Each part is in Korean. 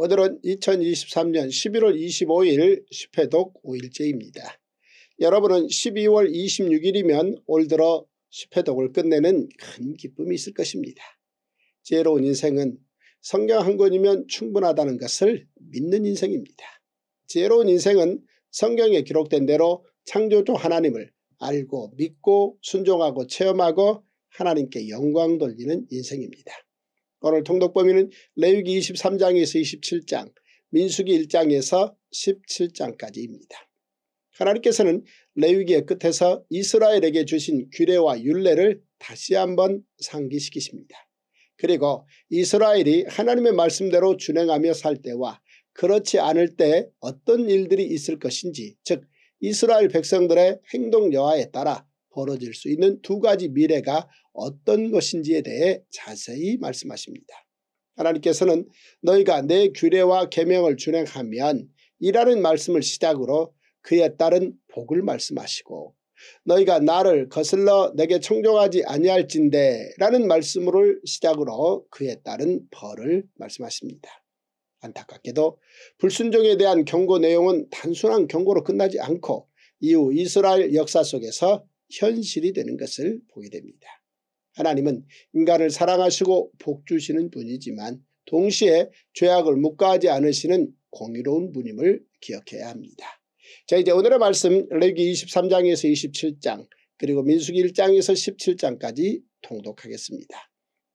오늘은 2023년 11월 25일 십회독 5일째입니다. 여러분은 12월 26일이면 올 들어 십회독을 끝내는 큰 기쁨이 있을 것입니다. 지혜로운 인생은 성경 한 권이면 충분하다는 것을 믿는 인생입니다. 지혜로운 인생은 성경에 기록된 대로 창조주 하나님을 알고 믿고 순종하고 체험하고 하나님께 영광 돌리는 인생입니다. 오늘 통독 범위는 레위기 23장에서 27장, 민수기 1장에서 17장까지입니다. 하나님께서는 레위기의 끝에서 이스라엘에게 주신 규례와 율례를 다시 한번 상기시키십니다. 그리고 이스라엘이 하나님의 말씀대로 준행하며 살 때와 그렇지 않을 때 어떤 일들이 있을 것인지, 즉 이스라엘 백성들의 행동 여하에 따라 벌어질 수 있는 두 가지 미래가 어떤 것인지에 대해 자세히 말씀하십니다. 하나님께서는 너희가 내 규례와 계명을 준행하면 이라는 말씀을 시작으로 그에 따른 복을 말씀하시고, 너희가 나를 거슬러 내게 청종하지 아니할진대 라는 말씀을 시작으로 그에 따른 벌을 말씀하십니다. 안타깝게도 불순종에 대한 경고 내용은 단순한 경고로 끝나지 않고 이후 이스라엘 역사 속에서 현실이 되는 것을 보게 됩니다. 하나님은 인간을 사랑하시고 복주시는 분이지만 동시에 죄악을 묵과하지 않으시는 공의로운 분임을 기억해야 합니다. 자, 이제 오늘의 말씀 레위기 23장에서 27장 그리고 민수기 1장에서 17장까지 통독하겠습니다.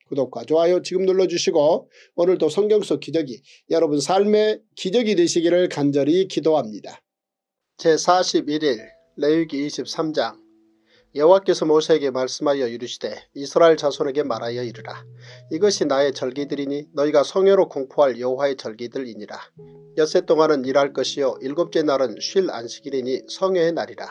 구독과 좋아요 지금 눌러주시고 오늘도 성경 속 기적이 여러분 삶의 기적이 되시기를 간절히 기도합니다. 제41일 레위기 23장. 여호와께서 모세에게 말씀하여 이르시되 이스라엘 자손에게 말하여 이르라. 이것이 나의 절기들이니 너희가 성회로 공포할 여호와의 절기들이니라. 엿새 동안은 일할 것이요 일곱째 날은 쉴 안식일이니 성회의 날이라.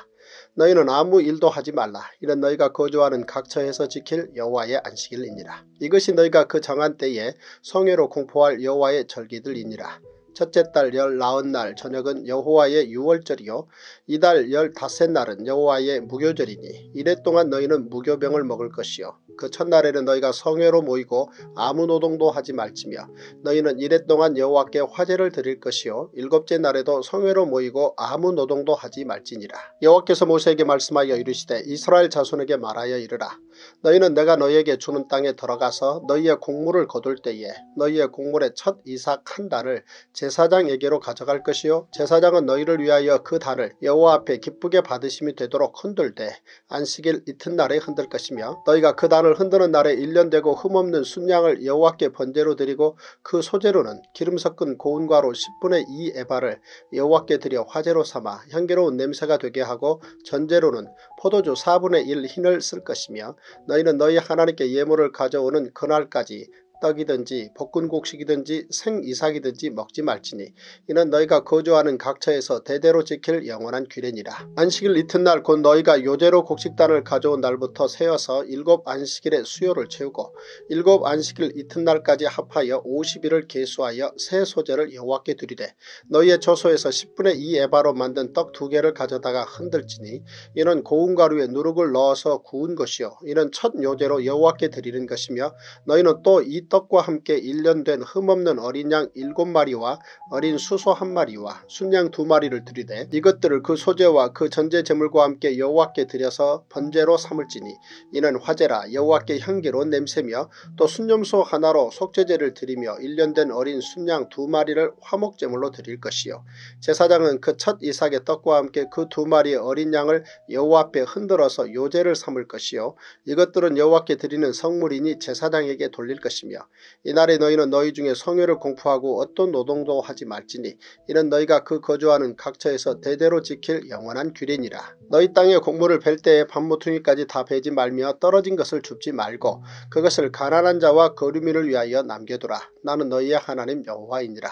너희는 아무 일도 하지 말라. 이는 너희가 거주하는 각 처에서 지킬 여호와의 안식일이니라. 이것이 너희가 그 정한 때에 성회로 공포할 여호와의 절기들이니라. 첫째 달 19날 저녁은 여호와의 유월절이요 이달 15날은 여호와의 무교절이니 이래 동안 너희는 무교병을 먹을 것이요 그 첫날에는 너희가 성회로 모이고 아무 노동도 하지 말지며 너희는 이래 동안 여호와께 화제를 드릴 것이요 일곱째 날에도 성회로 모이고 아무 노동도 하지 말지니라. 여호와께서 모세에게 말씀하여 이르시되 이스라엘 자손에게 말하여 이르라. 너희는 내가 너희에게 주는 땅에 들어가서 너희의 곡물을 거둘 때에 너희의 곡물의 첫 이삭 한 달을 제사장에게로 가져갈 것이요 제사장은 너희를 위하여 그 달을 여호와 앞에 기쁘게 받으심이 되도록 흔들되 안식일 이튿날에 흔들 것이며 너희가 그 달을 흔드는 날에 1년 되고 흠없는 순양을 여호와께 번제로 드리고 그 소재로는 기름 섞은 고운 과로 10분의 2 에바를 여호와께 드려 화제로 삼아 향기로운 냄새가 되게 하고 전제로는 포도주 4분의 1 흰을 쓸 것이며 너희는 너희 하나님께 예물을 가져오는 그날까지 떡이든지 볶은 곡식이든지 생이삭이든지 먹지 말지니 이는 너희가 거주하는 각처에서 대대로 지킬 영원한 규례니라. 안식일 이튿날 곧 너희가 요제로 곡식단을 가져온 날부터 세어서 일곱 안식일의 수요를 채우고 일곱 안식일 이튿날까지 합하여 50일을 계수하여 새 소재를 여호와께 드리되 너희의 조소에서 10분의 2 에바로 만든 떡 2개를 가져다가 흔들지니 이는 고운 가루에 누룩을 넣어서 구운 것이요 이는 첫 요제로 여호와께 드리는 것이며 너희는 또 이 떡과 함께 1년 된 흠없는 어린 양 7마리와 어린 수소 1마리와 순양 2마리를 드리되 이것들을 그 소제와 그 전제 제물과 함께 여호와께 드려서 번제로 삼을지니 이는 화제라 여호와께 향기로운 냄새며 또 순염소 하나로 속죄제를 드리며 1년 된 어린 순양 2마리를 화목제물로 드릴 것이요 제사장은 그 첫 이삭의 떡과 함께 그 2마리의 어린 양을 여호와 앞에 흔들어서 요제를 삼을 것이요 이것들은 여호와께 드리는 성물이니 제사장에게 돌릴 것이며 이날에 너희는 너희 중에 성회를 공포하고 어떤 노동도 하지 말지니 이는 너희가 그 거주하는 각처에서 대대로 지킬 영원한 규례니라. 너희 땅에 곡물을 벨 때에 밤모퉁이까지 다 베지 말며 떨어진 것을 줍지 말고 그것을 가난한 자와 거류민을 위하여 남겨두라. 나는 너희의 하나님 여호와이니라.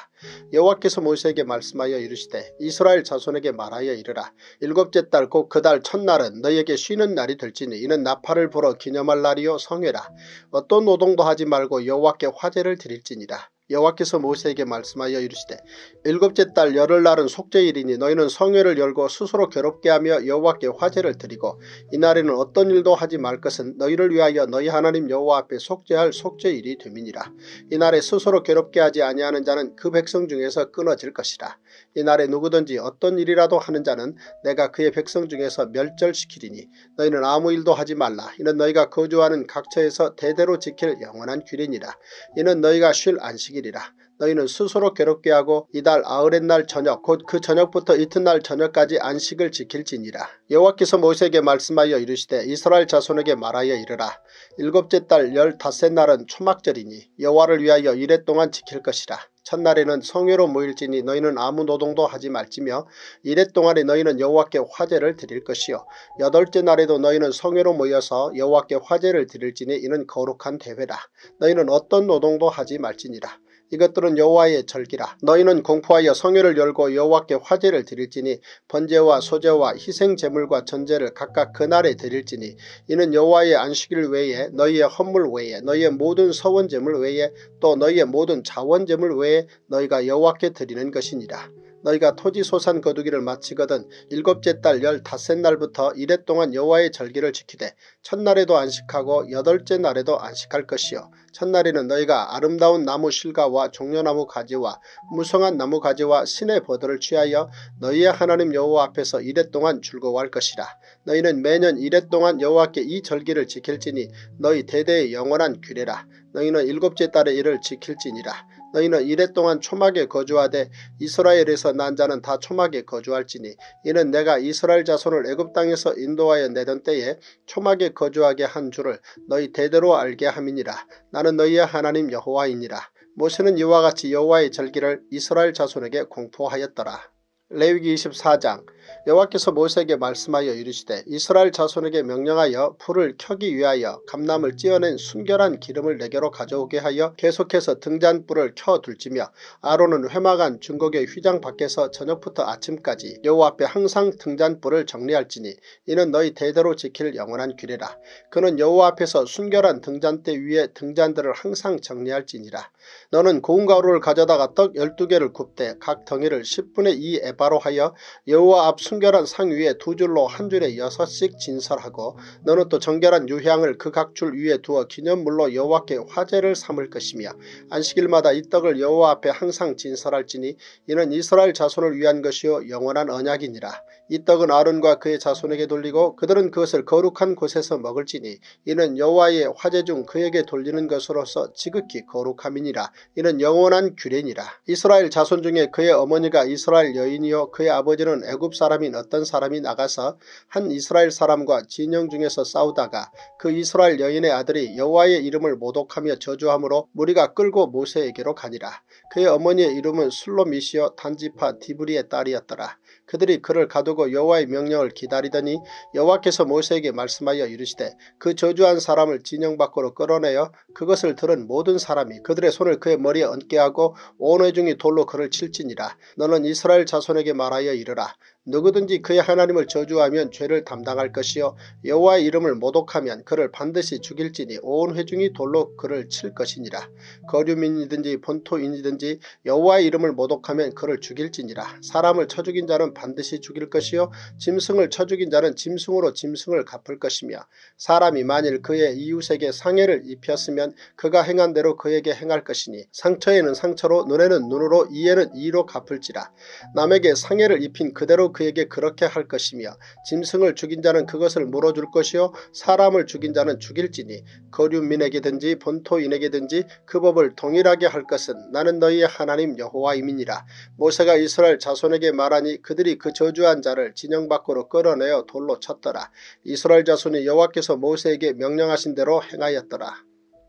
여호와께서 모세에게 말씀하여 이르시되 이스라엘 자손에게 말하여 이르라. 일곱째 달 곧 그 달 첫날은 너희에게 쉬는 날이 될지니 이는 나팔을 불어 기념할 날이요 성회라. 어떤 노동도 하지 말고 여호와께 화제를 드릴지니라. 여호와께서 모세에게 말씀하여 이르시되 일곱째 달 열흘날은 속죄일이니 너희는 성회를 열고 스스로 괴롭게 하며 여호와께 화제를 드리고 이날에는 어떤 일도 하지 말 것은 너희를 위하여 너희 하나님 여호와 앞에 속죄할 속죄일이 됨이니라. 이날에 스스로 괴롭게 하지 아니하는 자는 그 백성 중에서 끊어질 것이라. 이날에 누구든지 어떤 일이라도 하는 자는 내가 그의 백성 중에서 멸절시키리니 너희는 아무 일도 하지 말라. 이는 너희가 거주하는 각처에서 대대로 지킬 영원한 규례니라. 이는 너희가 쉴 안식일이라. 너희는 스스로 괴롭게 하고 이달 아우렛날 저녁 곧 그 저녁부터 이튿날 저녁까지 안식을 지킬지니라. 여호와께서 모세에게 말씀하여 이르시되 이스라엘 자손에게 말하여 이르라. 일곱째 달 열다섯 날은 초막절이니 여호와를 위하여 이레 동안 지킬 것이라. 첫날에는 성회로 모일지니 너희는 아무 노동도 하지 말지며 이레 동안에 너희는 여호와께 화제를 드릴 것이요 여덟째 날에도 너희는 성회로 모여서 여호와께 화제를 드릴지니 이는 거룩한 대회라. 너희는 어떤 노동도 하지 말지니라. 이것들은 여호와의 절기라. 너희는 공포하여 성회를 열고 여호와께 화제를 드릴지니 번제와 소제와 희생제물과 전제를 각각 그날에 드릴지니 이는 여호와의 안식일 외에 너희의 헌물 외에 너희의 모든 서원제물 외에 또 너희의 모든 자원제물 외에 너희가 여호와께 드리는 것이니라. 너희가 토지 소산 거두기를 마치거든 일곱째 달 열다섯 날부터 이레 동안 여호와의 절기를 지키되 첫날에도 안식하고 여덟째 날에도 안식할 것이요 첫날에는 너희가 아름다운 나무 실과와 종려나무 가지와 무성한 나무 가지와 시내 버들을 취하여 너희의 하나님 여호와 앞에서 이레 동안 즐거워할 것이라. 너희는 매년 이레 동안 여호와께 이 절기를 지킬지니 너희 대대의 영원한 규례라. 너희는 일곱째 달의 일을 지킬지니라. 너희는 이레 동안 초막에 거주하되 이스라엘에서 난 자는 다 초막에 거주할지니 이는 내가 이스라엘 자손을 애굽 땅에서 인도하여 내던 때에 초막에 거주하게 한 줄을 너희 대대로 알게 함이니라. 나는 너희의 하나님 여호와이니라. 모세는 이와 같이 여호와의 절기를 이스라엘 자손에게 공포하였더라. 레위기 24장 여호와께서 모세에게 말씀하여 이르시되 이스라엘 자손에게 명령하여 불을 켜기 위하여 감람을 찌어낸 순결한 기름을 내게로 가져오게 하여 계속해서 등잔불을 켜둘지며 아론은 회막안 증거궤 휘장 밖에서 저녁부터 아침까지 여호와 앞에 항상 등잔불을 정리할지니 이는 너희 대대로 지킬 영원한 규례라. 그는 여호와 앞에서 순결한 등잔대 위에 등잔들을 항상 정리할지니라. 너는 고운 가루를 가져다가 떡 12개를 굽되 각 덩이를 10분의 2 에바로 하여 여호와 앞 순결한 상 위에 두 줄로 한 줄에 6씩 진설하고 너는 또 정결한 유향을 그 각 줄 위에 두어 기념물로 여호와께 화제를 삼을 것이며 안식일마다 이 떡을 여호와 앞에 항상 진설할지니 이는 이스라엘 자손을 위한 것이요 영원한 언약이니라. 이 떡은 아론과 그의 자손에게 돌리고 그들은 그것을 거룩한 곳에서 먹을지니 이는 여호와의 화제 중 그에게 돌리는 것으로서 지극히 거룩함이니라. 이는 영원한 규례니라. 이스라엘 자손 중에 그의 어머니가 이스라엘 여인이요 그의 아버지는 애굽 사람인 어떤 사람이 나가서 한 이스라엘 사람과 진영 중에서 싸우다가 그 이스라엘 여인의 아들이 여호와의 이름을 모독하며 저주함으로 무리가 끌고 모세에게로 가니라. 그의 어머니의 이름은 술로미시오 단지파 디브리의 딸이었더라. 그들이 그를 가두고 여호와의 명령을 기다리더니 여호와께서 모세에게 말씀하여 이르시되 그 저주한 사람을 진영 밖으로 끌어내어 그것을 들은 모든 사람이 그들의 손을 그의 머리에 얹게 하고 온 회중이 돌로 그를 칠지니라. 너는 이스라엘 자손에게 말하여 이르라. 누구든지 그의 하나님을 저주하면 죄를 담당할 것이요 여호와의 이름을 모독하면 그를 반드시 죽일지니 온 회중이 돌로 그를 칠 것이니라. 거류민이든지 본토인이든지 여호와의 이름을 모독하면 그를 죽일지니라. 사람을 쳐 죽인 자는 반드시 죽일 것이요 짐승을 쳐 죽인 자는 짐승으로 짐승을 갚을 것이며 사람이 만일 그의 이웃에게 상해를 입혔으면 그가 행한 대로 그에게 행할 것이니 상처에는 상처로 눈에는 눈으로 이에는 이로 갚을지라. 남에게 상해를 입힌 그대로 그에게 그렇게 할 것이며 짐승을 죽인 자는 그것을 물어줄 것이요 사람을 죽인 자는 죽일지니 거류민에게든지 본토인에게든지 그 법을 동일하게 할 것은 나는 너희의 하나님 여호와임이니라. 모세가 이스라엘 자손에게 말하니 그들이 그 저주한 자를 진영 밖으로 끌어내어 돌로 쳤더라. 이스라엘 자손이 여호와께서 모세에게 명령하신 대로 행하였더라.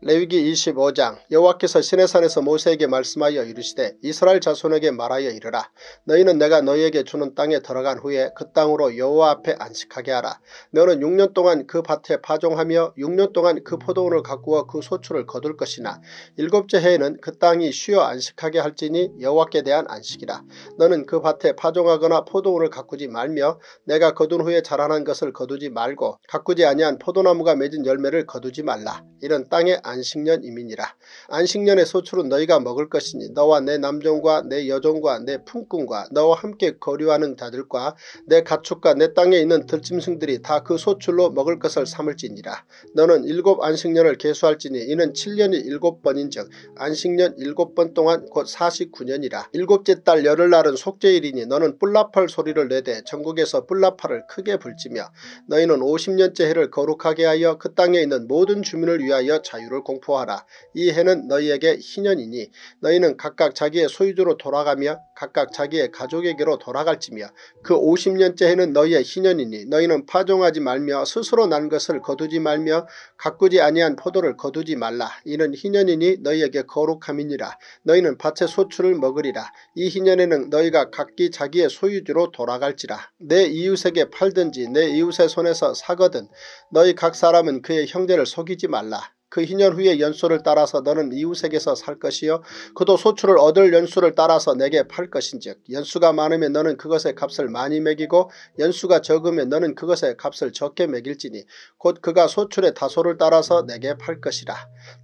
레위기 25장 여호와께서 시내산에서 모세에게 말씀하여 이르시되 이스라엘 자손에게 말하여 이르라. 너희는 내가 너희에게 주는 땅에 들어간 후에 그 땅으로 여호와 앞에 안식하게 하라. 너는 6년 동안 그 밭에 파종하며 6년 동안 그 포도원을 가꾸어 그 소출을 거둘 것이나 일곱째 해에는 그 땅이 쉬어 안식하게 할지니 여호와께 대한 안식이라. 너는 그 밭에 파종하거나 포도원을 가꾸지 말며 내가 거둔 후에 자라난 것을 거두지 말고 가꾸지 아니한 포도나무가 맺은 열매를 거두지 말라. 이런 땅에 안식하라. 안식년 이민이라. 안식년의 소출은 너희가 먹을 것이니 너와 내 남종과 내 여종과 내 품꾼과 너와 함께 거류하는 자들과 내 가축과 내 땅에 있는 들짐승들이 다 그 소출로 먹을 것을 삼을지니라. 너는 7 안식년을 계수할지니 이는 7년이 7번인즉 안식년 7번 동안 곧 49년이라. 7째 달 열흘날은 속죄일이니 너는 뿔나팔 소리를 내되 전국에서 뿔나팔을 크게 불지며 너희는 50년째 해를 거룩하게 하여 그 땅에 있는 모든 주민을 위하여 자유를 공포하라. 이 해는 너희에게 희년이니 너희는 각각 자기의 소유주로 돌아가며 각각 자기의 가족에게로 돌아갈지며 그 50년째 해는 너희의 희년이니 너희는 파종하지 말며 스스로 난 것을 거두지 말며 가꾸지 아니한 포도를 거두지 말라. 이는 희년이니 너희에게 거룩함이니라. 너희는 밭의 소출을 먹으리라. 이 희년에는 너희가 각기 자기의 소유주로 돌아갈지라. 내 이웃에게 팔든지 내 이웃의 손에서 사거든 너희 각 사람은 그의 형제를 속이지 말라. 그 희년 후의 연수를 따라서 너는 이웃에게서 살 것이요 그도 소출을 얻을 연수를 따라서 내게 팔 것인즉 연수가 많으면 너는 그것의 값을 많이 매기고 연수가 적으면 너는 그것의 값을 적게 매길지니 곧 그가 소출의 다소를 따라서 내게 팔 것이라.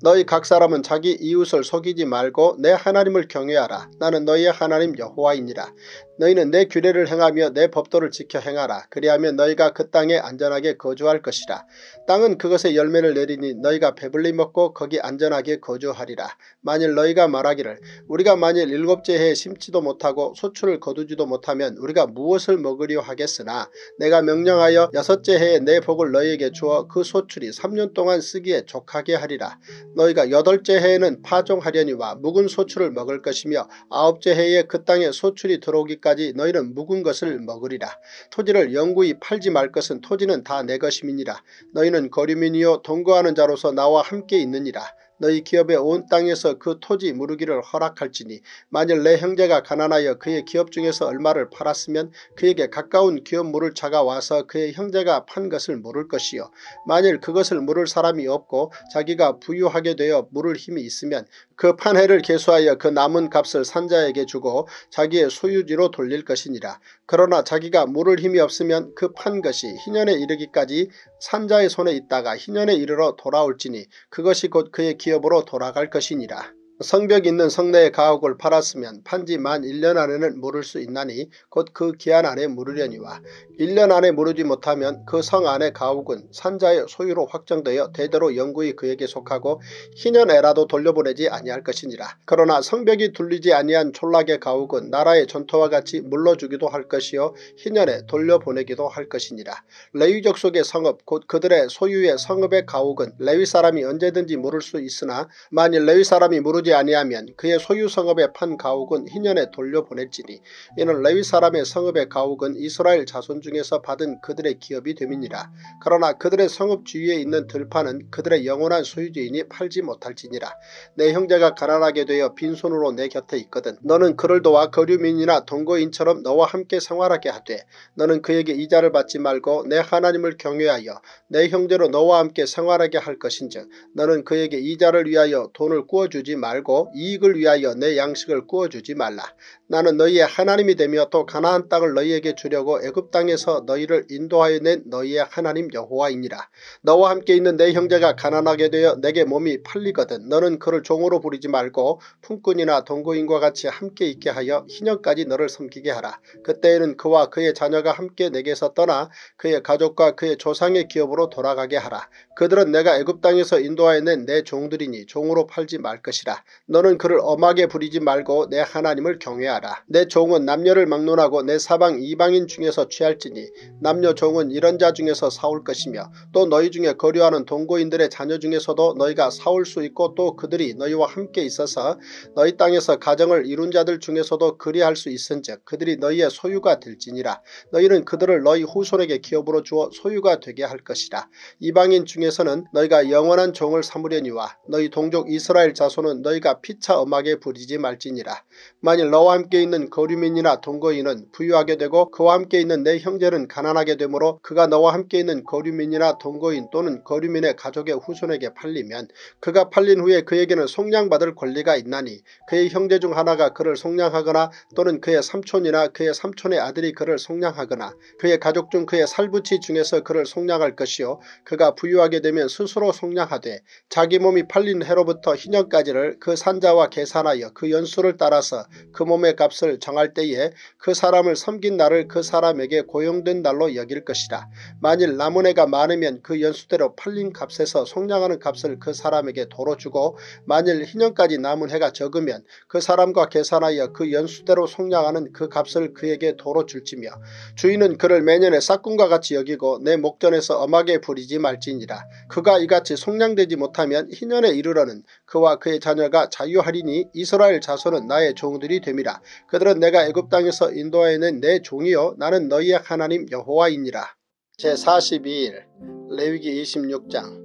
너희 각 사람은 자기 이웃을 속이지 말고 내 하나님을 경외하라. 나는 너희의 하나님 여호와이니라. 너희는 내 규례를 행하며 내 법도를 지켜 행하라. 그리하면 너희가 그 땅에 안전하게 거주할 것이라. 땅은 그것의 열매를 내리니 너희가 배불리 먹고 거기 안전하게 거주하리라. 만일 너희가 말하기를 우리가 만일 7째 해에 심지도 못하고 소출을 거두지도 못하면 우리가 무엇을 먹으려 하겠으나 내가 명령하여 6째 해에 내 복을 너희에게 주어 그 소출이 3년 동안 쓰기에 족하게 하리라. 너희가 8째 해에는 파종하려니와 묵은 소출을 먹을 것이며 9째 해에 그 땅에 소출이 들어오기까지 너희는 묵은 것을 먹으리라. 토지를 영구히 팔지 말 것은 토지는 다 내 것임이니라. 너희는 거류민이요 동거하는 자로서 나와 함께 있느니라. 너희 기업의 온 땅에서 그 토지 무르기를 허락할지니 만일 내 형제가 가난하여 그의 기업 중에서 얼마를 팔았으면 그에게 가까운 기업물을 찾아와서 그의 형제가 판 것을 물을 것이요 만일 그것을 물을 사람이 없고 자기가 부유하게 되어 물을 힘이 있으면 그 판회를 계수하여 그 남은 값을 산자에게 주고 자기의 소유지로 돌릴 것이니라. 그러나 자기가 물을 힘이 없으면 그 판 것이 희년에 이르기까지 산자의 손에 있다가 희년에 이르러 돌아올지니 그것이 곧 그의 기업으로 돌아갈 것이니라. 성벽이 있는 성내의 가옥을 팔았으면 판지 만 1년 안에는 물을 수 있나니 곧 그 기한 안에 물으려니와 1년 안에 물으지 못하면 그 성 안의 가옥은 산자의 소유로 확정되어 대대로 영구히 그에게 속하고 희년에라도 돌려보내지 아니할 것이니라. 그러나 성벽이 둘리지 아니한 촌락의 가옥은 나라의 전토와 같이 물러주기도 할 것이요 희년에 돌려보내기도 할 것이니라. 레위족 속의 성읍 곧 그들의 소유의 성읍의 가옥은 레위 사람이 언제든지 물을 수 있으나 만일 레위 사람이 물으지 아니하면 그의 소유 성읍의 판 가옥은 희년에 돌려보낼지니 이는 레위 사람의 성읍의 가옥은 이스라엘 자손 중에서 받은 그들의 기업이 됨이니라. 그러나 그들의 성읍 주위에 있는 들판은 그들의 영원한 소유주인이 팔지 못할지니라. 내 형제가 가난하게 되어 빈손으로 내 곁에 있거든 너는 그를 도와 거류민이나 동거인처럼 너와 함께 생활하게 하되 너는 그에게 이자를 받지 말고 내 하나님을 경외하여 내 형제로 너와 함께 생활하게 할 것인즉 너는 그에게 이자를 위하여 돈을 구워주지 말고 이익을 위하여 내 양식을 구워주지 말라. 나는 너희의 하나님이 되며 또 가나안 땅을 너희에게 주려고 애굽 땅에서 너희를 인도하여 낸 너희의 하나님 여호와이니라. 너와 함께 있는 내 형제가 가난하게 되어 내게 몸이 팔리거든 너는 그를 종으로 부리지 말고 품꾼이나 동거인과 같이 함께 있게 하여 희년까지 너를 섬기게 하라. 그때에는 그와 그의 자녀가 함께 내게서 떠나 그의 가족과 그의 조상의 기업으로 돌아가게 하라. 그들은 내가 애굽 땅에서 인도하여 낸 내 종들이니 종으로 팔지 말 것이라. 너는 그를 엄하게 부리지 말고 내 하나님을 경외하라. 내 종은 남녀를 막론하고 내 사방 이방인 중에서 취할지니 남녀 종은 이런 자 중에서 사올 것이며 또 너희 중에 거류하는 동고인들의 자녀 중에서도 너희가 사올 수 있고 또 그들이 너희와 함께 있어서 너희 땅에서 가정을 이룬 자들 중에서도 그리할 수 있은즉 그들이 너희의 소유가 될지니라. 너희는 그들을 너희 후손에게 기업으로 주어 소유가 되게 할 것이라. 이방인 중에서는 너희가 영원한 종을 삼으려니와 너희 동족 이스라엘 자손은 너희가 피차 엄하게 부리지 말지니라. 만일 너와 함께 함께 있는 거류민이나 동거인은 부유하게 되고 그와 함께 있는 내 형제는 가난하게 되므로 그가 너와 함께 있는 거류민이나 동거인 또는 거류민의 가족의 후손에게 팔리면 그가 팔린 후에 그에게는 속량받을 권리가 있나니 그의 형제 중 하나가 그를 속량하거나 또는 그의 삼촌이나 그의 삼촌의 아들이 그를 속량하거나 그의 가족 중 그의 살부치 중에서 그를 속량할 것이요 그가 부유하게 되면 스스로 속량하되 자기 몸이 팔린 해로부터 희년까지를 그 산자와 계산하여 그 연수를 따라서 그 몸의 값을 정할 때에 그 사람을 섬긴 날을 그 사람에게 고용된 날로 여길 것이라. 만일 남은 해가 많으면 그 연수대로 팔린 값에서 속량하는 값을 그 사람에게 도로 주고 만일 희년까지 남은 해가 적으면 그 사람과 계산하여 그 연수대로 속량하는 그 값을 그에게 도로 줄지며 주인은 그를 매년의 싹군과 같이 여기고 내 목전에서 엄하게 부리지 말지니라. 그가 이같이 속량되지 못하면 희년에 이르러는 그와 그의 자녀가 자유하리니 이스라엘 자손은 나의 종들이 됨이라. 그들은 내가 애굽 땅에서 인도하여낸 내 종이요 나는 너희의 하나님 여호와이니라. 제42일 레위기 26장.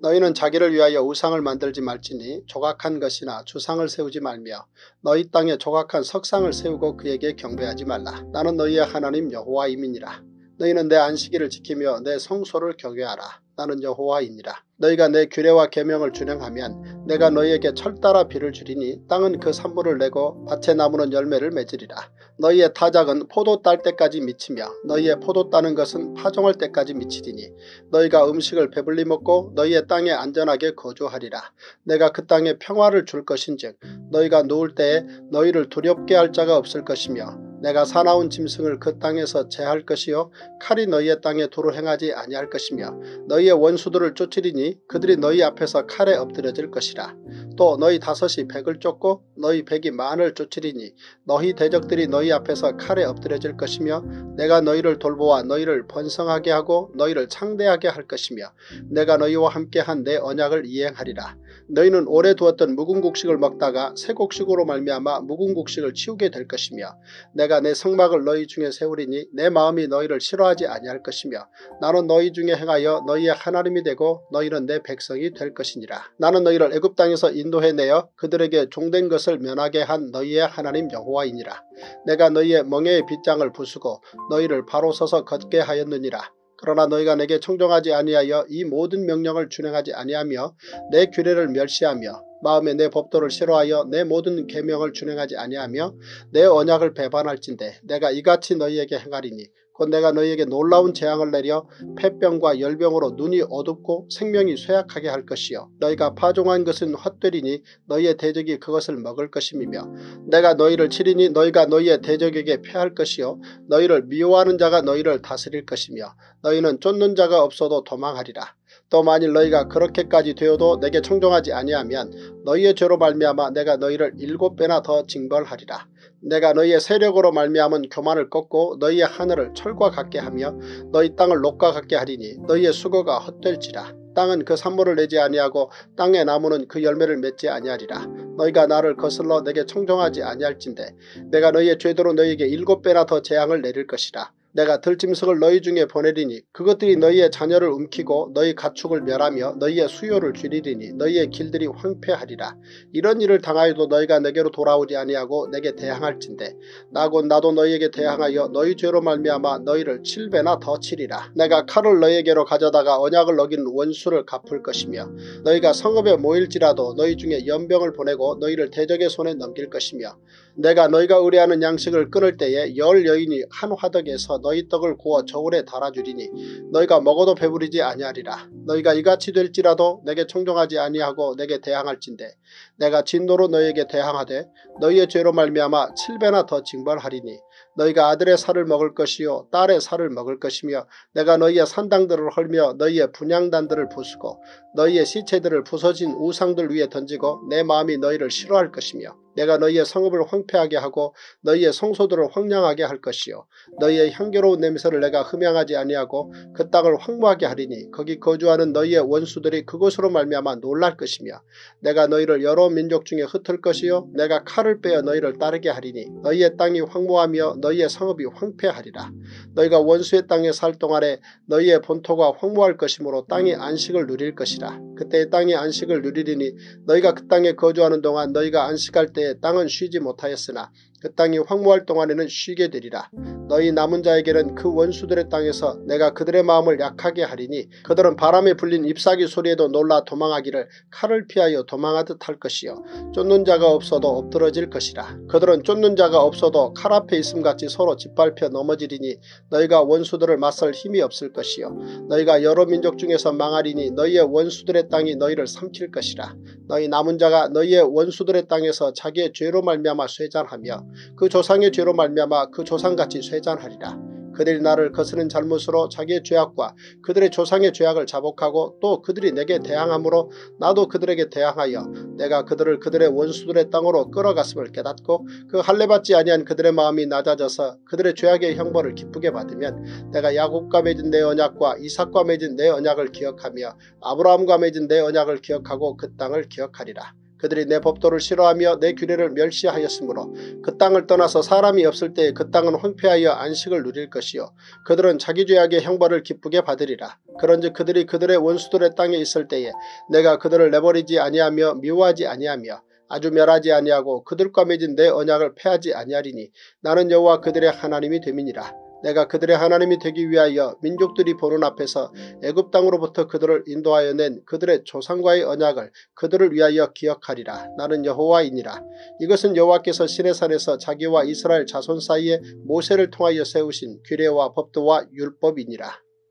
너희는 자기를 위하여 우상을 만들지 말지니 조각한 것이나 주상을 세우지 말며 너희 땅에 조각한 석상을 세우고 그에게 경배하지 말라. 나는 너희의 하나님 여호와임이니라. 너희는 내 안식일을 지키며 내 성소를 경외하라. 나는 여호와이니라. 너희가 내 규례와 계명을 준행하면 내가 너희에게 철따라 비를 주리니 땅은 그 산물을 내고 밭의 나무는 열매를 맺으리라. 너희의 타작은 포도 딸 때까지 미치며 너희의 포도 따는 것은 파종할 때까지 미치리니 너희가 음식을 배불리 먹고 너희의 땅에 안전하게 거주하리라. 내가 그 땅에 평화를 줄 것인즉 너희가 누울 때에 너희를 두렵게 할 자가 없을 것이며 내가 사나운 짐승을 그 땅에서 제할 것이요 칼이 너희의 땅에 도로 행하지 아니할 것이며 너희의 원수들을 쫓으리니 그들이 너희 앞에서 칼에 엎드려질 것이라. 또 너희 다섯이 백을 쫓고 너희 백이 만을 쫓으리니 너희 대적들이 너희 앞에서 칼에 엎드려질 것이며 내가 너희를 돌보아 너희를 번성하게 하고 너희를 창대하게 할 것이며 내가 너희와 함께한 내 언약을 이행하리라. 너희는 오래 두었던 묵은 곡식을 먹다가 새 곡식으로 말미암아 묵은 곡식을 치우게 될 것이며 내가 내 성막을 너희 중에 세우리니 내 마음이 너희를 싫어하지 아니할 것이며 나는 너희 중에 행하여 너희의 하나님이 되고 너희는 내 백성이 될 것이니라. 나는 너희를 애굽 땅에서 인도해내어 그들에게 종된 것을 면하게 한 너희의 하나님 여호와이니라. 내가 너희의 멍에의 빗장을 부수고 너희를 바로 서서 걷게 하였느니라. 그러나 너희가 내게 청종하지 아니하여 이 모든 명령을 준행하지 아니하며 내 규례를 멸시하며 마음에 내 법도를 싫어하여 내 모든 계명을 준행하지 아니하며 내 언약을 배반할진대 내가 이같이 너희에게 행하리니 곧 내가 너희에게 놀라운 재앙을 내려 폐병과 열병으로 눈이 어둡고 생명이 쇠약하게 할 것이요 너희가 파종한 것은 헛되리니 너희의 대적이 그것을 먹을 것임이며 내가 너희를 치리니 너희가 너희의 대적에게 패할 것이요 너희를 미워하는 자가 너희를 다스릴 것이며 너희는 쫓는 자가 없어도 도망하리라. 또 만일 너희가 그렇게까지 되어도 내게 청종하지 아니하면 너희의 죄로 말미암아 내가 너희를 7배나 더 징벌하리라. 내가 너희의 세력으로 말미암은 교만을 꺾고 너희의 하늘을 철과 같게 하며 너희 땅을 녹과 같게 하리니 너희의 수고가 헛될지라. 땅은 그 산물을 내지 아니하고 땅의 나무는 그 열매를 맺지 아니하리라. 너희가 나를 거슬러 내게 청종하지 아니할진대 내가 너희의 죄대로 너희에게 7배나 더 재앙을 내릴 것이라. 내가 들짐승을 너희 중에 보내리니 그것들이 너희의 자녀를 움키고 너희 가축을 멸하며 너희의 수요를 줄이리니 너희의 길들이 황폐하리라. 이런 일을 당하여도 너희가 내게로 돌아오지 아니하고 내게 대항할진대 나도 너희에게 대항하여 너희 죄로 말미암아 너희를 7배나 더 치리라. 내가 칼을 너희에게로 가져다가 언약을 어긴 원수를 갚을 것이며 너희가 성읍에 모일지라도 너희 중에 연병을 보내고 너희를 대적의 손에 넘길 것이며 내가 너희가 의뢰하는 양식을 끊을 때에 10 여인이 한 화덕에서 너희 떡을 구워 저울에 달아주리니 너희가 먹어도 배부르지 아니하리라. 너희가 이같이 될지라도 내게 청종하지 아니하고 내게 대항할진대 내가 진노로 너희에게 대항하되 너희의 죄로 말미암아 7배나 더 징벌하리니 너희가 아들의 살을 먹을 것이요 딸의 살을 먹을 것이며 내가 너희의 산당들을 헐며 너희의 분향단들을 부수고 너희의 시체들을 부서진 우상들 위에 던지고 내 마음이 너희를 싫어할 것이며 내가 너희의 성읍을 황폐하게 하고 너희의 성소들을 황량하게 할 것이요 너희의 향기로운 냄새를 내가 흠양하지 아니하고 그 땅을 황무하게 하리니 거기 거주하는 너희의 원수들이 그것으로 말미암아 놀랄 것이며 내가 너희를 여러 민족 중에 흩을 것이요 내가 칼을 빼어 너희를 따르게 하리니 너희의 땅이 황무하며 너희의 성읍이 황폐하리라. 너희가 원수의 땅에 살 동안에 너희의 본토가 황무할 것이므로 땅이 안식을 누릴 것이라. 그때 땅이 안식을 누리리니 너희가 그 땅에 거주하는 동안 너희가 안식할 때에 땅은 쉬지 못하였으나 그 땅이 황무할 동안에는 쉬게 되리라. 너희 남은 자에게는 그 원수들의 땅에서 내가 그들의 마음을 약하게 하리니 그들은 바람에 불린 잎사귀 소리에도 놀라 도망하기를 칼을 피하여 도망하듯 할 것이요 쫓는 자가 없어도 엎드러질 것이라. 그들은 쫓는 자가 없어도 칼 앞에 있음같이 서로 짓밟혀 넘어지리니 너희가 원수들을 맞설 힘이 없을 것이요 너희가 여러 민족 중에서 망하리니 너희의 원수들의 땅이 너희를 삼킬 것이라. 너희 남은 자가 너희의 원수들의 땅에서 자기의 죄로 말미암아 쇠잔하며 그 조상의 죄로 말미암아 그 조상같이 쇠잔하리라. 그들이 나를 거스른 잘못으로 자기의 죄악과 그들의 조상의 죄악을 자복하고 또 그들이 내게 대항함으로 나도 그들에게 대항하여 내가 그들을 그들의 원수들의 땅으로 끌어갔음을 깨닫고 그 할례받지 아니한 그들의 마음이 낮아져서 그들의 죄악의 형벌을 기쁘게 받으면 내가 야곱과 맺은 내 언약과 이삭과 맺은 내 언약을 기억하며 아브라함과 맺은 내 언약을 기억하고 그 땅을 기억하리라. 그들이 내 법도를 싫어하며 내 규례를 멸시하였으므로 그 땅을 떠나서 사람이 없을 때에 그 땅은 황폐하여 안식을 누릴 것이요 그들은 자기 죄악의 형벌을 기쁘게 받으리라. 그런즉 그들이 그들의 원수들의 땅에 있을 때에 내가 그들을 내버리지 아니하며 미워하지 아니하며 아주 멸하지 아니하고 그들과 맺은 내 언약을 폐하지 아니하리니 나는 여호와 그들의 하나님이 됨이니라. 내가 그들의 하나님이 되기 위하여 민족들이 보는 앞에서 애굽 땅으로부터 그들을 인도하여 낸 그들의 조상과의 언약을 그들을 위하여 기억하리라. 나는 여호와이니라. 이것은 여호와께서 시내산에서 자기와 이스라엘 자손 사이에 모세를 통하여 세우신 규례와 법도와 율법이니라.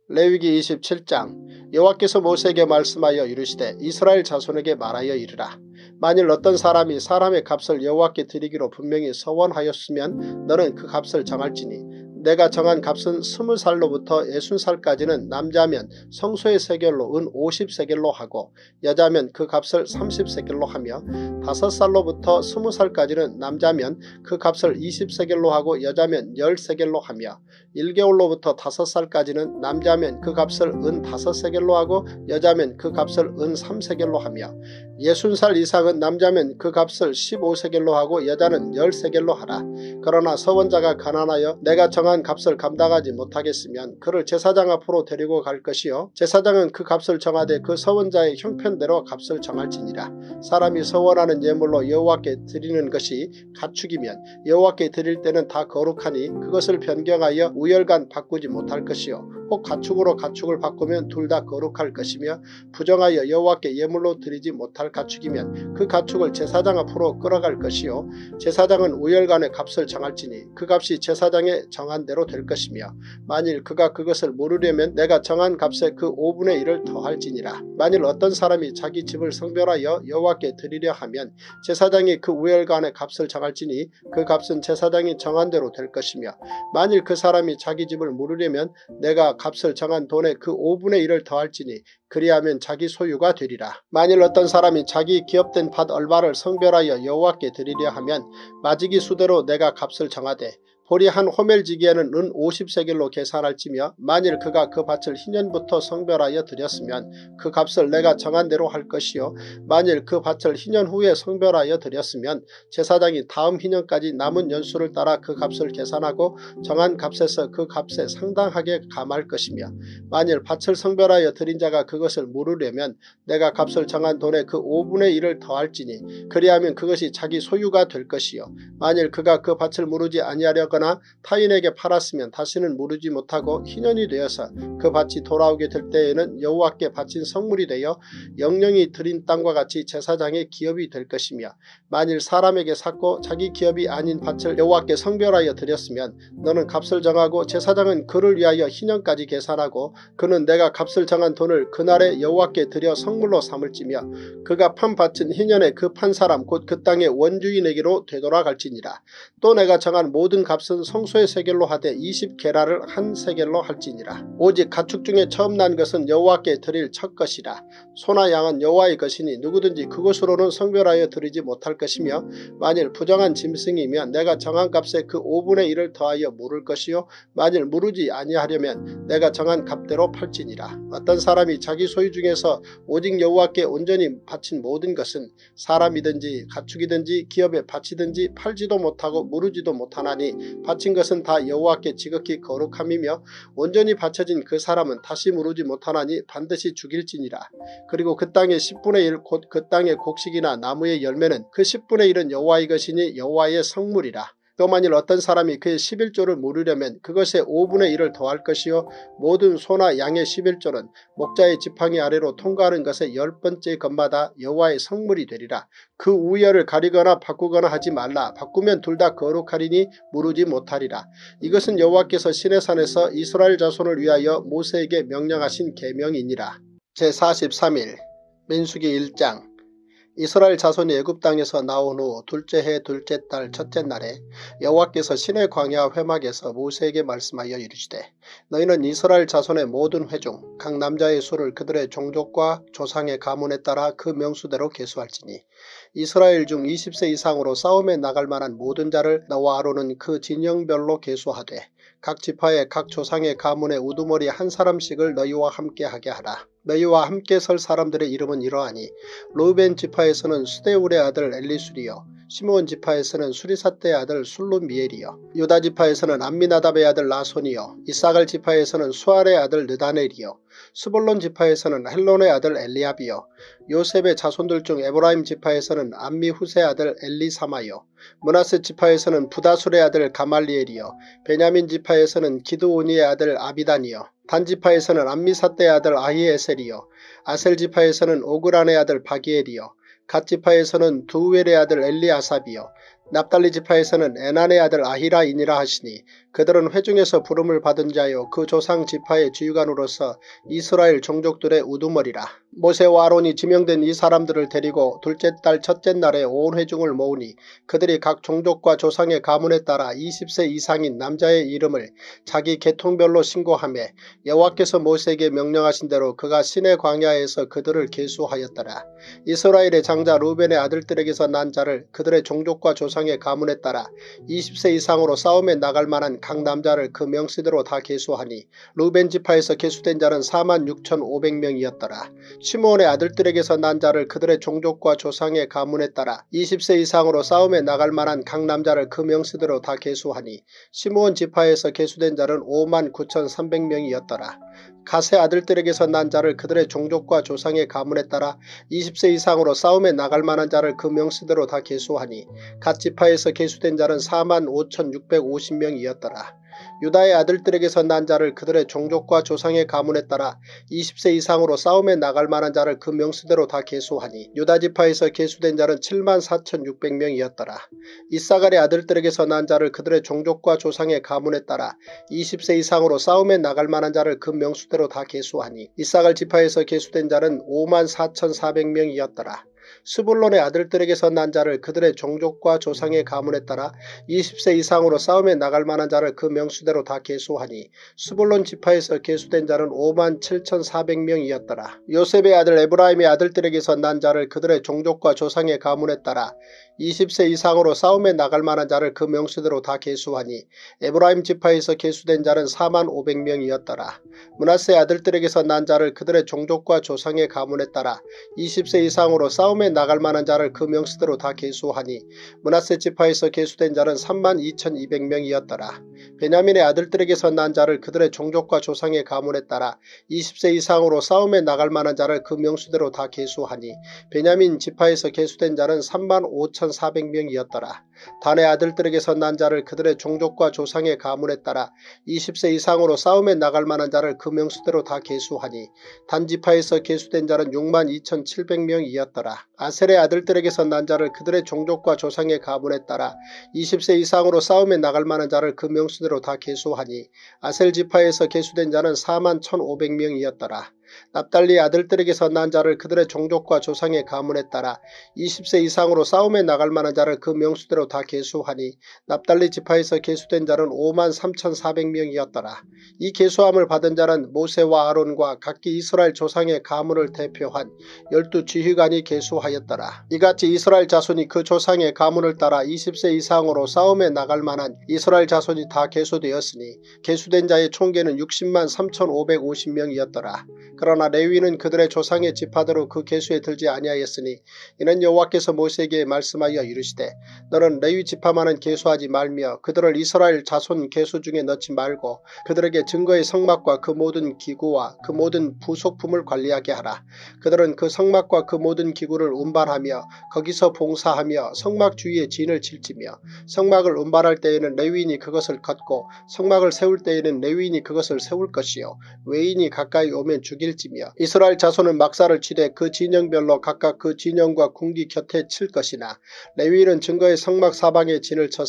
레위기 27장. 여호와께서 모세에게 말씀하여 이르시되 이스라엘 자손에게 말하여 이르라. 만일 어떤 사람이 사람의 값을 여호와께 드리기로 분명히 서원하였으면 너는 그 값을 정할지니 내가 정한 값은 20살로부터 60살까지는 남자면 성소의 세겔로 은 50세겔로 하고 여자면 그 값을 30세겔로 하며 5살로부터 20살까지는 남자면 그 값을 20세겔로 하고 여자면 10세겔로 하며 1개월로부터 5살까지는 남자면 그 값을 은 5세겔로 하고 여자면 그 값을 은 3세겔로 하며 60살 이상은 남자면 그 값을 15세겔로 하고 여자는 10세겔로 하라. 그러나 서원자가 가난하여 내가 정한 값을 감당하지 못하겠으면 그를 제사장 앞으로 데리고 갈 것이요 제사장은 그 값을 정하되 그 서원자의 형편대로 값을 정할지니라. 사람이 서원하는 예물로 여호와께 드리는 것이 가축이면 여호와께 드릴 때는 다 거룩하니 그것을 변경하여 우열간 바꾸지 못할 것이요 혹 가축으로 가축을 바꾸면 둘 다 거룩할 것이며 부정하여 여호와께 예물로 드리지 못할 가축이면 그 가축을 제사장 앞으로 끌어갈 것이요 제사장은 우열간의 값을 정할지니 그 값이 제사장의 정한 대로 될 것이며 만일 그가 그것을 모르려면 내가 정한 값에 그 5분의 1을 더할지니라. 만일 어떤 사람이 자기 집을 성별하여 여호와께 드리려 하면 제사장이 그 우열간의 값을 정할지니 그 값은 제사장이 정한 대로 될 것이며 만일 그 사람이 자기 집을 모르려면 내가 값을 정한 돈의 그 5분의 1을 더할지니 그리하면 자기 소유가 되리라. 만일 어떤 사람이 자기 기업된 밭 얼마를 성별하여 여호와께 드리려 하면 마지기 수대로 내가 값을 정하되 보리 한 호멜지기에는 은 50세겔로 계산할지며 만일 그가 그 밭을 희년부터 성별하여 드렸으면 그 값을 내가 정한 대로 할 것이요 만일 그 밭을 희년 후에 성별하여 드렸으면 제사장이 다음 희년까지 남은 연수를 따라 그 값을 계산하고 정한 값에서 그 값에 상당하게 감할 것이며 만일 밭을 성별하여 드린 자가 그것을 모르려면 내가 값을 정한 돈의 그 5분의 1을 더할지니 그리하면 그것이 자기 소유가 될 것이요 만일 그가 그 밭을 모르지 아니하려 타인에게 팔았으면 다시는 모르지 못하고 희년이 되어서 그 밭이 돌아오게 될 때에는 여호와께 바친 성물이 되어 영영이 드린 땅과 같이 제사장의 기업이 될 것이며 만일 사람에게 샀고 자기 기업이 아닌 밭을 여호와께 성별하여 드렸으면 너는 값을 정하고 제사장은 그를 위하여 희년까지 계산하고 그는 내가 값을 정한 돈을 그날에 여호와께 드려 성물로 삼을지며 그가 판 밭은 희년에 그 판 사람 곧 그 땅의 원주인에게로 되돌아갈지니라. 또 내가 정한 모든 값을 성소의 세겔로 하되 20게라를 한 세겔로 할지니라. 오직 가축 중에 처음 난 것은 여호와께 드릴 첫 것이라. 소나 양은 여호와의 것이니 누구든지 그것으로는 성별하여 드리지 못할 것이며 만일 부정한 짐승이면 내가 정한 값에 그 5분의 1을 더하여 물을 것이요 만일 물으지 아니하려면 내가 정한 값대로 팔지니라. 어떤 사람이 자기 소유 중에서 오직 여호와께 온전히 바친 모든 것은 사람이든지 가축이든지 기업에 바치든지 팔지도 못하고 물으지도 못하나니 바친 것은 다 여호와께 지극히 거룩함이며 온전히 바쳐진 그 사람은 다시 물으지 못하나니 반드시 죽일지니라. 그리고 그 땅의 10분의 1 곧 그 땅의 곡식이나 나무의 열매는 그 10분의 1은 여호와의 것이니 여호와의 성물이라. 또 만일 어떤 사람이 그의 11조를 물으려면 그것의 5분의 1을 더할 것이요 모든 소나 양의 11조는 목자의 지팡이 아래로 통과하는 것의 10번째 것마다 여호와의 성물이 되리라. 그 우열을 가리거나 바꾸거나 하지 말라. 바꾸면 둘 다 거룩하리니 무르지 못하리라. 이것은 여호와께서 시내산에서 이스라엘 자손을 위하여 모세에게 명령하신 계명이니라. 제43일 민수기 1장. 이스라엘 자손이 애굽 땅에서 나온 후 둘째 해 둘째 달 첫째 날에 여호와께서 시내 광야 회막에서 모세에게 말씀하여 이르시되, 너희는 이스라엘 자손의 모든 회중 각 남자의 수를 그들의 종족과 조상의 가문에 따라 그 명수대로 계수할지니, 이스라엘 중 20세 이상으로 싸움에 나갈 만한 모든 자를 너와 아론은 그 진영별로 계수하되 각 지파의 각 조상의 가문의 우두머리 한 사람씩을 너희와 함께 하게 하라. 너희와 함께 설 사람들의 이름은 이러하니, 루벤 지파에서는 스데울의 아들 엘리술이요, 시므온 지파에서는 수리삿대의 아들 술루미엘이요, 유다 지파에서는 암미나답의 아들 나손이요, 이사갈 지파에서는 수알의 아들 느다넬이요, 스불론 지파에서는 헬론의 아들 엘리압이요, 요셉의 자손들 중 에브라임 지파에서는 암미후세의 아들 엘리사마요, 므낫세 지파에서는 부다술의 아들 가말리엘이요, 베냐민 지파에서는 기드오니의 아들 아비단이요, 단 지파에서는 암미사대의 아들 아히에셀이요, 아셀 지파에서는 오그란의 아들 바기엘이요, 갓 지파에서는 두웰의 아들 엘리아삽이요, 납달리 지파에서는 에난의 아들 아히라이니라 하시니, 그들은 회중에서 부름을 받은 자요 그 조상 지파의 지휘관으로서 이스라엘 종족들의 우두머리라. 모세와 아론이 지명된 이 사람들을 데리고 둘째 달 첫째 날에 온 회중을 모으니, 그들이 각 종족과 조상의 가문에 따라 20세 이상인 남자의 이름을 자기 계통별로 신고하며 여호와께서 모세에게 명령하신 대로 그가 시내 광야에서 그들을 계수하였더라. 이스라엘의 장자 루벤의 아들들에게서 난 자를 그들의 종족과 조상의 가문에 따라 20세 이상으로 싸움에 나갈 만한 각 남자를 그 명수대로 다 계수하니, 루벤 지파에서 계수된 자는 46,500명이었더라. 시므온의 아들들에게서 난 자를 그들의 종족과 조상의 가문에 따라 20세 이상으로 싸움에 나갈 만한 각 남자를 그 명수대로 다 계수하니, 시므온 지파에서 계수된 자는 59,300명이었더라. 갓의 아들들에게서 난 자를 그들의 종족과 조상의 가문에 따라 20세 이상으로 싸움에 나갈 만한 자를 그 명수대로 다 계수하니, 갓 지파에서 계수된 자는 45,650명이었더라. 유다의 아들들에게서 난 자를 그들의 종족과 조상의 가문에 따라 20세 이상으로 싸움에 나갈 만한 자를 그 명수대로 다 계수하니, 유다 지파에서 계수된 자는 74,600명이었더라. 이사갈의 아들들에게서 난 자를 그들의 종족과 조상의 가문에 따라 20세 이상으로 싸움에 나갈 만한 자를 그 명수대로 다 계수하니, 이사갈 지파에서 계수된 자는 54,400명이었더라. 스불론의 아들들에게서 난 자를 그들의 종족과 조상의 가문에 따라 20세 이상으로 싸움에 나갈 만한 자를 그 명수대로 다 계수하니, 스불론 지파에서 계수된 자는 57,400명이었더라. 요셉의 아들 에브라임의 아들들에게서 난 자를 그들의 종족과 조상의 가문에 따라 20세 이상으로 싸움에 나갈 만한 자를 그 명수대로 다 계수하니, 에브라임 지파에서 계수된 자는 40,500명이었더라. 므낫세 아들들에게서 난 자를 그들의 종족과 조상의 가문에 따라 20세 이상으로 싸움에 나갈 만한 자를 그 명수대로 다 계수하니, 므낫세 지파에서 계수된 자는 32,200명이었더라. 베냐민의 아들들에게서 난 자를 그들의 종족과 조상의 가문에 따라 20세 이상으로 싸움에 나갈 만한 자를 그 명수대로 다 계수하니, 베냐민 지파에서 계수된 자는 35,400명이었더라. 단의 아들들에게서 난 자를 그들의 종족과 조상의 가문에 따라 20세 이상으로 싸움에 나갈 만한 자를 그 명수대로 다 계수하니, 단 지파에서 계수된 자는 62,700명이었더라. 아셀의 아들들에게서 난 자를 그들의 종족과 조상의 가문에 따라 20세 이상으로 싸움에 나갈 만한 자를 그 명수대로 다 계수하니, 아셀 지파에서 계수된 자는 41,500명이었더라. 납달리 아들들에게서 난 자를 그들의 종족과 조상의 가문에 따라 20세 이상으로 싸움에 나갈 만한 자를 그 명수대로 다 계수하니, 납달리 지파에서 계수된 자는 53,400명이었더라. 이 계수함을 받은 자는 모세와 아론과 각기 이스라엘 조상의 가문을 대표한 12지휘관이 계수하였더라. 이같이 이스라엘 자손이 그 조상의 가문을 따라 20세 이상으로 싸움에 나갈 만한 이스라엘 자손이 다 계수되었으니, 계수된 자의 총계는 603,550명이었더라. 그러나 레위는 그들의 조상의 지파대로 그 계수에 들지 아니하였으니 이는 여호와께서 모세에게 말씀하여 이르시되 너는 레위 지파만은 계수하지 말며 그들을 이스라엘 자손 계수 중에 넣지 말고 그들에게 증거의 성막과 그 모든 기구와 그 모든 부속품을 관리하게 하라. 그들은 그 성막과 그 모든 기구를 운반하며 거기서 봉사하며 성막 주위에 진을 칠지며 성막을 운반할 때에는 레위인이 그것을 걷고 성막을 세울 때에는 레위인이 그것을 세울 것이요 외인이 가까이 오면 죽일지며 이스라엘 자손은 막사를 치되 그 진영별로 각각 그 진영과 군기 곁에 칠 것이나 레위인은 증거의 성막 사방에 진을 쳐서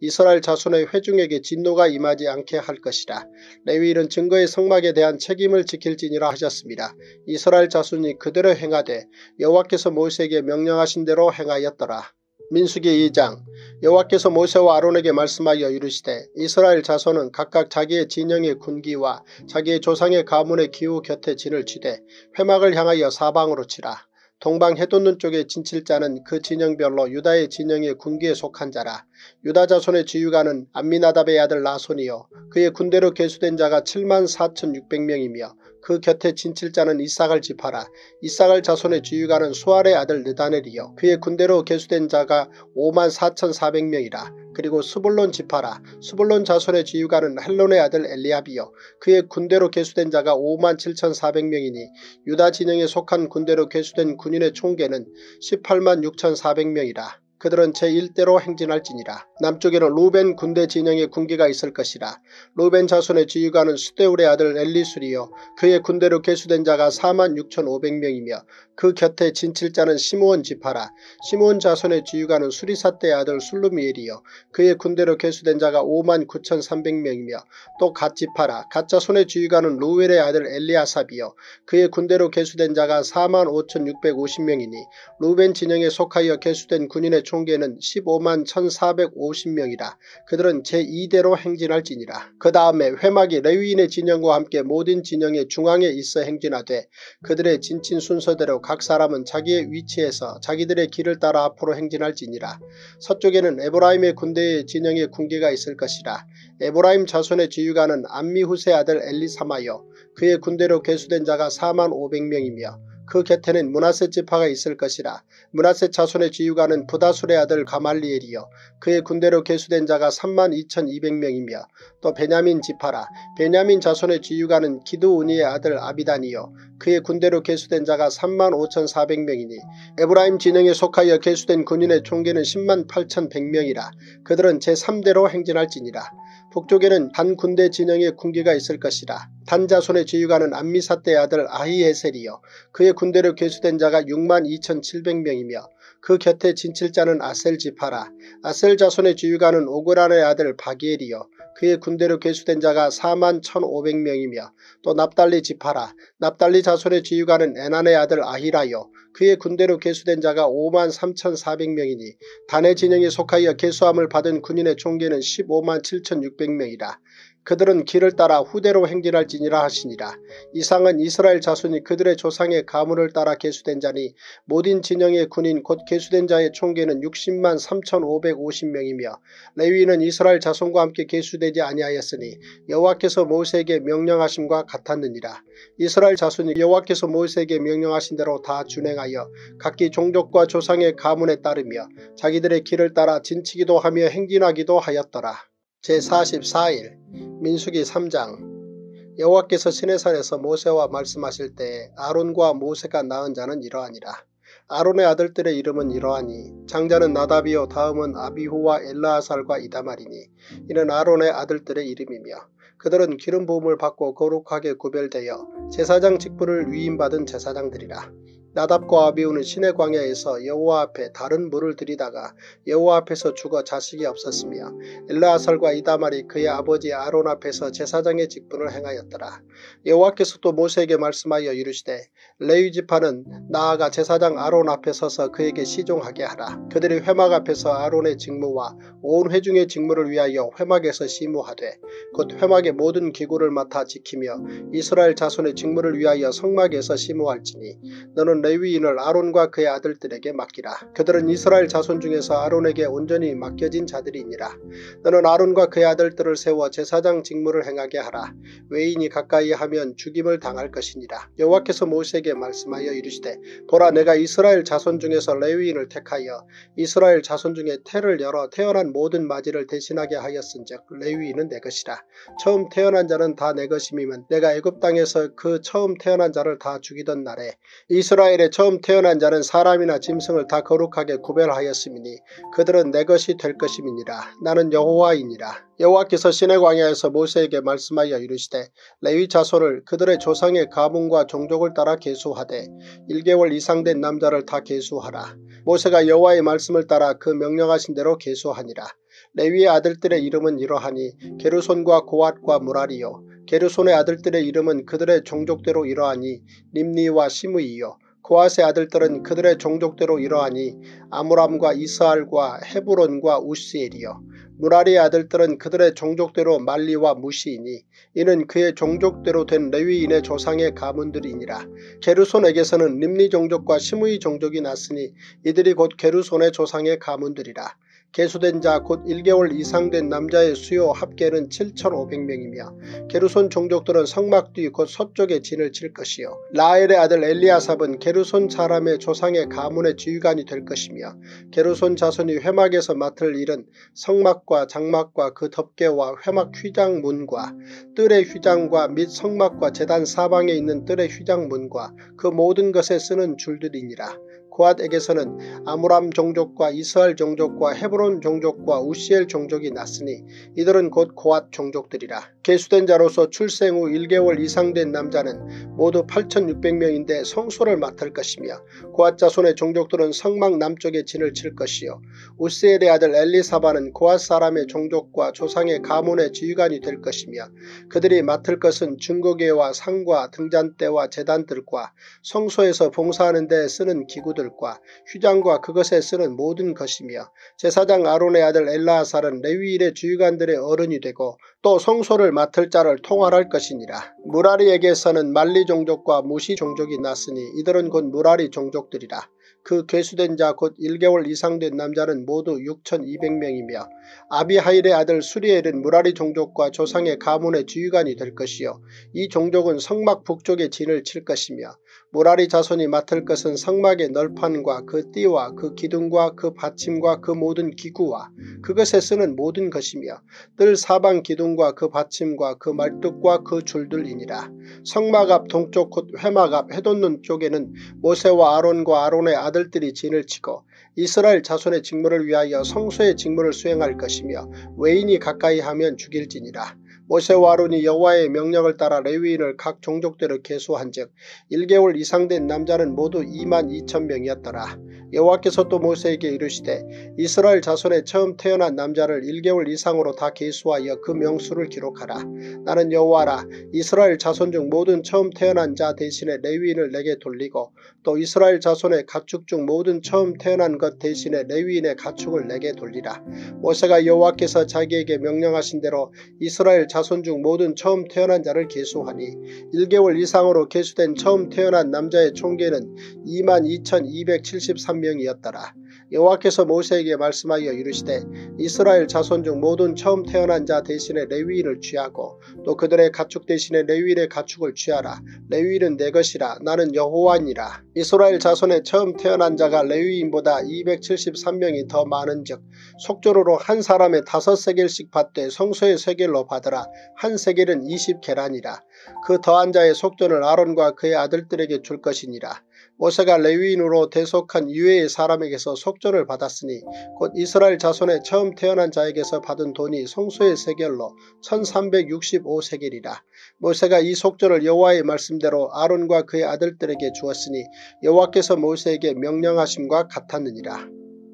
이스라엘 자손의 회중에게 진노가 임하지 않게 할 것이라. 레위인은 증거의 성막에 대한 책임을 지킬지니라 하셨습니다. 이스라엘 자손이 그대로 행하되 여호와께서 모세에게 명령하신 대로 행하였더라. 민수기 2장. 여호와께서 모세와 아론에게 말씀하여 이르시되 이스라엘 자손은 각각 자기의 진영의 군기와 자기의 조상의 가문의 기후 곁에 진을 치되 회막을 향하여 사방으로 치라. 동방 해돋는 쪽에 진칠자는 그 진영별로 유다의 진영의 군기에 속한 자라. 유다 자손의 지휘관은 암미나답의 아들 나손이요 그의 군대로 계수된 자가 74,600명이며 그 곁에 진칠자는 이사갈 지파라. 이사갈 자손의 지휘관은 수알의 아들 느다넬이요 그의 군대로 계수된 자가 54,400명이라. 그리고 스불론 지파라. 스불론 자손의 지휘관은 헬론의 아들 엘리압이요 그의 군대로 계수된 자가 57,400명이니 유다 진영에 속한 군대로 계수된 군인의 총계는 186,400명이라. 그들은 제1대로 행진할지니라. 남쪽에는 루벤 군대 진영의 군기가 있을 것이라. 루벤 자손의 지휘관은 스데울의 아들 엘리술이요 그의 군대로 계수된 자가 46,500명이며 그 곁에 진칠자는 시므온 지파라. 시므온 자손의 지휘관은 수리삿대의 아들 술루미엘이요 그의 군대로 계수된 자가 59,300명이며 또 갓 지파라. 갓 자손의 지휘관은 루웰의 아들 엘리아삽이요 그의 군대로 계수된 자가 45,650명이니 루벤 진영에 속하여 계수된 군인의 총계는 151,450명이라. 그들은 제2대로 행진할지니라. 그 다음에 회막이 레위인의 진영과 함께 모든 진영의 중앙에 있어 행진하되 그들의 진친 순서대로 각 사람은 자기의 위치에서 자기들의 길을 따라 앞으로 행진할지니라. 서쪽에는 에브라임의 군대의 진영의 군기가 있을 것이라. 에브라임 자손의 지휘관은 암미후세 아들 엘리사마요 그의 군대로 계수된 자가 45,000명이며 그 곁에는 므낫세 지파가 있을 것이라. 므낫세 자손의 지휘관은 부다술의 아들 가말리엘이요 그의 군대로 계수된 자가 32,200명이며 또 베냐민 지파라. 베냐민 자손의 지휘관은 기드우니의 아들 아비단이요 그의 군대로 계수된 자가 35,400명이니 에브라임 진영에 속하여 계수된 군인의 총계는 108,100명이라. 그들은 제3대로 행진할지니라. 북쪽에는 단 군대 진영의 군기가 있을 것이라. 단 자손의 지휘관은 암미사대의 아들 아히에셀이요 그의 군대로 계수된 자가 62,700명이며 그 곁에 진칠자는 아셀 지파라. 아셀 자손의 지휘관은 오그란의 아들 바기엘이요 그의 군대로 계수된 자가 41,500명이며 또 납달리 지파라. 납달리 자손의 지휘관은 에난의 아들 아히라요 그의 군대로 계수된 자가 53,400명이니 단의 진영에 속하여 계수함을 받은 군인의 총계는 157,600명이라. 그들은 길을 따라 후대로 행진할지니라 하시니라. 이상은 이스라엘 자손이 그들의 조상의 가문을 따라 계수된 자니 모든 진영의 군인 곧 계수된 자의 총계는 603,550명이며 레위인은 이스라엘 자손과 함께 계수되지 아니하였으니 여호와께서 모세에게 명령하심과 같았느니라. 이스라엘 자손이 여호와께서 모세에게 명령하신 대로 다 준행하여 각기 종족과 조상의 가문에 따르며 자기들의 길을 따라 진치기도 하며 행진하기도 하였더라. 제44일 민수기 3장. 여호와께서 시내산에서 모세와 말씀하실 때에 아론과 모세가 낳은 자는 이러하니라. 아론의 아들들의 이름은 이러하니 장자는 나답이요 다음은 아비후와 엘라아살과 이다말이니 이는 아론의 아들들의 이름이며 그들은 기름 부음을 받고 거룩하게 구별되어 제사장 직분을 위임받은 제사장들이라. 나답과 아비후는 시내 광야에서 여호와 앞에 다른 물을 들이다가 여호와 앞에서 죽어 자식이 없었으며 엘르아살과 이다말이 그의 아버지 아론 앞에서 제사장의 직분을 행하였더라. 여호와께서 또 모세에게 말씀하여 이르시되 레위 지파는 나아가 제사장 아론 앞에 서서 그에게 시종하게 하라. 그들이 회막 앞에서 아론의 직무와 온 회중의 직무를 위하여 회막에서 시무하되 곧 회막의 모든 기구를 맡아 지키며 이스라엘 자손의 직무를 위하여 성막에서 시무할지니 너는 레위인을 아론과 그의 아들들에게 맡기라. 그들은 이스라엘 자손 중에서 아론에게 온전히 맡겨진 자들이니라. 너는 아론과 그의 아들들을 세워 제사장 직무를 행하게 하라. 외인이 가까이 하면 죽임을 당할 것이니라. 여호와께서 모세에게 말씀하여 이르시되 보라, 내가 이스라엘 자손 중에서 레위인을 택하여 이스라엘 자손 중에 태를 열어 태어난 모든 마지를 대신하게 하였은즉 레위인은 내 것이라. 처음 태어난 자는 다 내 것임이면 내가 애굽 땅에서 그 처음 태어난 자를 다 죽이던 날에 이스라엘의 처음 태어난 자는 사람이나 짐승을 다 거룩하게 구별하였음이니 그들은 내 것이 될 것임이니라. 나는 여호와이니라. 여호와께서 시내 광야에서 모세에게 말씀하여 이르시되 레위 자손을 그들의 조상의 가문과 종족을 따라 계수하되 1개월 이상 된 남자를 다 계수하라. 모세가 여호와의 말씀을 따라 그 명령하신 대로 계수하니라. 레위의 아들들의 이름은 이러하니 게르손과 고핫과 므라리요, 게르손의 아들들의 이름은 그들의 종족대로 이러하니 림니와 시므이요, 고핫의 아들들은 그들의 종족대로 이러하니 아므람과 이사갈과 헤브론과 우시엘이요, 므라리의 아들들은 그들의 종족대로 말리와 무시이니 이는 그의 종족대로 된 레위인의 조상의 가문들이니라. 게르손에게서는 림니 종족과 시므이 종족이 났으니 이들이 곧 게르손의 조상의 가문들이라. 계수된 자 곧 1개월 이상 된 남자의 수요 합계는 7,500명이며 게르손 종족들은 성막 뒤 곧 서쪽에 진을 칠 것이요, 라헬의 아들 엘리아삽은 게르손 사람의 조상의 가문의 지휘관이 될 것이며 게르손 자손이 회막에서 맡을 일은 성막과 장막과 그 덮개와 회막 휘장문과 뜰의 휘장과 및 성막과 제단 사방에 있는 뜰의 휘장문과 그 모든 것에 쓰는 줄들이니라. 고핫에게서는 아므람 종족과 이스할 종족과 헤브론 종족과 우시엘 종족이 났으니 이들은 곧 고핫 종족들이라. 계수된 자로서 출생 후 1개월 이상 된 남자는 모두 8,600명인데 성소를 맡을 것이며 고핫 자손의 종족들은 성막 남쪽에 진을 칠 것이요, 우시엘의 아들 엘리사바는 고핫 사람의 종족과 조상의 가문의 지휘관이 될 것이며 그들이 맡을 것은 증거궤와 상과 등잔대와 제단들과 성소에서 봉사하는 데 쓰는 기구들 과 휘장과 그것에 쓰는 모든 것이며 제사장 아론의 아들 엘라아살은 레위일의 주의관들의 어른이 되고 또 성소를 맡을 자를 통할할 것이니라. 므라리에게서는 말리 종족과 무시 종족이 났으니 이들은 곧 므라리 종족들이라. 그 계수된 자 곧 1개월 이상 된 남자는 모두 6,200명이며 아비하일의 아들 수리엘은 므라리 종족과 조상의 가문의 지휘관이 될 것이요, 이 종족은 성막 북쪽에 진을 칠 것이며 므라리 자손이 맡을 것은 성막의 널판과 그 띠와 그 기둥과 그 받침과 그 모든 기구와 그것에 쓰는 모든 것이며 뜰 사방 기둥과 그 받침과 그 말뚝과 그 줄들이니라. 성막 앞 동쪽 곧 회막 앞 헤돈눈 쪽에는 모세와 아론과 아론의 아들들이 진을 치고 이스라엘 자손의 직무를 위하여 성소의 직무를 수행할 것이며 외인이 가까이 하면 죽일지니라. 모세와 아론이 여호와의 명령을 따라 레위인을 각 종족대로 계수한즉 1개월 이상 된 남자는 모두 22,000명이었더라. 여호와께서 또 모세에게 이르시되 이스라엘 자손의 처음 태어난 남자를 1개월 이상으로 다 계수하여 그 명수를 기록하라. 나는 여호와라. 이스라엘 자손 중 모든 처음 태어난 자 대신에 레위인을 내게 돌리고 또 이스라엘 자손의 가축 중 모든 처음 태어난 것 대신에 레위인의 가축을 내게 돌리라. 모세가 여호와께서 자기에게 명령하신 대로 이스라엘 자손 중 모든 처음 태어난 자를 계수하니 1개월 이상으로 계수된 처음 태어난 남자의 총계는 22,273명이었더라. 여호와께서 모세에게 말씀하여 이르시되 이스라엘 자손 중 모든 처음 태어난 자 대신에 레위인을 취하고 또 그들의 가축 대신에 레위인의 가축을 취하라. 레위인은 내 것이라. 나는 여호와니라. 이스라엘 자손의 처음 태어난 자가 레위인보다 273명이 더 많은즉 속조로로 한 사람의 5세겔씩 받되 성소의 세겔로 받으라. 한 세겔은 20계란이라. 그 더한 자의 속전을 아론과 그의 아들들에게 줄 것이니라. 모세가 레위인으로 대속한 이외의 사람에게서 속전을 받았으니 곧 이스라엘 자손의 처음 태어난 자에게서 받은 돈이 성소의 세겔로 1365세겔이라. 모세가 이 속전을 여호와의 말씀대로 아론과 그의 아들들에게 주었으니 여호와께서 모세에게 명령하심과 같았느니라.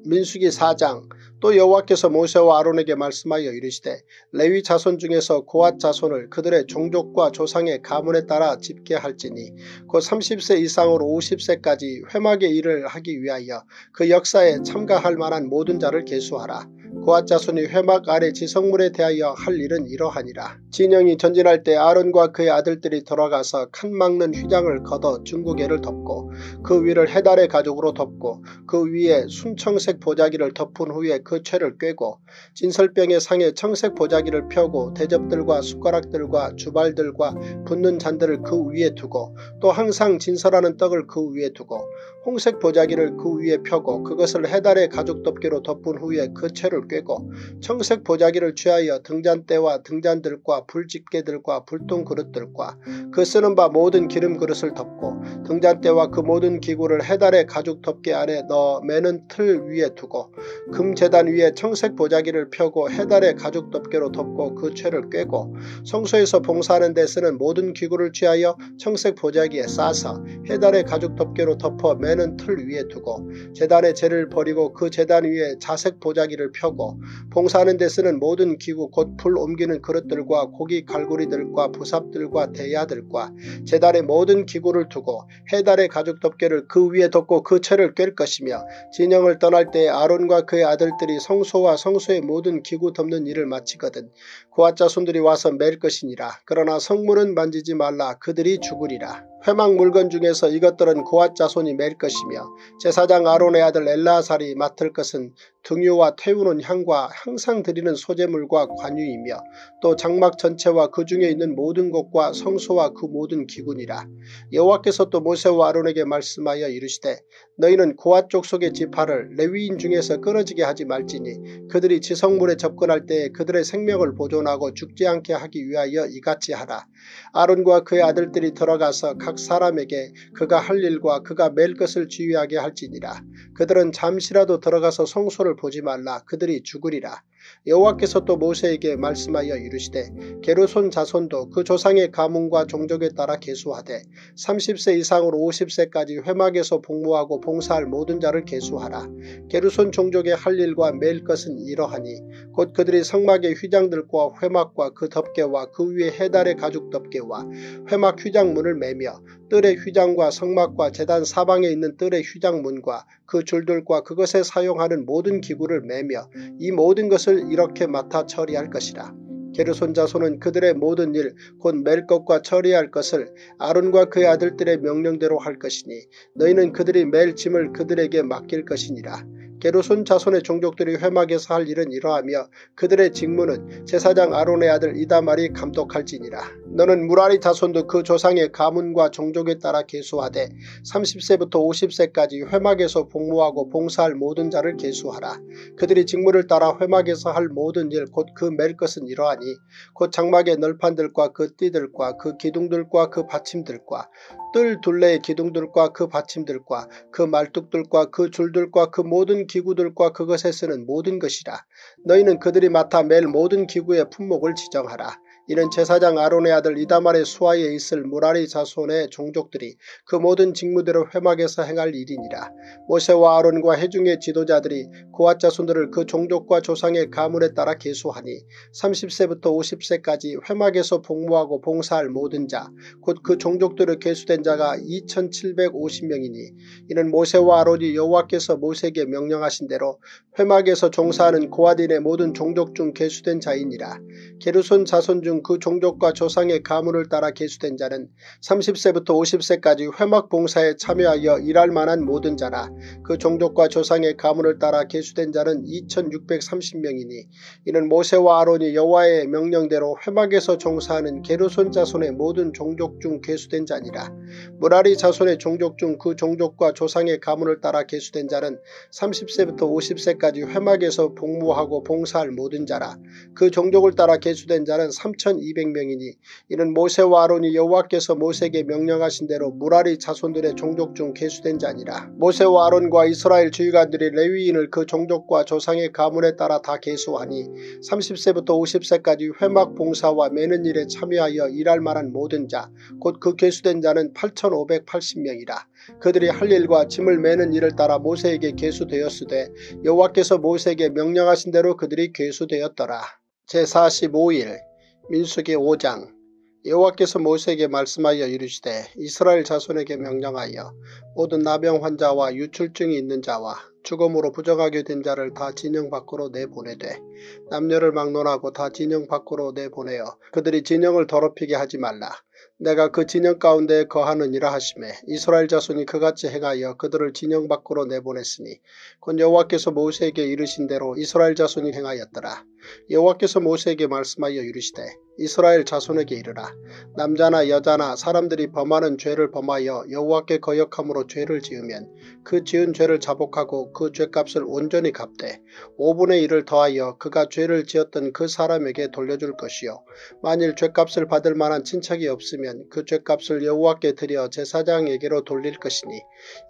민수기 4장. 또 여호와께서 모세와 아론에게 말씀하여 이르시되 레위 자손 중에서 고핫 자손을 그들의 종족과 조상의 가문에 따라 집계할지니 곧 30세 이상으로 50세까지 회막의 일을 하기 위하여 그 역사에 참가할 만한 모든 자를 계수하라. 고핫 자손이 회막 아래 지성물에 대하여 할 일은 이러하니라. 진영이 전진할 때 아론과 그의 아들들이 돌아가서 칸 막는 휘장을 걷어 중국에를 덮고 그 위를 해달의 가죽으로 덮고 그 위에 순청색 보자기를 덮은 후에 그 채를 꿰고 진설병의 상에 청색 보자기를 펴고 대접들과 숟가락들과 주발들과 붓는 잔들을 그 위에 두고 또 항상 진설하는 떡을 그 위에 두고 홍색 보자기를 그 위에 펴고 그것을 해달의 가죽 덮개로 덮은 후에 그 채를 꿰고 청색 보자기를 취하여 등잔대와 등잔들과 불집게들과 불통 그릇들과 그 쓰는 바 모든 기름 그릇을 덮고 등잔대와 그 모든 기구를 해달의 가죽 덮개 안에 넣어 매는 틀 위에 두고 금 제단 위에 청색 보자기를 펴고 해달의 가죽 덮개로 덮고 그 채를 꿰고 성소에서 봉사하는 데 쓰는 모든 기구를 취하여 청색 보자기에 싸서 해달의 가죽 덮개로 덮어 매는 틀 위에 두고 제단의 재를 버리고 그 제단 위에 자색 보자기를 펴고 봉사하는 데 쓰는 모든 기구 곧 불 옮기는 그릇들과 고기 갈고리들과 부삽들과 대야들과 제단의 모든 기구를 두고 해달의 가죽 덮개를 그 위에 덮고 그 채를 꿰 것이며 진영을 떠날 때 아론과 그의 아들들이 성소와 성소의 모든 기구 덮는 일을 마치거든 고핫 자손들이 와서 맬 것이니라. 그러나 성물은 만지지 말라. 그들이 죽으리라. 회막 물건 중에서 이것들은 고핫 자손이 맬 것이며 제사장 아론의 아들 엘라살이 맡을 것은 등유와 태우는 향과 항상 드리는 소재물과 관유이며 또 장막 전체와 그 중에 있는 모든 것과 성소와 그 모든 기구니라. 여호와께서 또 모세와 아론에게 말씀하여 이르시되 너희는 고핫 족속의 지파를 레위인 중에서 끊어지게 하지 말지니 그들이 지성물에 접근할 때에 그들의 생명을 보존하고 죽지 않게 하기 위하여 이같이 하라. 아론과 그의 아들들이 들어가서 각 사람에게 그가 할 일과 그가 맬 것을 지휘하게 할지니라. 그들은 잠시라도 들어가서 성소를 보지 말라. 그들이 죽으리라. 여호와께서 또 모세에게 말씀하여 이르시되 게르손 자손도 그 조상의 가문과 종족에 따라 계수하되 30세 이상으로 50세까지 회막에서 복무하고 봉사할 모든 자를 계수하라. 게르손 종족의 할 일과 맬 것은 이러하니 곧 그들이 성막의 휘장들과 회막과 그 덮개와 그 위에 해달의 가죽 덮개와 회막 휘장문을 매며 뜰의 휘장과 성막과 제단 사방에 있는 뜰의 휘장문과 그 줄들과 그것에 사용하는 모든 기구를 매며 이 모든 것을 이렇게 맡아 처리할 것이라. 게르손 자손은 그들의 모든 일 곧 맬 것과 처리할 것을 아론과 그의 아들들의 명령대로 할 것이니 너희는 그들이 맬 짐을 그들에게 맡길 것이니라. 게르손 자손의 종족들이 회막에서 할 일은 이러하며 그들의 직무는 제사장 아론의 아들 이다말이 감독할지니라. 너는 므라리 자손도 그 조상의 가문과 종족에 따라 계수하되 30세부터 50세까지 회막에서 복무하고 봉사할 모든 자를 계수하라. 그들이 직무를 따라 회막에서 할 모든 일 곧 그 맬 것은 이러하니 곧 장막의 널판들과 그 띠들과 그 기둥들과 그 받침들과 뜰 둘레의 기둥들과 그 받침들과 그 말뚝들과 그 줄들과 그 모든 기구들과 그것에 쓰는 모든 것이라. 너희는 그들이 맡아 맬 모든 기구의 품목을 지정하라. 이는 제사장 아론의 아들 이다말의 수하에 있을 므라리 자손의 종족들이 그 모든 직무대로 회막에서 행할 일이니라. 모세와 아론과 회중의 지도자들이 고핫 자손들을 그 종족과 조상의 가문에 따라 계수하니 30세부터 50세까지 회막에서 복무하고 봉사할 모든 자 곧 그 종족들을 계수된 자가 2750명이니 이는 모세와 아론이 여호와께서 모세에게 명령하신 대로 회막에서 종사하는 고핫인의 모든 종족 중 계수된 자이니라. 게르손 자손 중 그 종족과 조상의 가문을 따라 계수된 자는 30세부터 50세까지 회막 봉사에 참여하여 일할 만한 모든 자라. 그 종족과 조상의 가문을 따라 계수된 자는 2630명이니 이는 모세와 아론이 여호와의 명령대로 회막에서 종사하는 게르손 자손의 모든 종족 중 계수된 자니라. 므라리 자손의 종족 중 그 종족과 조상의 가문을 따라 계수된 자는 30세부터 50세까지 회막에서 복무하고 봉사할 모든 자라. 그 종족을 따라 계수된 자는 3200명이니 이는 모세와 아론이 여호와께서 모세에게 명령하신 대로 므라리 자손들의 종족 중 계수된 자니라. 모세와 아론과 이스라엘 주의관들이 레위인을 그 종족과 조상의 가문에 따라 다 계수하니 30세부터 50세까지 회막 봉사와 매는 일에 참여하여 일할 만한 모든 자 곧 그 계수된 자는 8580명이라. 그들이 할 일과 짐을 매는 일을 따라 모세에게 계수되었으되 여호와께서 모세에게 명령하신 대로 그들이 계수되었더라. 제45일 민수기 5장 여호와께서 모세에게 말씀하여 이르시되 이스라엘 자손에게 명령하여 모든 나병 환자와 유출증이 있는 자와 죽음으로 부정하게 된 자를 다 진영 밖으로 내보내되 남녀를 막론하고 다 진영 밖으로 내보내어 그들이 진영을 더럽히게 하지 말라. 내가 그 진영 가운데 거하느니라 하시매 이스라엘 자손이 그같이 행하여 그들을 진영 밖으로 내보냈으니 곧 여호와께서 모세에게 이르신 대로 이스라엘 자손이 행하였더라. 여호와께서 모세에게 말씀하여 이르시되 이스라엘 자손에게 이르라. 남자나 여자나 사람들이 범하는 죄를 범하여 여호와께 거역함으로 죄를 지으면 그 지은 죄를 자복하고 그 죄값을 온전히 갚되 5분의 1을 더하여 그가 죄를 지었던 그 사람에게 돌려줄 것이요. 만일 죄값을 받을 만한 친척이 없으면 그 죄값을 여호와께 드려 제사장에게로 돌릴 것이니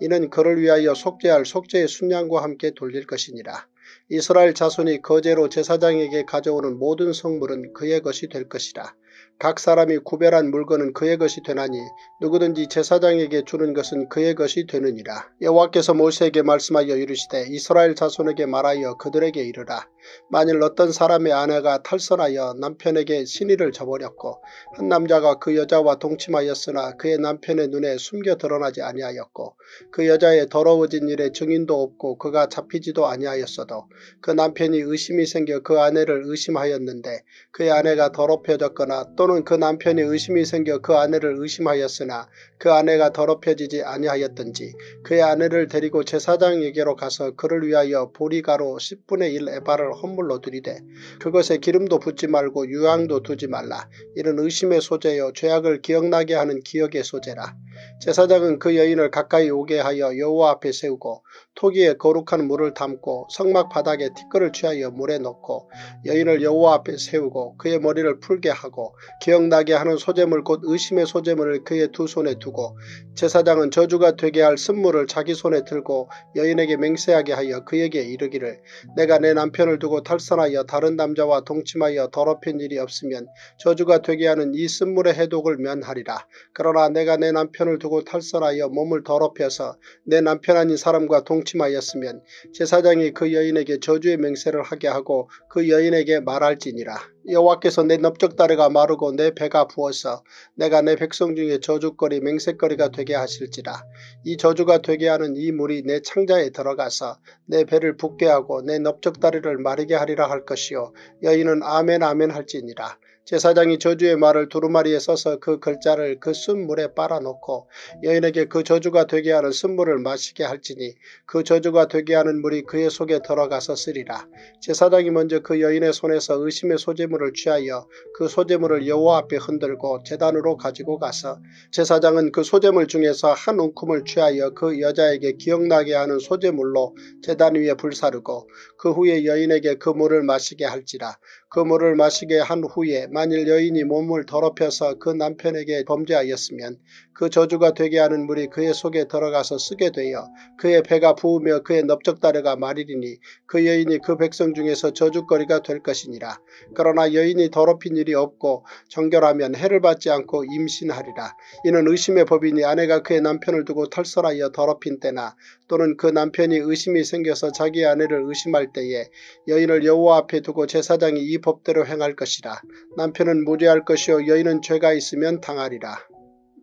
이는 그를 위하여 속죄할 속죄의 순양과 함께 돌릴 것이니라. 이스라엘 자손이 거제로 제사장에게 가져오는 모든 성물은 그의 것이 될 것이라. 각 사람이 구별한 물건은 그의 것이 되나니 누구든지 제사장에게 주는 것은 그의 것이 되느니라. 여호와께서 모세에게 말씀하여 이르시되 이스라엘 자손에게 말하여 그들에게 이르라. 만일 어떤 사람의 아내가 탈선하여 남편에게 신의를 저버렸고 한 남자가 그 여자와 동침하였으나 그의 남편의 눈에 숨겨 드러나지 아니하였고 그 여자의 더러워진 일에 증인도 없고 그가 잡히지도 아니하였어도 그 남편이 의심이 생겨 그 아내를 의심하였는데 그의 아내가 더럽혀졌거나 또는 그 남편이 의심이 생겨 그 아내를 의심하였으나 그 아내가 더럽혀지지 아니하였든지 그의 아내를 데리고 제사장에게로 가서 그를 위하여 보리가루 10분의 1 에바를 헌물로 드리되 그것에 기름도 붓지 말고 유향도 두지 말라. 이는 의심의 소재요 죄악을 기억나게 하는 기억의 소재라. 제사장은 그 여인을 가까이 오게 하여 여호와 앞에 세우고 토기에 거룩한 물을 담고 성막 바닥에 티끌을 취하여 물에 넣고 여인을 여호와 앞에 세우고 그의 머리를 풀게 하고 기억나게 하는 소재물 곧 의심의 소재물을 그의 두 손에 두고 제사장은 저주가 되게 할 쓴물을 자기 손에 들고 여인에게 맹세하게 하여 그에게 이르기를 내가 내 남편을 두고 탈선하여 다른 남자와 동침하여 더럽힌 일이 없으면 저주가 되게 하는 이 쓴물의 해독을 면하리라. 그러나 내가 내 남편을 두고 탈선하여 몸을 더럽혀서 내 남편 아닌 사람과 동침하였으면 제사장이 그 여인에게 저주의 맹세를 하게 하고 그 여인에게 말할지니라. 여호와께서 내 넓적다리가 마르고 내 배가 부어서 내가 내 백성 중에 저주거리 맹세거리가 되게 하실지라. 이 저주가 되게 하는 이 물이 내 창자에 들어가서 내 배를 붓게 하고 내 넓적다리를 마르게 하리라 할 것이요. 여인은 아멘 아멘 할지니라. 제사장이 저주의 말을 두루마리에 써서 그 글자를 그 쓴물에 빨아넣고 여인에게 그 저주가 되게 하는 쓴물을 마시게 할지니 그 저주가 되게 하는 물이 그의 속에 들어가서 쓰리라. 제사장이 먼저 그 여인의 손에서 의심의 소재물을 취하여 그 소재물을 여호와 앞에 흔들고 제단으로 가지고 가서 제사장은 그 소재물 중에서 한 움큼을 취하여 그 여자에게 기억나게 하는 소재물로 제단 위에 불사르고 그 후에 여인에게 그 물을 마시게 할지라. 그 물을 마시게 한 후에 만일 여인이 몸을 더럽혀서 그 남편에게 범죄하였으면 그 저주가 되게 하는 물이 그의 속에 들어가서 쓰게 되어 그의 배가 부으며 그의 넓적다리가 마리리니 그 여인이 그 백성 중에서 저주거리가 될 것이니라. 그러나 여인이 더럽힌 일이 없고 정결하면 해를 받지 않고 임신하리라. 이는 의심의 법이니 아내가 그의 남편을 두고 탈선하여 더럽힌 때나 또는 그 남편이 의심이 생겨서 자기 아내를 의심할 때에 여인을 여호와 앞에 두고 제사장이 이 법대로 행할 것이라. 남편은 무죄할 것이요 여인은 죄가 있으면 당하리라.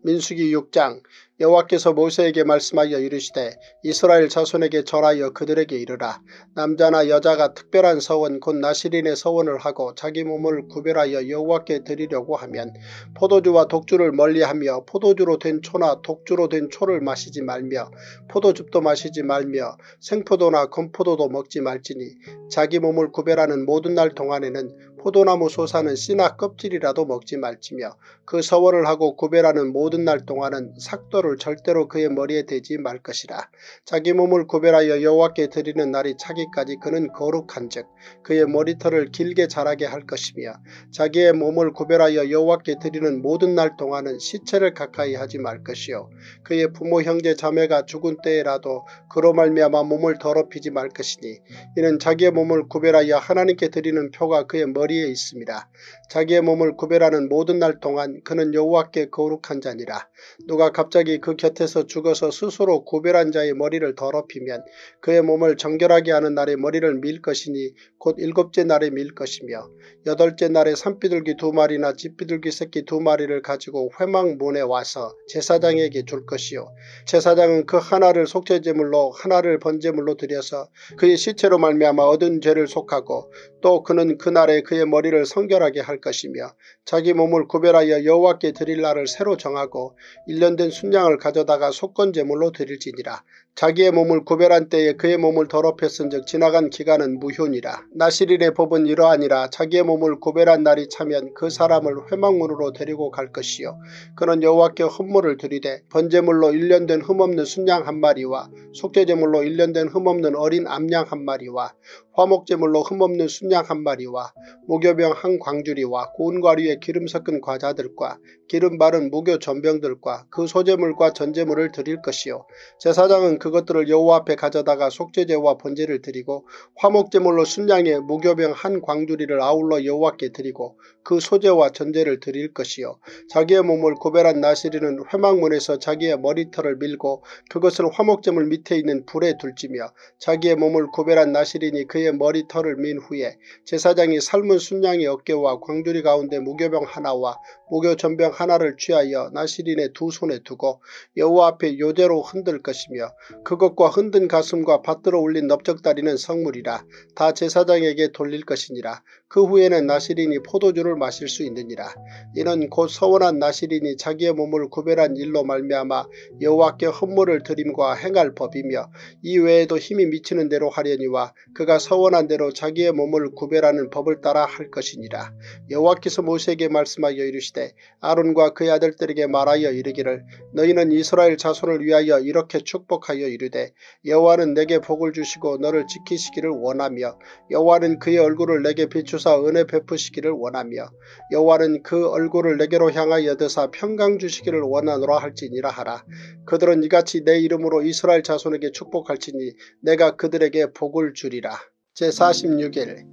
민수기 6장. 여호와께서 모세에게 말씀하여 이르시되 이스라엘 자손에게 전하여 그들에게 이르라. 남자나 여자가 특별한 서원 곧 나실인의 서원을 하고 자기 몸을 구별하여 여호와께 드리려고 하면 포도주와 독주를 멀리하며 포도주로 된 초나 독주로 된 초를 마시지 말며 포도즙도 마시지 말며 생포도나 건포도도 먹지 말지니 자기 몸을 구별하는 모든 날 동안에는 포도나무 소사는 씨나 껍질이라도 먹지 말지며 그 서원을 하고 구별하는 모든 날 동안은 삭도를 절대로 그의 머리에 대지 말 것이라. 자기 몸을 구별하여 여호와께 드리는 날이 차기까지 그는 거룩한즉 그의 머리털을 길게 자라게 할 것이며 자기의 몸을 구별하여 여호와께 드리는 모든 날 동안은 시체를 가까이 하지 말 것이요 그의 부모 형제 자매가 죽은 때에라도 그로 말미암아 몸을 더럽히지 말 것이니 이는 자기의 몸을 구별하여 하나님께 드리는 표가 그의 머리 거리에 있습니다. 자기의 몸을 구별하는 모든 날 동안 그는 여호와께 거룩한 자니라. 누가 갑자기 그 곁에서 죽어서 스스로 구별한 자의 머리를 더럽히면 그의 몸을 정결하게 하는 날에 머리를 밀 것이니 곧 일곱째 날에 밀 것이며 여덟째 날에 산비둘기 2마리나 집비둘기 새끼 2마리를 가지고 회막문에 와서 제사장에게 줄 것이요. 제사장은 그 하나를 속죄제물로 하나를 번제물로 드려서 그의 시체로 말미암아 얻은 죄를 속하고 또 그는 그날에 그의 머리를 성결하게 할 것이며 자기 몸을 구별하여 여호와께 드릴 날을 새로 정하고 1년 된 순양을 가져다가 속건제물로 드릴지니라. 자기의 몸을 구별한 때에 그의 몸을 더럽혔은즉 지나간 기간은 무효니라. 나실인의 법은 이러하니라. 자기의 몸을 구별한 날이 차면 그 사람을 회막문으로 데리고 갈 것이요. 그는 여호와께 헌물을 드리되 번제물로 1년 된 흠없는 순양 한 마리와 속죄제물로 1년 된 흠없는 어린 암양 한 마리와 화목제물로 흠없는 순양 한 마리와 목요병 한 광주리와 고운 과류에 기름 섞은 과자들과 기름 바른 무교 전병들과 그 소제물과 전제물을 드릴 것이요. 제사장은 그것들을 여호와 앞에 가져다가 속죄제와 번제를 드리고 화목제물로 순양에 무교병 한 광주리를 아울러 여호와께 드리고 그 소제와 전제를 드릴 것이요. 자기의 몸을 구별한 나실인은 회막문에서 자기의 머리털을 밀고 그것을 화목제물 밑에 있는 불에 둘지며 자기의 몸을 구별한 나실인이 그의 머리털을 민 후에 제사장이 삶은 순양의 어깨와 광주리 가운데 무교병 하나와 무교 전병 하나를 취하여 나실인의 두 손에 두고 여호와 앞에 요제로 흔들 것이며 그것과 흔든 가슴과 밭들어 올린 넓적다리는 성물이라. 다 제사장에게 돌릴 것이니라. 그 후에는 나실인이 포도주를 마실 수 있느니라. 이는 곧 서원한 나실인이 자기의 몸을 구별한 일로 말미암아 여호와께 헌물을 드림과 행할 법이며 이 외에도 힘이 미치는 대로 하려니와 그가 서원한 대로 자기의 몸을 구별하는 법을 따라 할 것이니라. 여호와께서 모세에게 말씀하여 이르시되 아론과 그의 아들들에게 말하여 이르기를 너희는 이스라엘 자손을 위하여 이렇게 축복하여 이르되 여호와는 내게 복을 주시고 너를 지키시기를 원하며 여호와는 그의 얼굴을 내게 비추 은혜 베푸시기를 원하며 여호와는 그 얼굴을 내게로 향하여 드사 평강 주시기를 원하노라 할지니라 하라. 그들은 이같이 내 이름으로 이스라엘 자손에게 축복할지니 내가 그들에게 복을 주리라. 제46일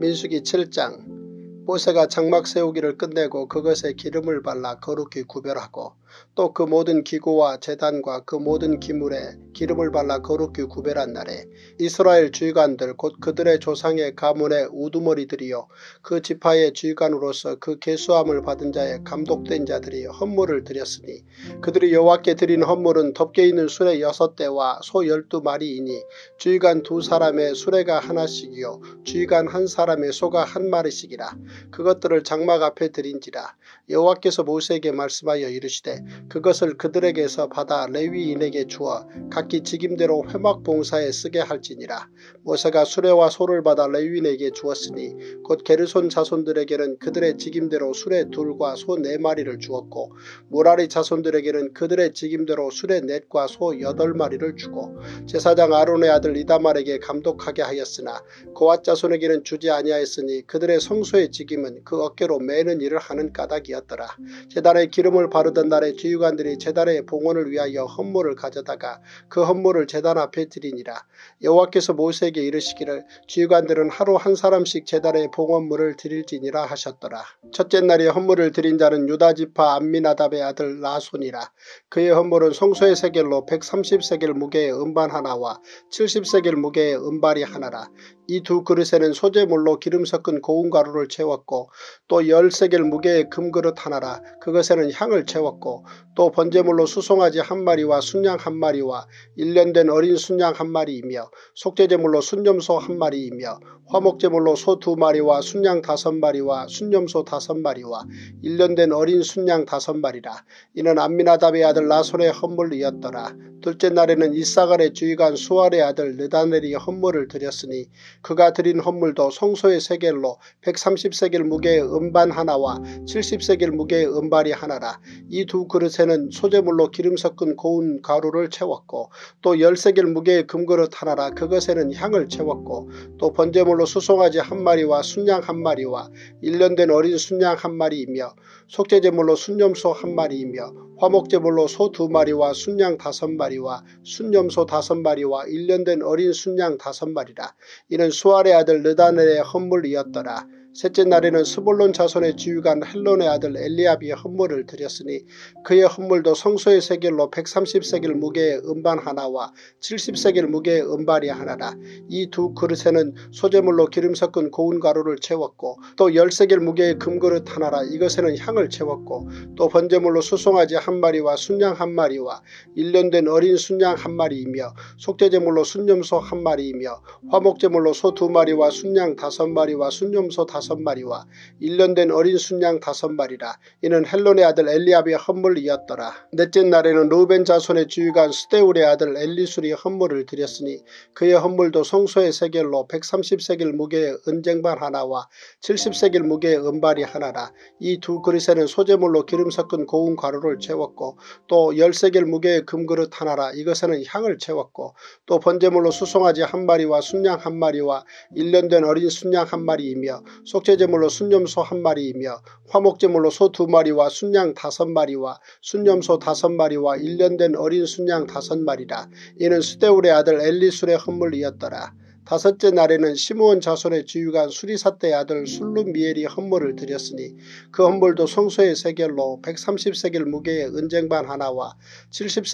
민수기 7장. 모세가 장막 세우기를 끝내고 그것에 기름을 발라 거룩히 구별하고 또 그 모든 기구와 제단과 그 모든 기물에 기름을 발라 거룩히 구별한 날에 이스라엘 주의관들 곧 그들의 조상의 가문의 우두머리들이요 그 지파의 주의관으로서 그 계수함을 받은 자의 감독된 자들이 헌물을 드렸으니 그들이 여호와께 드린 헌물은 덮개 있는 수레 6대와 소 12마리이니 주의관 2사람의 수레가 하나씩이요 주의관 1사람의 소가 1마리씩이라. 그것들을 장막 앞에 드린지라. 여호와께서 모세에게 말씀하여 이르시되 그것을 그들에게서 받아 레위인에게 주어 각기 직임대로 회막 봉사에 쓰게 할지니라. 모세가 수레와 소를 받아 레위인에게 주었으니 곧 게르손 자손들에게는 그들의 직임대로 수레 2과 소 4마리를 주었고 므라리 자손들에게는 그들의 직임대로 수레 4과 소 8마리를 주고 제사장 아론의 아들 이다말에게 감독하게 하였으나 고핫 자손에게는 주지 아니하였으니 그들의 성소의 직임은 그 어깨로 매는 일을 하는 까닭이었더라. 제단에 기름을 바르던 날에 주유관들이 제단의 봉헌을 위하여 헌물을 가져다가 그 헌물을 제단 앞에 드리니라. 여호와께서 모세에게 이르시기를 주유관들은 하루 한 사람씩 제단의 봉헌물을 드릴지니라 하셨더라. 첫째 날에 헌물을 드린 자는 유다지파 암미나답의 아들 나손이라. 그의 헌물은 성소의 세겔로 130세겔 무게의 음반 하나와 70세겔 무게의 음발이 하나라. 이 두 그릇에는 소재물로 기름 섞은 고운 가루를 채웠고 또 13겔 무게의 금그릇 하나라. 그것에는 향을 채웠고 또 번제물로 수송아지 한 마리와 순양 한 마리와 1년 된 어린 순양 한 마리이며 속죄제물로 순염소 한 마리이며 화목제물로 소 2마리와 순양 5마리와 순염소 5마리와 1년 된 어린 순양 5마리라. 이는 암미나답의 아들 나손의 헌물이었더라. 둘째 날에는 이사갈의 주의관 수알의 아들 느다넬이 헌물을 드렸으니 그가 드린 헌물도 성소의 세겔로 130세겔 무게의 음반 하나와 70세겔 무게의 음발이 하나라. 이 두 그릇에는 소재물로 기름 섞은 고운 가루를 채웠고 또 13세겔 무게의 금그릇 하나라. 그것에는 향을 채웠고 또 번제물로 수송아지 한 마리와 순양 한 마리와 1년 된 어린 순양 한 마리이며 속죄제물로 순염소 한 마리이며 화목제물로 소 2마리와 순양 5마리와 순염소 5마리와 1년 된 어린 순양 5마리라. 이는 수알의 아들 느다넬의 헌물이었더라. 셋째 날에는 스불론 자손의 지휘관 헬론의 아들 엘리압이 헌물을 드렸으니 그의 헌물도 성소의 세겔로 130세겔 무게의 음반 하나와 70세겔 무게의 음발이 하나라. 이 두 그릇에는 소재물로 기름 섞은 고운 가루를 채웠고 또 10세겔 무게의 금그릇 하나라. 이것에는 향을 채웠고 또 번제물로 수송아지 한 마리와 순양 한 마리와 1년 된 어린 순양 한 마리이며 속죄제물로 순염소 한 마리이며 화목제물로 소 2마리와 순양 5마리와 순염소 5마리와 1년 된 어린 순양 5마리라. 이는 헬론의 아들 엘리압의 헌물이었더라. 넷째 날에는 루벤 자손의 지휘관 스데울의 아들 엘리술이 헌물을 드렸으니 그의 헌물도 성소의 세겔로 130세겔 무게의 은쟁반 하나와 70세겔 무게의 은발이 하나라. 이 두 그릇에는 소재물로 기름 섞은 고운 가루를 채웠고 또 10세겔 무게의 금그릇 하나라. 이것에는 향을 채웠고 또 번제물로 수송아지 한 마리와 순양 한 마리와 1년 된 어린 순양 한 마리이며 속죄제물로 순염소 한 마리이며 화목제물로 소 2마리와 순양 5마리와 순염소 5마리와 1년 된 어린 순양 5마리라. 이는 스데울의 아들 엘리술의 헌물이었더라. 다섯째 날에는 시므온 자손의 지휘관 수리삿대의 아들 술루미엘이 헌물을 드렸으니 그 헌물도 성소의 세겔로 130세겔 무게의 은쟁반 하나와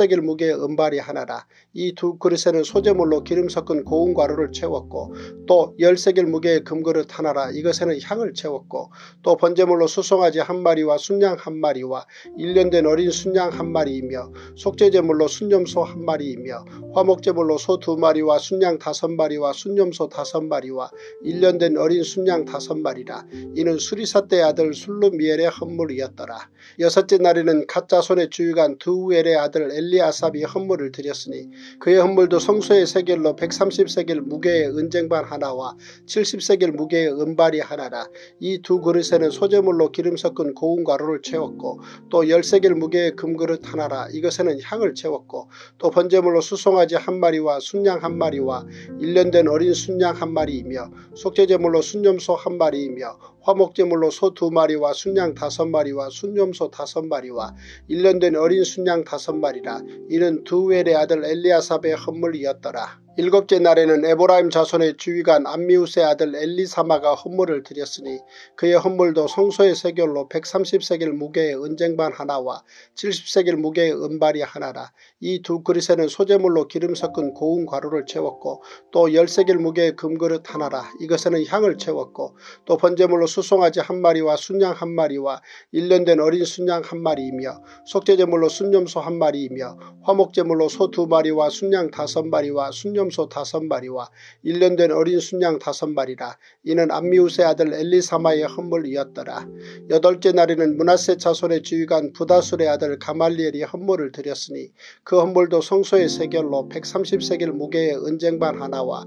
70세겔 무게의 은발이 하나라. 이 두 그릇에는 소재물로 기름 섞은 고운 가루를 채웠고 또 10세겔 무게의 금그릇 하나라. 이것에는 향을 채웠고 또 번제물로 수송아지 한 마리와 순양 한 마리와 1년 된 어린 순양 한 마리이며 속죄제물로 순염소 한 마리이며 화목제물로 소 2마리와 순양 5마리와 순염소 5마리와 1년 된 어린 순양 5마리라. 이는 수리삿대의 아들 술루미엘의 헌물이었더라. 여섯째 날에는 갓 자손의 주위관 드우엘의 아들 엘리아삽이 헌물을 드렸으니 그의 헌물도 성소의 세겔로 130세겔 무게의 은쟁반 하나와 70세겔 무게의 은발이 하나라. 이 두 그릇에는 소재물로 기름 섞은 고운 가루를 채웠고 또 10세겔 무게의 금그릇 하나라. 이것에는 향을 채웠고 또 번제물로 수송아지 한 마리와 순양 한 마리와 1년 된 어린 순양 한 마리이며 속죄제물로 순염소 한 마리이며 화목제물로 소 2마리와 순양 5마리와 순염소 5마리와 1년 된 어린 순양 5마리라. 이는 두웰의 아들 엘리아삽의 헌물이었더라. 일곱째 날에는 에브라임 자손의 지휘관 암미우스의 아들 엘리사마가 헌물을 드렸으니 그의 헌물도 성소의 세겔로 130세겔 무게의 은쟁반 하나와 70세겔 무게의 은발이 하나라. 이 두 그릇에는 소재물로 기름 섞은 고운 가루를 채웠고 또 10세겔 무게의 금그릇 하나라. 이것에는 향을 채웠고 또 번제물로 수송아지 한 마리와 순양 한 마리와 1년 된 어린 순양 한 마리이며 속죄제물로 순염소 한 마리이며 화목제물로 소 2마리와 순양 5마리와 순염소 5마리와 1년 된 어린 순양 5마리라. 이는 암미우스의 아들 엘리사마의 헌물이었더라. 여덟째 날에는 므낫세 자손의 지휘관 부다술의 아들 가말리엘이 헌물을 드렸으니 그 헌물도 성소의 세겔로 130세겔 무게의 은쟁반 하나와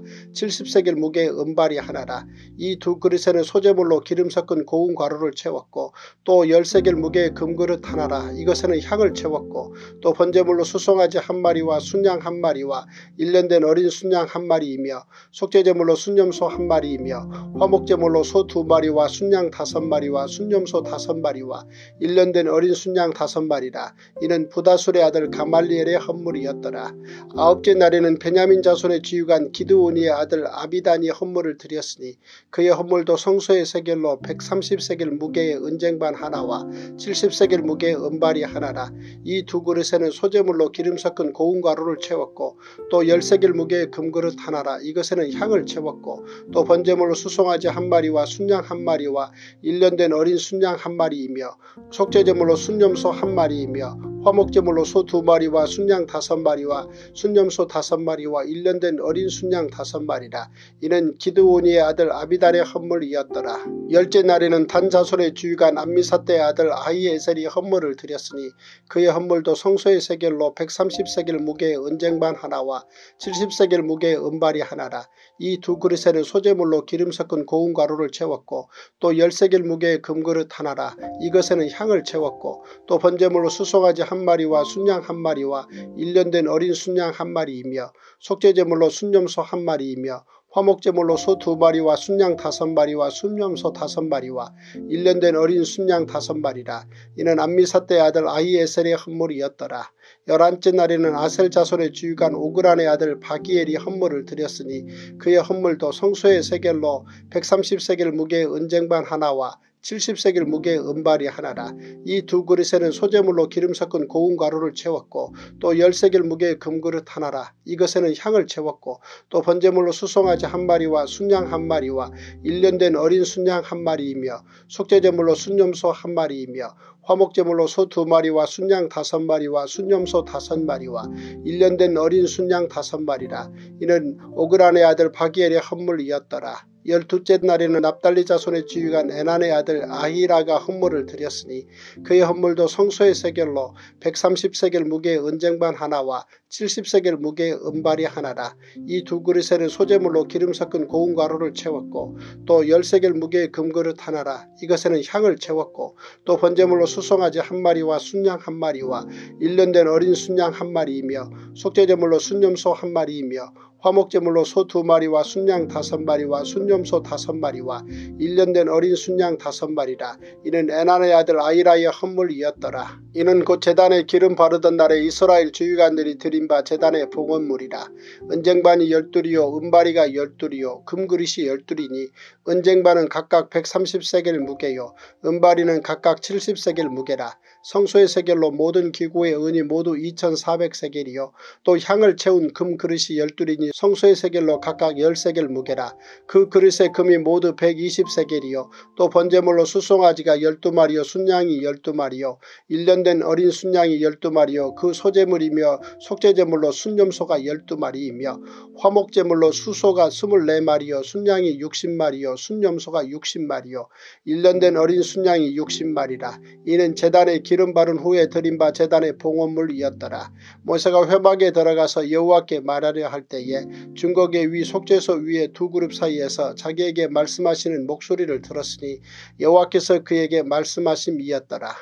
70세겔 무게의 은발이 하나라. 이 두 그릇에는 소재물로 기름 섞은 고운 가루를 채웠고 또 10세겔 무게의 금그릇 하나라. 이것에는 향을 채웠고 또 번제물로 수송아지 한 마리와 순양 한 마리와 1년 된 어린 순양 한 마리이며 속죄제물로 순염소 한 마리이며 화목제물로 소 2마리와 순양 5마리와 순염소 5마리와 1년 된 어린 순양 5마리라. 이는 부다술의 아들 가말리엘의 헌물이었더라. 아홉째 날에는 베냐민 자손의 지휘관 기드온이의 아들 아비단이 헌물을 드렸으니 그의 헌물도 성소의 세겔로 130세겔 무게의 은쟁반 하나와 70세겔 무게의 은발이 하나라. 이 두 그릇에는 소재물로 기름 섞은 고운 가루를 채웠고 또 10세겔 무게의 금그릇 하나라. 이것에는 향을 채웠고 또 번제물로 수송아지 한 마리와 순양 한 마리와 1년 된 어린 순양 한 마리이며 속죄제물로 순염소 한 마리이며 화목제물로 소 2마리와 순양 5마리와 순염소 5마리와 1년 된 어린 순양 5마리라. 이는 기드온이의 아들 아비달의 헌물이었더라. 열째 날에는 단 자손의 지휘관 암미사대의 아들 아이에셀이 헌물을 드렸으니 그의 헌물도 성소의 세겔로 130세겔 무게의 은쟁반 하나와 70세겔 무게의 은발이 하나라. 이 두 그릇에는 소재물로 기름 섞은 고운 가루를 채웠고 또 10세겔 무게의 금그릇 하나라. 이것에는 향을 채웠고 또 번제물로 수송아지 한 마리와 순양 한 마리와 1년 된 어린 순양 한 마리이며 속죄제물로 순염소 한 마리이며 화목제물로 소 2마리와 순양 5마리와 순염소 5마리와 1년 된 어린 순양 5마리라. 이는 암미사대의 아들 아히에셀의 헌물이었더라. 11째 날에는 아셀 자손의 주유관 오그란의 아들 바기엘이 헌물을 드렸으니 그의 헌물도 성소의 세겔로 130세겔 무게의 은쟁반 하나와 70세겔 무게의 은발이 하나라. 이 두 그릇에는 소재물로 기름 섞은 고운 가루를 채웠고 또 10세겔 무게의 금그릇 하나라. 이것에는 향을 채웠고 또 번제물로 수송아지 1마리와 순양 1마리와 1년 된 어린 순양 1마리이며 속죄제물로 순염소 1마리이며 화목제물로 소 2마리와 순양 5마리와 순염소 5마리와 1년 된 어린 순양 5마리라. 이는 오그란의 아들 바기엘의 헌물이었더라. 12째 날에는 납달리 자손의 지휘관 에난의 아들 아히라가 헌물을 드렸으니 그의 헌물도 성소의 세겔로 130세겔 무게의 은쟁반 하나와 70세겔 무게의 은발이 하나라. 이 두 그릇에는 소재물로 기름 섞은 고운 가루를 채웠고 또 10세겔 무게의 금그릇 하나라. 이것에는 향을 채웠고 또 번제물로 수송아지 1마리와 순양 1마리와 1년 된 어린 순양 1마리이며 속죄제물로 순염소 1마리이며 화목제물로 소 2마리와 순양 5마리와 순염소 5마리와 1년 된 어린 순양 5마리라. 이는 에난의 아들 아이라의 헌물이었더라. 이는 곧 제단에 기름 바르던 날에 이스라엘 주위관들이 드린 바 제단의 봉헌물이라. 은쟁반이 12이요 은바리가 12이요 금그릇이 12이니 은쟁반은 각각 130세겔 무게요 은바리는 각각 70세겔 무게라. 성소의 세겔로 모든 기구의 은이 모두 2400세겔이요 또 향을 채운 금그릇이 12이니 성소의 세겔로 각각 10세겔 무게라. 그 그릇의 금이 모두 120세겔이요 또 번제물로 수송아지가 12마리요 순양이 12마리요 1년 된 어린 순양이 12마리요 그 소재물이며 속죄제물로 순염소가 12마리이며 화목제물로 수소가 24마리요 순양이 60마리요 순염소가 60마리요 1년 된 어린 순양이 60마리라. 이는 제단에 기름 바른 후에 드린 바 제단의 봉헌물이었더라. 모세가 회막에 들어가서 여호와께 말하려 할 때에 증거궤 위 속죄소 위에 두 그룹 사이에서 자기에게 말씀하시는 목소리를 들었으니 여호와께서 그에게 말씀하심이었더라.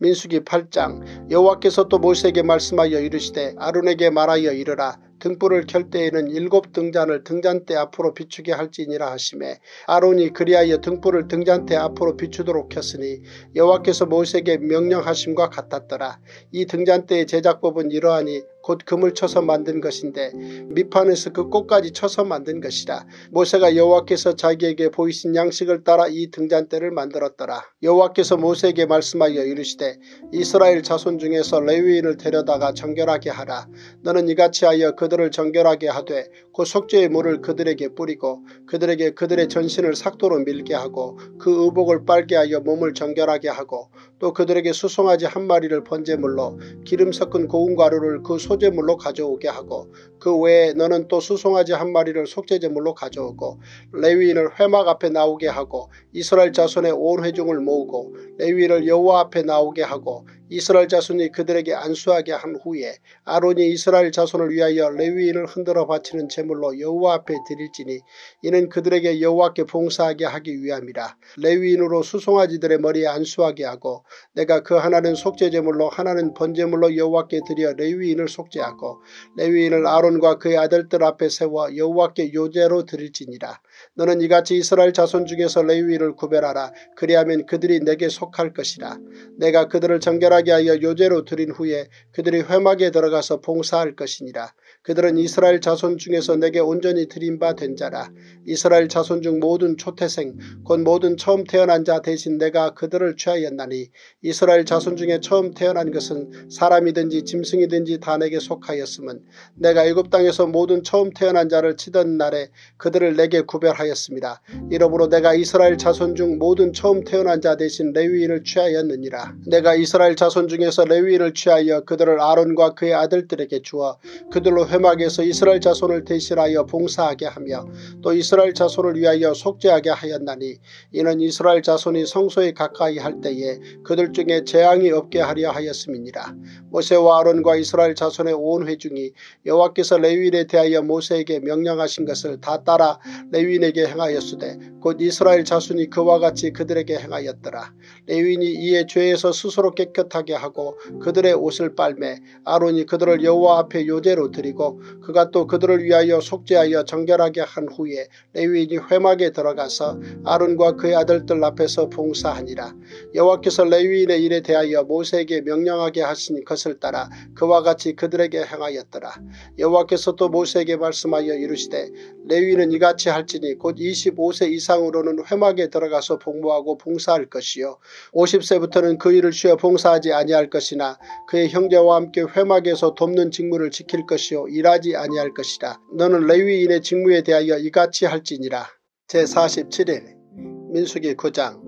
민수기 8장. 여호와께서 또 모세에게 말씀하여 이르시되 아론에게 말하여 이르라. 등불을 켤 때에는 7 등잔을 등잔대 앞으로 비추게 할지니라 하시매 아론이 그리하여 등불을 등잔대 앞으로 비추도록 켰으니 여호와께서 모세에게 명령하심과 같았더라. 이 등잔대의 제작법은 이러하니 곧 금을 쳐서 만든 것인데 밑판에서 그 꽃까지 쳐서 만든 것이라. 모세가 여호와께서 자기에게 보이신 양식을 따라 이 등잔대를 만들었더라. 여호와께서 모세에게 말씀하여 이르시되 이스라엘 자손 중에서 레위인을 데려다가 정결하게 하라. 너는 이같이 하여 그들을 정결하게 하되 곧 속죄의 물을 그들에게 뿌리고 그들에게 그들의 전신을 삭도로 밀게 하고 그 의복을 빨게 하여 몸을 정결하게 하고 또 그들에게 수송아지 1마리를 번제물로 기름 섞은 고운 가루를 그 소재물로 가져오게 하고 그 외에 너는 또 수송아지 1마리를 속죄제물로 가져오고 레위인을 회막 앞에 나오게 하고 이스라엘 자손의 온 회중을 모으고 레위인을 여호와 앞에 나오게 하고 이스라엘 자손이 그들에게 안수하게 한 후에 아론이 이스라엘 자손을 위하여 레위인을 흔들어 바치는 제물로 여호와 앞에 드릴지니 이는 그들에게 여호와께 봉사하게 하기 위함이라. 레위인으로 수송아지들의 머리에 안수하게 하고 내가 그 하나는 속죄제물로 하나는 번제물로 여호와께 드려 레위인을 속죄하고 레위인을 아론과 그의 아들들 앞에 세워 여호와께 요제로 드릴지니라. 너는 이같이 이스라엘 자손 중에서 레위인을 구별하라. 그리하면 그들이 내게 속할 것이라. 내가 그들을 정결하게 하여 요제로 드린 후에 그들이 회막에 들어가서 봉사할 것이니라. 그들은 이스라엘 자손 중에서 내게 온전히 드린 바 된 자라. 이스라엘 자손 중 모든 초태생 곧 모든 처음 태어난 자 대신 내가 그들을 취하였나니 이스라엘 자손 중에 처음 태어난 것은 사람이든지 짐승이든지 다 내게 속하였음은 내가 애굽 땅에서 모든 처음 태어난 자를 치던 날에 그들을 내게 구별하였습니다. 이러므로 내가 이스라엘 자손 중 모든 처음 태어난 자 대신 레위인을 취하였느니라. 내가 이스라엘 자손 중에서 레위인을 취하여 그들을 아론과 그의 아들들에게 주어 그들로 회막에서 이스라엘 자손을 대신하여 봉사하게 하며 또 이스라엘 자손을 위하여 속죄하게 하였나니 이는 이스라엘 자손이 성소에 가까이 할 때에 그들 중에 재앙이 없게 하려 하였음이니라. 모세와 아론과 이스라엘 자손의 온 회중이 여호와께서 레위인에 대하여 모세에게 명령하신 것을 다 따라 레위인에게 행하였으되 곧 이스라엘 자손이 그와 같이 그들에게 행하였더라. 레위인이 이에 죄에서 스스로 깨끗하게 하고 그들의 옷을 빨매 아론이 그들을 여호와 앞에 요제로 드리고 하였고 그가 또 그들을 위하여 속죄하여 정결하게 한 후에 레위인이 회막에 들어가서 아론과 그의 아들들 앞에서 봉사하니라. 여호와께서 레위인의 일에 대하여 모세에게 명령하게 하신 것을 따라 그와 같이 그들에게 행하였더라. 여호와께서 또 모세에게 말씀하여 이르시되 레위인은 이같이 할지니 곧 25세 이상으로는 회막에 들어가서 복무하고 봉사할 것이요 50세부터는 그 일을 쉬어 봉사하지 아니할 것이나 그의 형제와 함께 회막에서 돕는 직무를 지킬 것이요 일하지 아니할 것이라. 너는 레위인의 직무에 대하여 이같이 할지니라. 제47일 민수기 9장.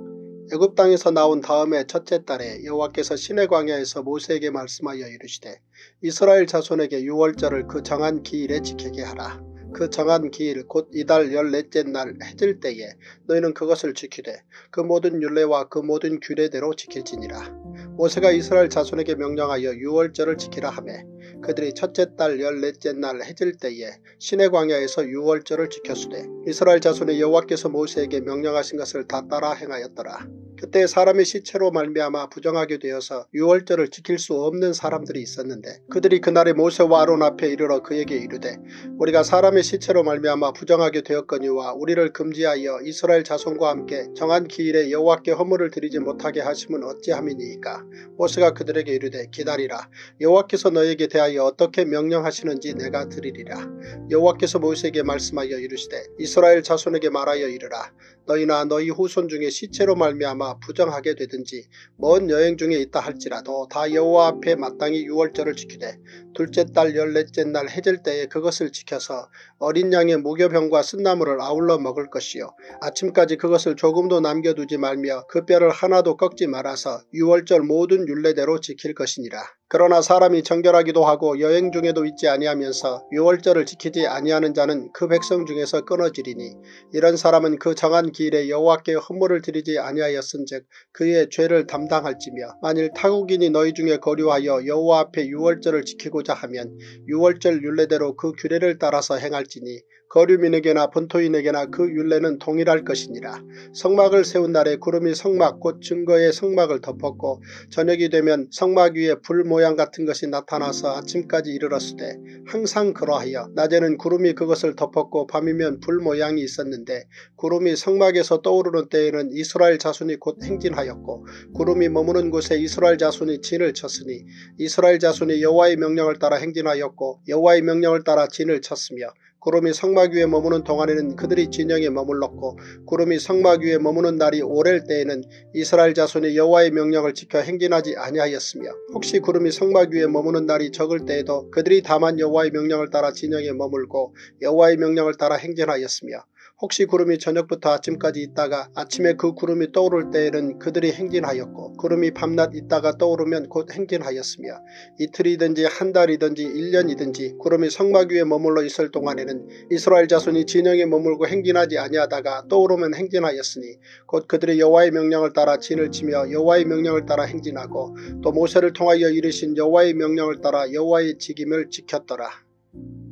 애굽 땅에서 나온 다음에 첫째 달에 여호와께서 시내 광야에서 모세에게 말씀하여 이르시되 이스라엘 자손에게 유월절을 그 정한 기일에 지키게 하라. 그 정한 기일 곧 이달 14째 날 해질 때에 너희는 그것을 지키되 그 모든 율례와 그 모든 규례대로 지킬지니라. 모세가 이스라엘 자손에게 명령하여 유월절을 지키라 하며 그들이 첫째 달 14째 날 해질 때에 시내 광야에서 유월절을 지켰으되 이스라엘 자손의 여호와께서 모세에게 명령하신 것을 다 따라 행하였더라. 그때 사람의 시체로 말미암아 부정하게 되어서 유월절을 지킬 수 없는 사람들이 있었는데 그들이 그날에 모세와 아론 앞에 이르러 그에게 이르되 우리가 사람의 시체로 말미암아 부정하게 되었거니와 우리를 금지하여 이스라엘 자손과 함께 정한 기일에 여호와께 허물을 드리지 못하게 하심은 어찌함이니이까. 모세가 그들에게 이르되 기다리라. 여호와께서 너에게 대하여 어떻게 명령하시는지 내가 들으리라. 여호와께서 모세에게 말씀하여 이르시되 이스라엘 자손에게 말하여 이르라. 너희나 너희 후손 중에 시체로 말미암아 부정하게 되든지 먼 여행 중에 있다 할지라도 다 여호와 앞에 마땅히 유월절을 지키되 둘째 달 14째 날 해질 때에 그것을 지켜서 어린 양의 무교병과 쓴나물을 아울러 먹을 것이요 아침까지 그것을 조금도 남겨두지 말며 그 뼈를 하나도 꺾지 말아서 유월절 모든 율례대로 지킬 것이니라. 그러나 사람이 정결하기도 하고 여행 중에도 있지 아니하면서 유월절을 지키지 아니하는 자는 그 백성 중에서 끊어지리니 이런 사람은 그 정한 기일에 여호와께 헌물을 드리지 아니하였은즉 그의 죄를 담당할지며 만일 타국인이 너희 중에 거류하여 여호와 앞에 유월절을 지키고자 하면 유월절 율례대로 그 규례를 따라서 행할지니 거류민에게나 본토인에게나 그 율례는 동일할 것이니라. 성막을 세운 날에 구름이 성막 곧 증거의 성막을 덮었고 저녁이 되면 성막 위에 불 모양 같은 것이 나타나서 아침까지 이르렀을 때 항상 그러하여 낮에는 구름이 그것을 덮었고 밤이면 불 모양이 있었는데 구름이 성막에서 떠오르는 때에는 이스라엘 자손이 곧 행진하였고 구름이 머무는 곳에 이스라엘 자손이 진을 쳤으니 이스라엘 자손이 여호와의 명령을 따라 행진하였고 여호와의 명령을 따라 진을 쳤으며 구름이 성막 위에 머무는 동안에는 그들이 진영에 머물렀고 구름이 성막 위에 머무는 날이 오랠 때에는 이스라엘 자손이 여호와의 명령을 지켜 행진하지 아니하였으며 혹시 구름이 성막 위에 머무는 날이 적을 때에도 그들이 다만 여호와의 명령을 따라 진영에 머물고 여호와의 명령을 따라 행진하였으며 혹시 구름이 저녁부터 아침까지 있다가 아침에 그 구름이 떠오를 때에는 그들이 행진하였고 구름이 밤낮 있다가 떠오르면 곧 행진하였으며 이틀이든지 한 달이든지 1년이든지 구름이 성막 위에 머물러 있을 동안에는 이스라엘 자손이 진영에 머물고 행진하지 아니하다가 떠오르면 행진하였으니 곧 그들이 여호와의 명령을 따라 진을 치며 여호와의 명령을 따라 행진하고 또 모세를 통하여 이르신 여호와의 명령을 따라 여호와의 직임을 지켰더라.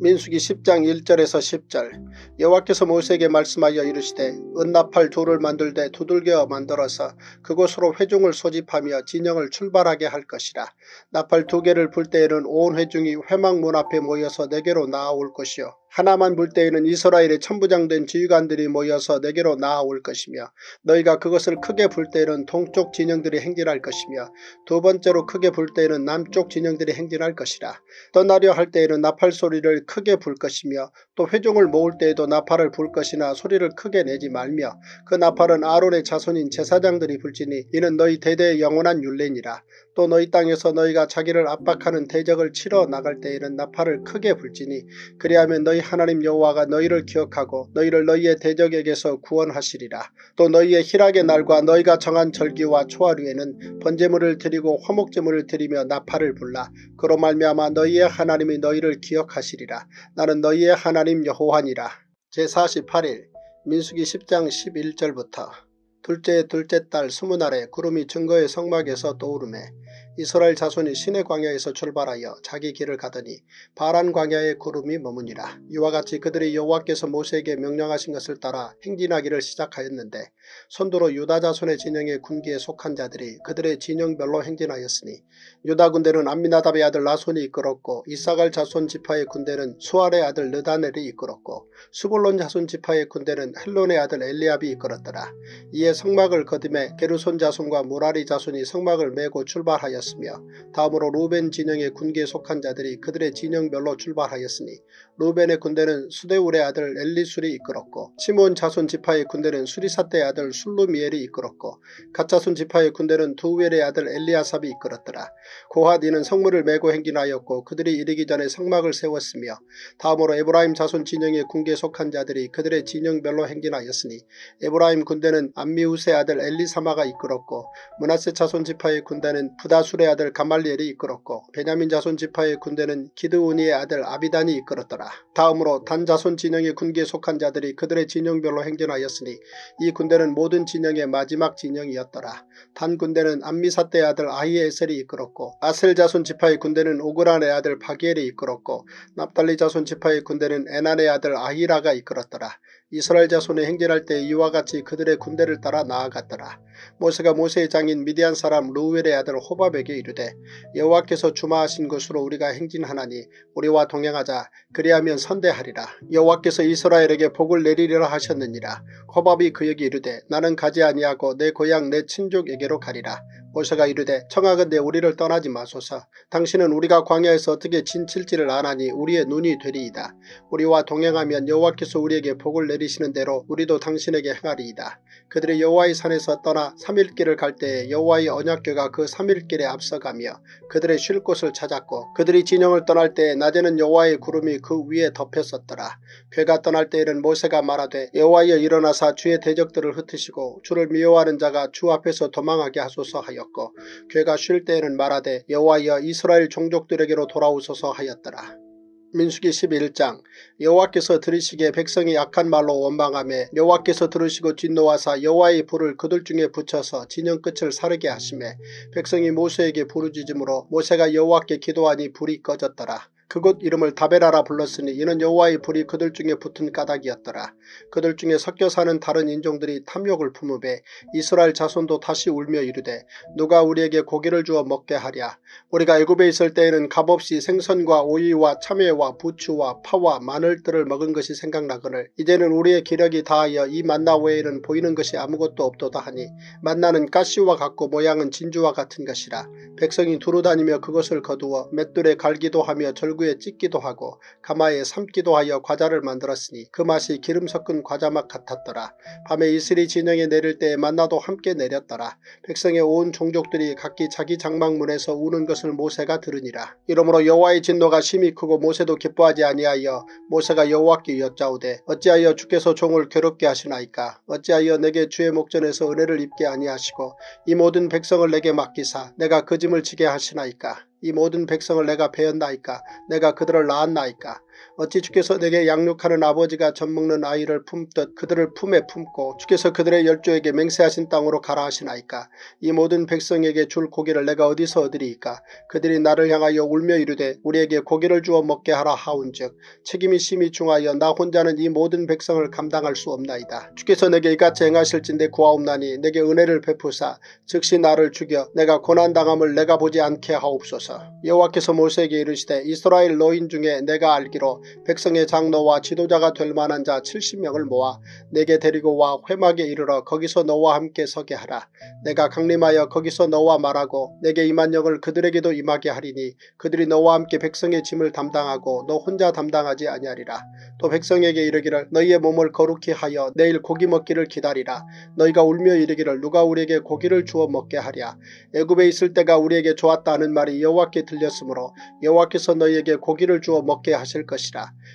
민수기 10장 1절에서 10절. 여호와께서 모세에게 말씀하여 이르시되 은나팔 돌을 만들되 두들겨 만들어서 그곳으로 회중을 소집하며 진영을 출발하게 할 것이라. 나팔 2개를 불 때에는 온 회중이 회막 문 앞에 모여서 내게로 나아올 것이요 하나만 불 때에는 이스라엘의 천부장된 지휘관들이 모여서 내게로 나아올 것이며 너희가 그것을 크게 불 때에는 동쪽 진영들이 행진할 것이며 두 번째로 크게 불 때에는 남쪽 진영들이 행진할 것이라. 떠나려 할 때에는 나팔 소리를 크게 불 것이며 또 회중을 모을 때에도 나팔을 불 것이나 소리를 크게 내지 말며 그 나팔은 아론의 자손인 제사장들이 불지니 이는 너희 대대의 영원한 율례니라. 또 너희 땅에서 너희가 자기를 압박하는 대적을 치러 나갈 때에는 나팔을 크게 불지니 그리하면 너희 하나님 여호와가 너희를 기억하고 너희를 너희의 대적에게서 구원하시리라. 또 너희의 희락의 날과 너희가 정한 절기와 초하루에는 번제물을 드리고 화목제물을 드리며 나팔을 불라. 그로 말미암아 너희의 하나님이 너희를 기억하시리라. 나는 너희의 하나님 여호와니라. 제48일 민수기 10장 11절부터. 둘째 달 20날에 구름이 증거의 성막에서 떠오르매 이스라엘 자손이 시내 광야에서 출발하여 자기 길을 가더니 바란 광야에 구름이 머무니라. 이와 같이 그들이 여호와께서 모세에게 명령하신 것을 따라 행진하기를 시작하였는데 선두로 유다 자손의 진영의 군기에 속한 자들이 그들의 진영별로 행진하였으니 유다 군대는 암미나답의 아들 나손이 이끌었고 이사갈 자손 지파의 군대는 수알의 아들 느다넬이 이끌었고 스불론 자손 지파의 군대는 헬론의 아들 엘리압이 이끌었더라. 이에 성막을 거듭해 게르손 자손과 므라리 자손이 성막을 메고 출발하였으며 다음으로 루벤 진영의 군기에 속한 자들이 그들의 진영별로 출발하였으니 루벤의 군대는 수데울의 아들 엘리술이 이끌었고 시므온 자손 지파의 군대는 수리삿대의 아들 술루미엘이 이끌었고 갓 자손 지파의 군대는 두웰의 아들 엘리아삽이 이끌었더라. 고핫 이는 성물을 메고 행진하였고 그들이 이르기 전에 성막을 세웠으며 다음으로 에브라임 자손 진영의 군기에 속한 자들이 그들의 진영별로 행진하였으니 에브라임 군대는 암미우스의 아들 엘리사마가 이끌었고 므낫세 자손 지파의 군대는 부다술의 아들 가말리엘이 이끌었고 베냐민 자손 지파의 군대는 기드오니의 아들 아비단이 이끌었더라. 다음으로 단 자손 진영의 군기에 속한 자들이 그들의 진영별로 행진하였으니 이 군대는 모든 진영의 마지막 진영이었더라. 단 군대는 암미삿대의 아들 아히에셀이 이끌었고 아셀 자손 지파의 군대는 오그란의 아들 바기엘이 이끌었고 납달리 자손 지파의 군대는 에난의 아들 아히라가 이끌었더라. 이스라엘 자손이 행진할 때 이와 같이 그들의 군대를 따라 나아갔더라. 모세가 모세의 장인 미디안 사람 루웰의 아들 호밥에게 이르되 여호와께서 주마하신 것으로 우리가 행진하나니 우리와 동행하자. 그리하면 선대하리라. 여호와께서 이스라엘에게 복을 내리리라 하셨느니라. 호밥이 그에게 이르되 나는 가지 아니하고 내 고향 내 친족에게로 가리라. 모세가 이르되 청하건대 우리를 떠나지 마소서. 당신은 우리가 광야에서 어떻게 진칠지를 아나니 우리의 눈이 되리이다. 우리와 동행하면 여호와께서 우리에게 복을 내리시는 대로 우리도 당신에게 행하리이다. 그들이 여호와의 산에서 떠나 3일 길을 갈 때에 여호와의 언약궤가 그 3일 길에 앞서가며 그들의 쉴 곳을 찾았고 그들이 진영을 떠날 때에 낮에는 여호와의 구름이 그 위에 덮였었더라. 궤가 떠날 때에는 모세가 말하되 여호와여 일어나사 주의 대적들을 흩으시고 주를 미워하는 자가 주 앞에서 도망하게 하소서 하여 궤가 쉴 때에는 말하되 여호와여 이스라엘 종족들에게로 돌아오소서 하였더라. 민수기 11장 여호와께서 들으시기에 백성이 악한 말로 원망하며 여호와께서 들으시고 진노하사 여호와의 불을 그들 중에 붙여서 진영 끝을 사르게 하시매 백성이 모세에게 부르짖음으로 모세가 여호와께 기도하니 불이 꺼졌더라. 그곳 이름을 다베라라 불렀으니 이는 여호와의 불이 그들 중에 붙은 까닭이었더라. 그들 중에 섞여 사는 다른 인종들이 탐욕을 품으매 이스라엘 자손도 다시 울며 이르되 누가 우리에게 고기를 주어 먹게 하랴. 우리가 애굽에 있을 때에는 값없이 생선과 오이와 참외와 부추와 파와 마늘들을 먹은 것이 생각나거늘 이제는 우리의 기력이 다하여 이 만나 외에는 보이는 것이 아무것도 없도다 하니 만나는 가시와 같고 모양은 진주와 같은 것이라. 백성이 두루 다니며 그것을 거두어 맷돌에 갈기도 하며 절구에 찢기도 하고 가마에 삶기도 하여 과자를 만들었으니 그 맛이 기름 섞은 과자맛 같았더라. 밤에 이슬이 진영에 내릴 때에 만나도 함께 내렸더라. 백성의 온 종족들이 각기 자기 장막문에서 우는 것을 모세가 들으니라. 이러므로 여호와의 진노가 심히 크고 모세도 기뻐하지 아니하여 모세가 여호와께 여짜오되 어찌하여 주께서 종을 괴롭게 하시나이까. 어찌하여 내게 주의 목전에서 은혜를 입게 아니하시고 이 모든 백성을 내게 맡기사 내가 그 짐을 지게 하시나이까. 이 모든 백성을 내가 배었나이까. 내가 그들을 낳았나이까. 어찌 주께서 내게 양육하는 아버지가 젖먹는 아이를 품듯 그들을 품에 품고 주께서 그들의 열조에게 맹세하신 땅으로 가라 하시나이까. 이 모든 백성에게 줄 고기를 내가 어디서 얻으리이까. 그들이 나를 향하여 울며 이르되 우리에게 고기를 주어 먹게 하라 하온즉 책임이 심히 중하여 나 혼자는 이 모든 백성을 감당할 수 없나이다. 주께서 내게 이같이 행하실진대 구하옵나니 내게 은혜를 베푸사 즉시 나를 죽여 내가 고난당함을 내가 보지 않게 하옵소서. 여호와께서 모세에게 이르시되 이스라엘 노인 중에 내가 알기로 백성의 장로와 지도자가 될 만한 자 70명을 모아 내게 데리고 와 회막에 이르러 거기서 너와 함께 서게 하라. 내가 강림하여 거기서 너와 말하고 내게 임한 영을 그들에게도 임하게 하리니 그들이 너와 함께 백성의 짐을 담당하고 너 혼자 담당하지 아니하리라. 또 백성에게 이르기를 너희의 몸을 거룩히 하여 내일 고기 먹기를 기다리라. 너희가 울며 이르기를 누가 우리에게 고기를 주어 먹게 하랴. 애굽에 있을 때가 우리에게 좋았다 하는 말이 여호와께 들렸으므로 여호와께서 너희에게 고기를 주어 먹게 하실 것이라.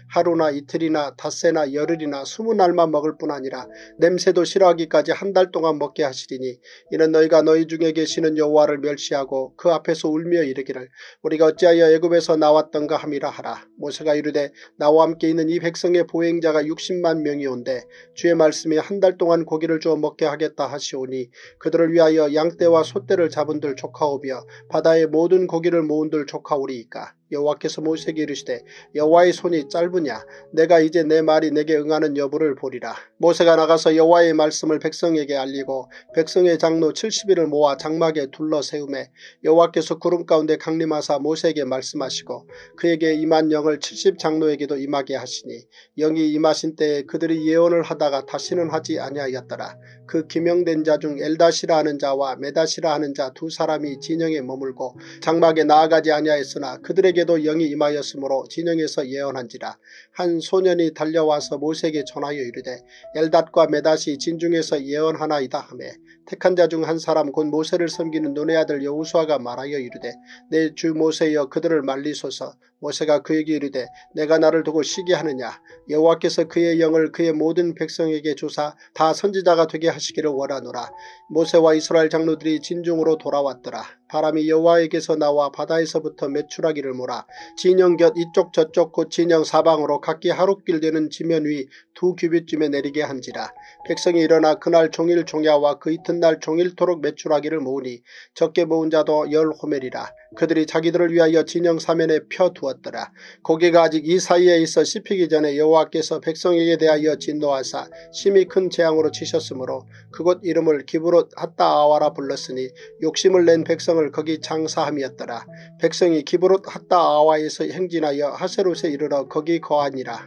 하루나 이틀이나 닷새나 열흘이나 20날만 먹을 뿐 아니라 냄새도 싫어하기까지 한 달 동안 먹게 하시리니 이는 너희가 너희 중에 계시는 여호와를 멸시하고 그 앞에서 울며 이르기를 우리가 어찌하여 애굽에서 나왔던가 함이라 하라. 모세가 이르되 나와 함께 있는 이 백성의 보행자가 60만 명이 온데 주의 말씀이 한 달 동안 고기를 주어 먹게 하겠다 하시오니 그들을 위하여 양떼와 소떼를 잡은들 족하오며 바다의 모든 고기를 모은들 족하오리이까. 여호와께서 모세에게 이르시되 여호와의 손이 짧으냐 내가 이제 내 말이 내게 응하는 여부를 보리라. 모세가 나가서 여호와의 말씀을 백성에게 알리고 백성의 장로 70일을 모아 장막에 둘러 세우매 여호와께서 구름 가운데 강림하사 모세에게 말씀하시고 그에게 임한 영을 70장로에게도 임하게 하시니 영이 임하신 때에 그들이 예언을 하다가 다시는 하지 아니하였더라. 그 기명된 자 중 엘다시라 하는 자와 메다시라 하는 자 두 사람이 진영에 머물고 장막에 나아가지 아니하였으나 그들에게 도 영이 임하였으므로 진영에서 예언한지라. 한 소년이 달려와서 모세에게 전하여 이르되 엘닷과 메닷이 진중에서 예언하나이다 하며 택한 자 중 한 사람 곧 모세를 섬기는 눈의 아들 여호수아가 말하여 이르되 내 주 모세여 그들을 말리소서. 모세가 그에게 이르되 내가 나를 두고 시기하느냐 여호와께서 그의 영을 그의 모든 백성에게 주사 다 선지자가 되게 하시기를 원하노라. 모세와 이스라엘 장로들이 진중으로 돌아왔더라. 바람이 여호와에게서 나와 바다에서부터 메추라기를 몰아 진영 곁 이쪽 저쪽 곧 진영 사방으로 각기 하룻길 되는 지면 위 2규빗쯤에 내리게 한지라. 백성이 일어나 그날 종일 종야와 그 이튿날 종일토록 메추라기를 모으니 적게 모은 자도 10호멜이라. 그들이 자기들을 위하여 진영 사면에 펴두었더라. 고기가 아직 이 사이에 있어 씹히기 전에 여호와께서 백성에게 대하여 진노하사 심히 큰 재앙으로 치셨으므로 그곳 이름을 기브롯 핫다아와라 불렀으니 욕심을 낸 백성을 거기 장사함이었더라. 백성이 기브롯 핫다아와에서 행진하여 하세롯에 이르러 거기 거하니라.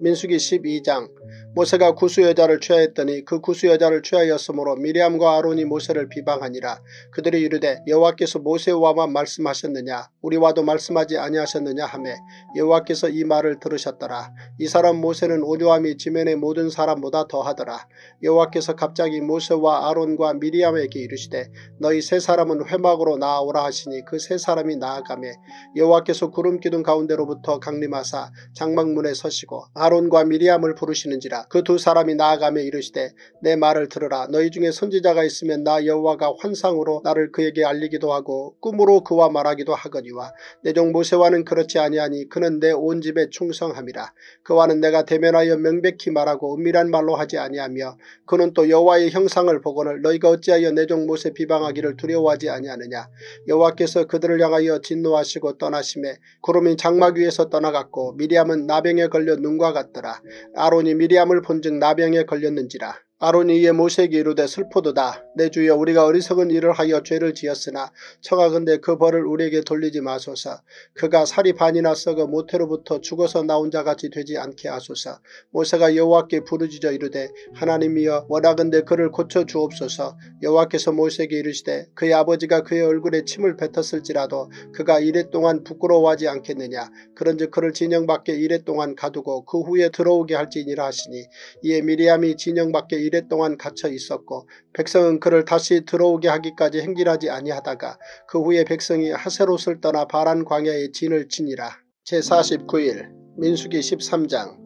민수기 12장. 모세가 구수여자를 취하였더니 그 구수여자를 취하였으므로 미리암과 아론이 모세를 비방하니라. 그들이 이르되 여호와께서 모세와만 말씀하셨느냐 우리와도 말씀하지 아니하셨느냐 하며 여호와께서 이 말을 들으셨더라. 이 사람 모세는 온유함이 지면의 모든 사람보다 더하더라. 여호와께서 갑자기 모세와 아론과 미리암에게 이르시되 너희 세 사람은 회막으로 나아오라 하시니 그 세 사람이 나아가며 여호와께서 구름기둥 가운데로부터 강림하사 장막문에 서시고 아론과 미리암을 부르시는지라. 그 두 사람이 나아가며 이르시되 내 말을 들으라. 너희 중에 선지자가 있으면 나 여호와가 환상으로 나를 그에게 알리기도 하고 꿈으로 그와 말하기도 하거니와 내 종 모세와는 그렇지 아니하니 그는 내 온 집에 충성함이라. 그와는 내가 대면하여 명백히 말하고 은밀한 말로 하지 아니하며 그는 또 여호와의 형상을 보거늘 너희가 어찌하여 내 종 모세 비방하기를 두려워하지 아니하느냐. 여호와께서 그들을 향하여 진노하시고 떠나심에 구름이 장막 위에서 떠나갔고 미리암은 나병에 걸려 눈과 같더라. 아론이 미리암을 본즉 나병에 걸렸는지라. 아론이 이에 모세에게 이르되 슬프도다. 내 주여 우리가 어리석은 일을 하여 죄를 지었으나 청하건대 그 벌을 우리에게 돌리지 마소서. 그가 살이 반이나 썩어 모태로부터 죽어서 나온 자같이 되지 않게 하소서. 모세가 여호와께 부르짖어 이르되 하나님이여 원하건대 그를 고쳐주옵소서. 여호와께서 모세에게 이르시되 그의 아버지가 그의 얼굴에 침을 뱉었을지라도 그가 이래 동안 부끄러워하지 않겠느냐. 그런즉 그를 진영 밖에 이래 동안 가두고 그 후에 들어오게 할지니라 하시니 이에 미리암이 진영 밖에 이래 동안 갇혀 있었고 백성은 그를 다시 들어오게 하기까지 행진하지 아니하다가 그 후에 백성이 하세롯을 떠나 바란 광야에 진을 치니라. 제49일 민수기 13장.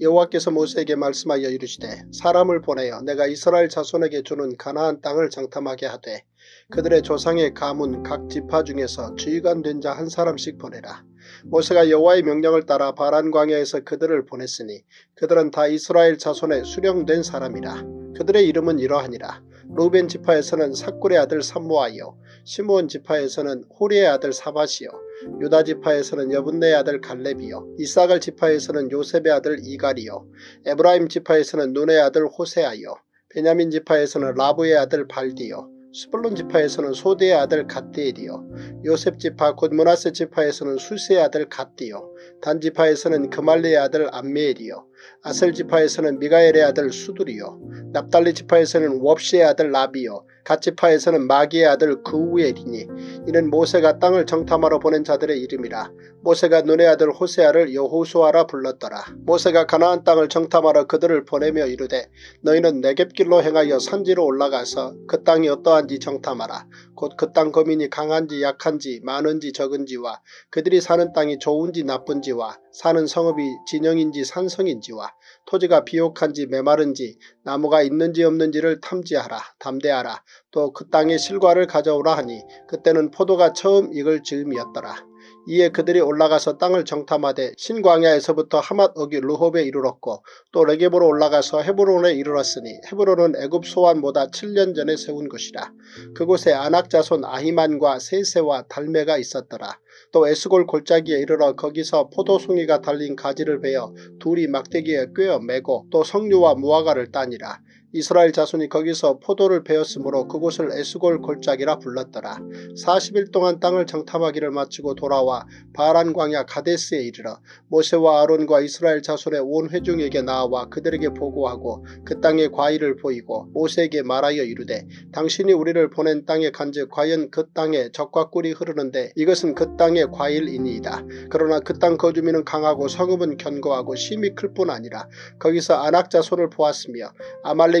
여호와께서 모세에게 말씀하여 이르시되 사람을 보내어 내가 이스라엘 자손에게 주는 가나안 땅을 장탐하게 하되 그들의 조상의 가문 각 지파 중에서 주의관된 자 한 사람씩 보내라. 모세가 여호와의 명령을 따라 바란 광야에서 그들을 보냈으니 그들은 다 이스라엘 자손에 수령된 사람이라. 그들의 이름은 이러하니라. 루벤 지파에서는 삭굴의 아들 삼모아이요 시므온 지파에서는 호리의 아들 사밧이요 유다 지파에서는 여분네의 아들 갈렙이요 이사갈 지파에서는 요셉의 아들 이갈이요 에브라임 지파에서는 눈의 아들 호세아요 베냐민 지파에서는 라부의 아들 발디요 스불론 지파에서는 소대의 아들 갓디엘이요 요셉 지파 곧 므낫세 지파에서는 수세의 아들 갓디요 단 지파에서는 그말리의 아들 암미엘이요 아셀 지파에서는 미가엘의 아들 수두리요 납달리 지파에서는 웁시의 아들 라비요 갓 지파에서는 마기의 아들 그우엘이니 이는 모세가 땅을 정탐하러 보낸 자들의 이름이라. 모세가 눈의 아들 호세아를 여호수아라 불렀더라. 모세가 가나안 땅을 정탐하러 그들을 보내며 이르되 너희는 네겝길로 행하여 산지로 올라가서 그 땅이 어떠한지 정탐하라. 곧 그 땅 거민이 강한지 약한지 많은지 적은지와 그들이 사는 땅이 좋은지 나쁜지와 사는 성읍이 진영인지 산성인지와 토지가 비옥한지 메마른지 나무가 있는지 없는지를 탐지하라 담대하라. 또 그 땅의 실과를 가져오라 하니 그때는 포도가 처음 익을 즈음이었더라. 이에 그들이 올라가서 땅을 정탐하되 신광야에서부터 하맛 어귀 르홉에 이르렀고 또 레게보로 올라가서 헤브론에 이르렀으니 헤브론은 애굽 소환보다 7년 전에 세운 곳이라. 그곳에 아낙 자손 아히만과 세세와 달메가 있었더라. 또 에스골 골짜기에 이르러 거기서 포도송이가 달린 가지를 베어 둘이 막대기에 꿰어 매고 또 석류와 무화과를 따니라. 이스라엘 자손이 거기서 포도를 베었으므로 그곳을 에스골 골짜기라 불렀더라. 40일 동안 땅을 정탐하기를 마치고 돌아와 바란 광야 가데스에 이르러 모세와 아론과 이스라엘 자손의 온 회중에게 나와 그들에게 보고하고 그 땅의 과일을 보이고 모세에게 말하여 이르되 당신이 우리를 보낸 땅에 간즉 과연 그 땅에 젖과 꿀이 흐르는데 이것은 그 땅의 과일이니이다. 그러나 그 땅 거주민은 강하고 성읍은 견고하고 심히 클 뿐 아니라 거기서 아낙 자손을 보았으며 아말렉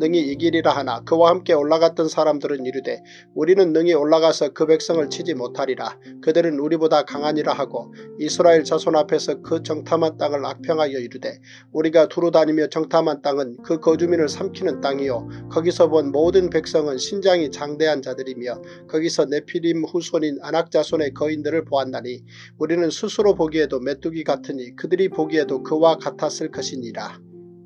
능히 이기리라 하나 그와 함께 올라갔던 사람들은 이르되 우리는 능히 올라가서 그 백성을 치지 못하리라. 그들은 우리보다 강하니라 하고 이스라엘 자손 앞에서 그 정탐한 땅을 악평하여 이르되 우리가 두루 다니며 정탐한 땅은 그 거주민을 삼키는 땅이요 거기서 본 모든 백성은 신장이 장대한 자들이며 거기서 네피림 후손인 아낙 자손의 거인들을 보았나니 우리는 스스로 보기에도 메뚜기 같으니 그들이 보기에도 그와 같았을 것이니라.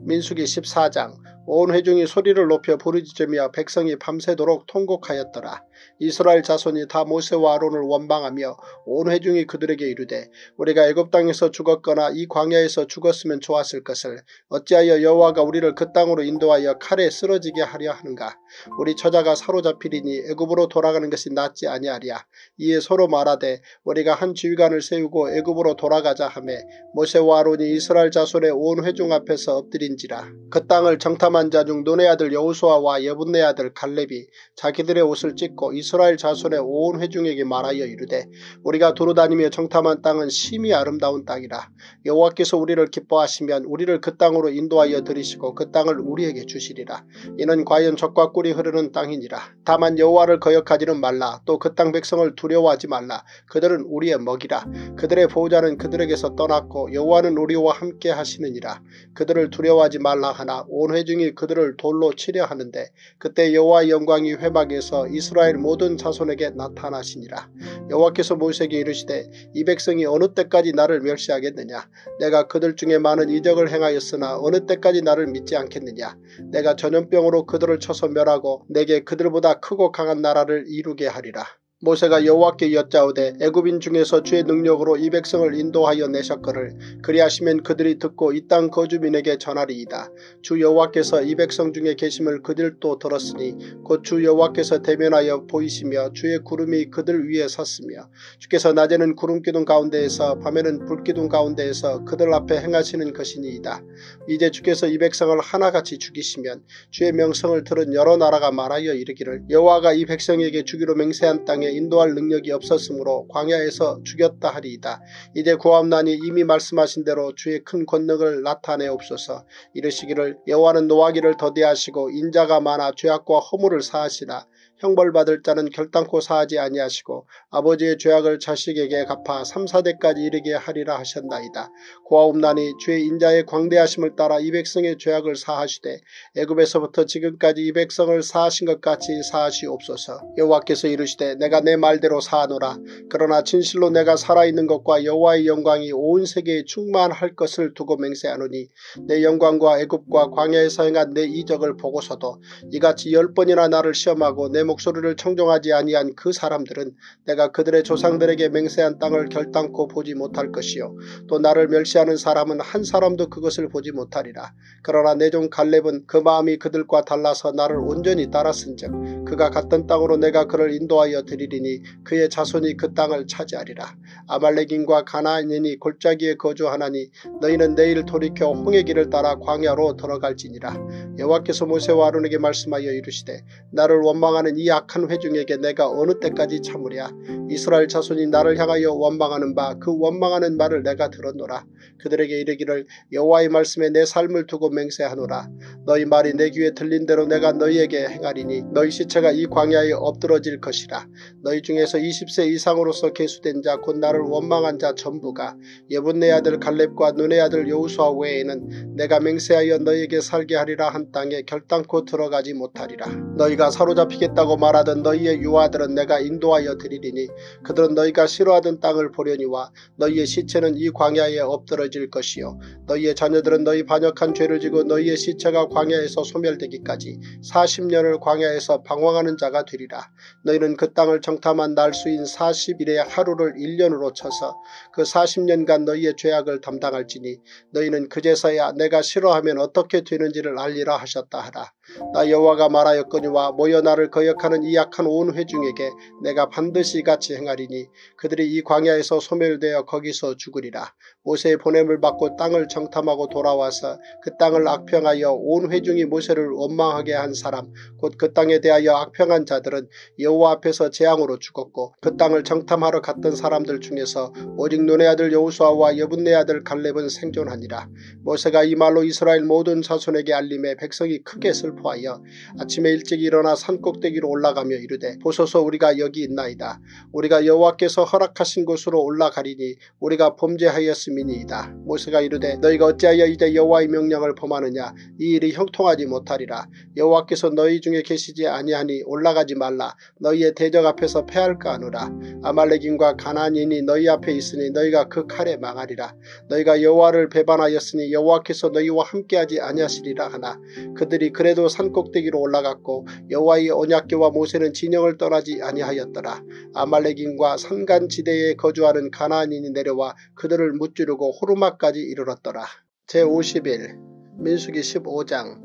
민수기 14장 온 회중이 소리를 높여 부르짖으며 백성이 밤새도록 통곡하였더라. 이스라엘 자손이 다 모세와 아론을 원망하며 온 회중이 그들에게 이르되 우리가 애굽 땅에서 죽었거나 이 광야에서 죽었으면 좋았을 것을 어찌하여 여호와가 우리를 그 땅으로 인도하여 칼에 쓰러지게 하려 하는가. 우리 처자가 사로잡히리니 애굽으로 돌아가는 것이 낫지 아니하랴. 이에 서로 말하되 우리가 한 지휘관을 세우고 애굽으로 돌아가자 하며 모세와 아론이 이스라엘 자손의 온 회중 앞에서 엎드린지라. 그 땅을 정탐 만자 중 눈의 아들 여호수아와 여분네 아들 갈렙이 자기들의 옷을 찢고 이스라엘 자손의 온 회중에게 말하여 이르되 우리가 두루 다니며 정탐한 땅은 심히 아름다운 땅이라. 여호와께서 우리를 기뻐하시면 우리를 그 땅으로 인도하여 들이시고 그 땅을 우리에게 주시리라. 이는 과연 젖과 꿀이 흐르는 땅이니라. 다만 여호와를 거역하지는 말라. 또 그 땅 백성을 두려워하지 말라. 그들은 우리의 먹이라. 그들의 보호자는 그들에게서 떠났고 여호와는 우리와 함께 하시느니라. 그들을 두려워하지 말라 하나 온 회중이 그들을 돌로 치려 하는데 그때 여호와의 영광이 회막에서 이스라엘 모든 자손에게 나타나시니라. 여호와께서 모세에게 이르시되 이 백성이 어느 때까지 나를 멸시하겠느냐. 내가 그들 중에 많은 이적을 행하였으나 어느 때까지 나를 믿지 않겠느냐. 내가 전염병으로 그들을 쳐서 멸하고 내게 그들보다 크고 강한 나라를 이루게 하리라. 모세가 여호와께 여짜오되 애굽인 중에서 주의 능력으로 이 백성을 인도하여 내셨거를 그리하시면 그들이 듣고 이 땅 거주민에게 전하리이다. 주 여호와께서 이 백성 중에 계심을 그들도 들었으니 곧 주 여호와께서 대면하여 보이시며 주의 구름이 그들 위에 섰으며 주께서 낮에는 구름기둥 가운데에서 밤에는 불기둥 가운데에서 그들 앞에 행하시는 것이니이다. 이제 주께서 이 백성을 하나같이 죽이시면 주의 명성을 들은 여러 나라가 말하여 이르기를 여호와가 이 백성에게 주기로 맹세한 땅에 인도할 능력이 없었으므로 광야에서 죽였다 하리이다. 이제 구하옵나니 이미 말씀하신 대로 주의 큰 권능을 나타내옵소서. 이르시기를 여호와는 노하기를 더디하시고 인자가 많아 죄악과 허물을 사하시나 형벌받을 자는 결단코 사하지 아니하시고 아버지의 죄악을 자식에게 갚아 3, 4대까지 이르게 하리라 하셨나이다. 고하옵나니 주의 인자의 광대하심을 따라 이 백성의 죄악을 사하시되 애굽에서부터 지금까지 이 백성을 사하신 것 같이 사하시옵소서. 여호와께서 이르시되 내가 내 말대로 사하노라. 그러나 진실로 내가 살아있는 것과 여호와의 영광이 온 세계에 충만할 것을 두고 맹세하노니 내 영광과 애굽과 광야에서 행한 내 이적을 보고서도 이같이 10번이나 나를 시험하고 내 목소리를 청종하지 아니한 그 사람들은 내가 그들의 조상들에게 맹세한 땅을 결단코 보지 못할 것이요 또 나를 멸시하는 사람은 한 사람도 그것을 보지 못하리라. 그러나 내 종 갈렙은 그 마음이 그들과 달라서 나를 온전히 따랐은즉 그가 갔던 땅으로 내가 그를 인도하여 드리리니 그의 자손이 그 땅을 차지하리라. 아말렉인과 가나안인이 골짜기에 거주하나니 너희는 내일 돌이켜 홍해 길을 따라 광야로 들어갈지니라. 여호와께서 모세와 아론에게 말씀하여 이르시되 나를 원망하는 이 악한 회중에게 내가 어느 때까지 참으랴. 이스라엘 자손이 나를 향하여 원망하는 바 그 원망하는 말을 내가 들었노라. 그들에게 이르기를 여호와의 말씀에 내 삶을 두고 맹세하노라. 너희 말이 내 귀에 들린 대로 내가 너희에게 행하리니 너희 시체가 이 광야에 엎드러질 것이라. 너희 중에서 20세 이상으로서 계수된 자 곧 나를 원망한 자 전부가 여분네 아들 갈렙과 눈의 아들 여호수아 외에는 내가 맹세하여 너희에게 살게 하리라 한 땅에 결단코 들어가지 못하리라. 너희가 사로잡히겠다고 말하던 너희의 유아들은 내가 인도하여 드리리니 그들은 너희가 싫어하던 땅을 보려니와 너희의 시체는 이 광야에 엎드러질 것이요 너희의 자녀들은 너희 반역한 죄를 지고 너희의 시체가 광야에서 소멸되기까지 40년을 광야에서 방황하는 자가 되리라. 너희는 그 땅을 정탐한 날수인 40일의 하루를 1년으로 쳐서 그 40년간 너희의 죄악을 담당할지니 너희는 그제서야 내가 싫어하면 어떻게 되는지를 알리라 하셨다 하라. 나 여호와가 말하였거니와 모여 나를 거역하는 이 약한 온 회중에게 내가 반드시 같이 행하리니 그들이 이 광야에서 소멸되어 거기서 죽으리라. 모세의 보냄을 받고 땅을 정탐하고 돌아와서 그 땅을 악평하여 온 회중이 모세를 원망하게 한 사람 곧 그 땅에 대하여 악평한 자들은 여호와 앞에서 재앙으로 죽었고 그 땅을 정탐하러 갔던 사람들 중에서 오직 눈의 아들 여호수아와 여분네 아들 갈렙은 생존하니라. 모세가 이 말로 이스라엘 모든 자손에게 알림에 백성이 크게 슬퍼하여 아침에 일찍 일어나 산꼭대기로 올라가며 이르되 보소서 우리가 여기 있나이다. 우리가 여호와께서 허락하신 곳으로 올라가리니 우리가 범죄하였음이니이다. 모세가 이르되 너희가 어찌하여 이제 여호와의 명령을 범하느냐. 이 일이 형통하지 못하리라. 여호와께서 너희 중에 계시지 아니하니 올라가지 말라. 너희의 대적 앞에서 패할까 하노라. 아말렉인과 가나안인이 너희 앞에 있으니 너희가 그 칼에 망하리라. 너희가 여호와를 배반하였으니 여호와께서 너희와 함께하지 아니하시리라 하나 그들이 그래도 산꼭대기로 올라갔고 여호와의 언약궤와 모세는 진영을 떠나지 아니하였더라. 아말렉인과 산간지대에 거주하는 가나안인이 내려와 그들을 무찌르고 호르마까지 이르렀더라. 제51 민수기 15장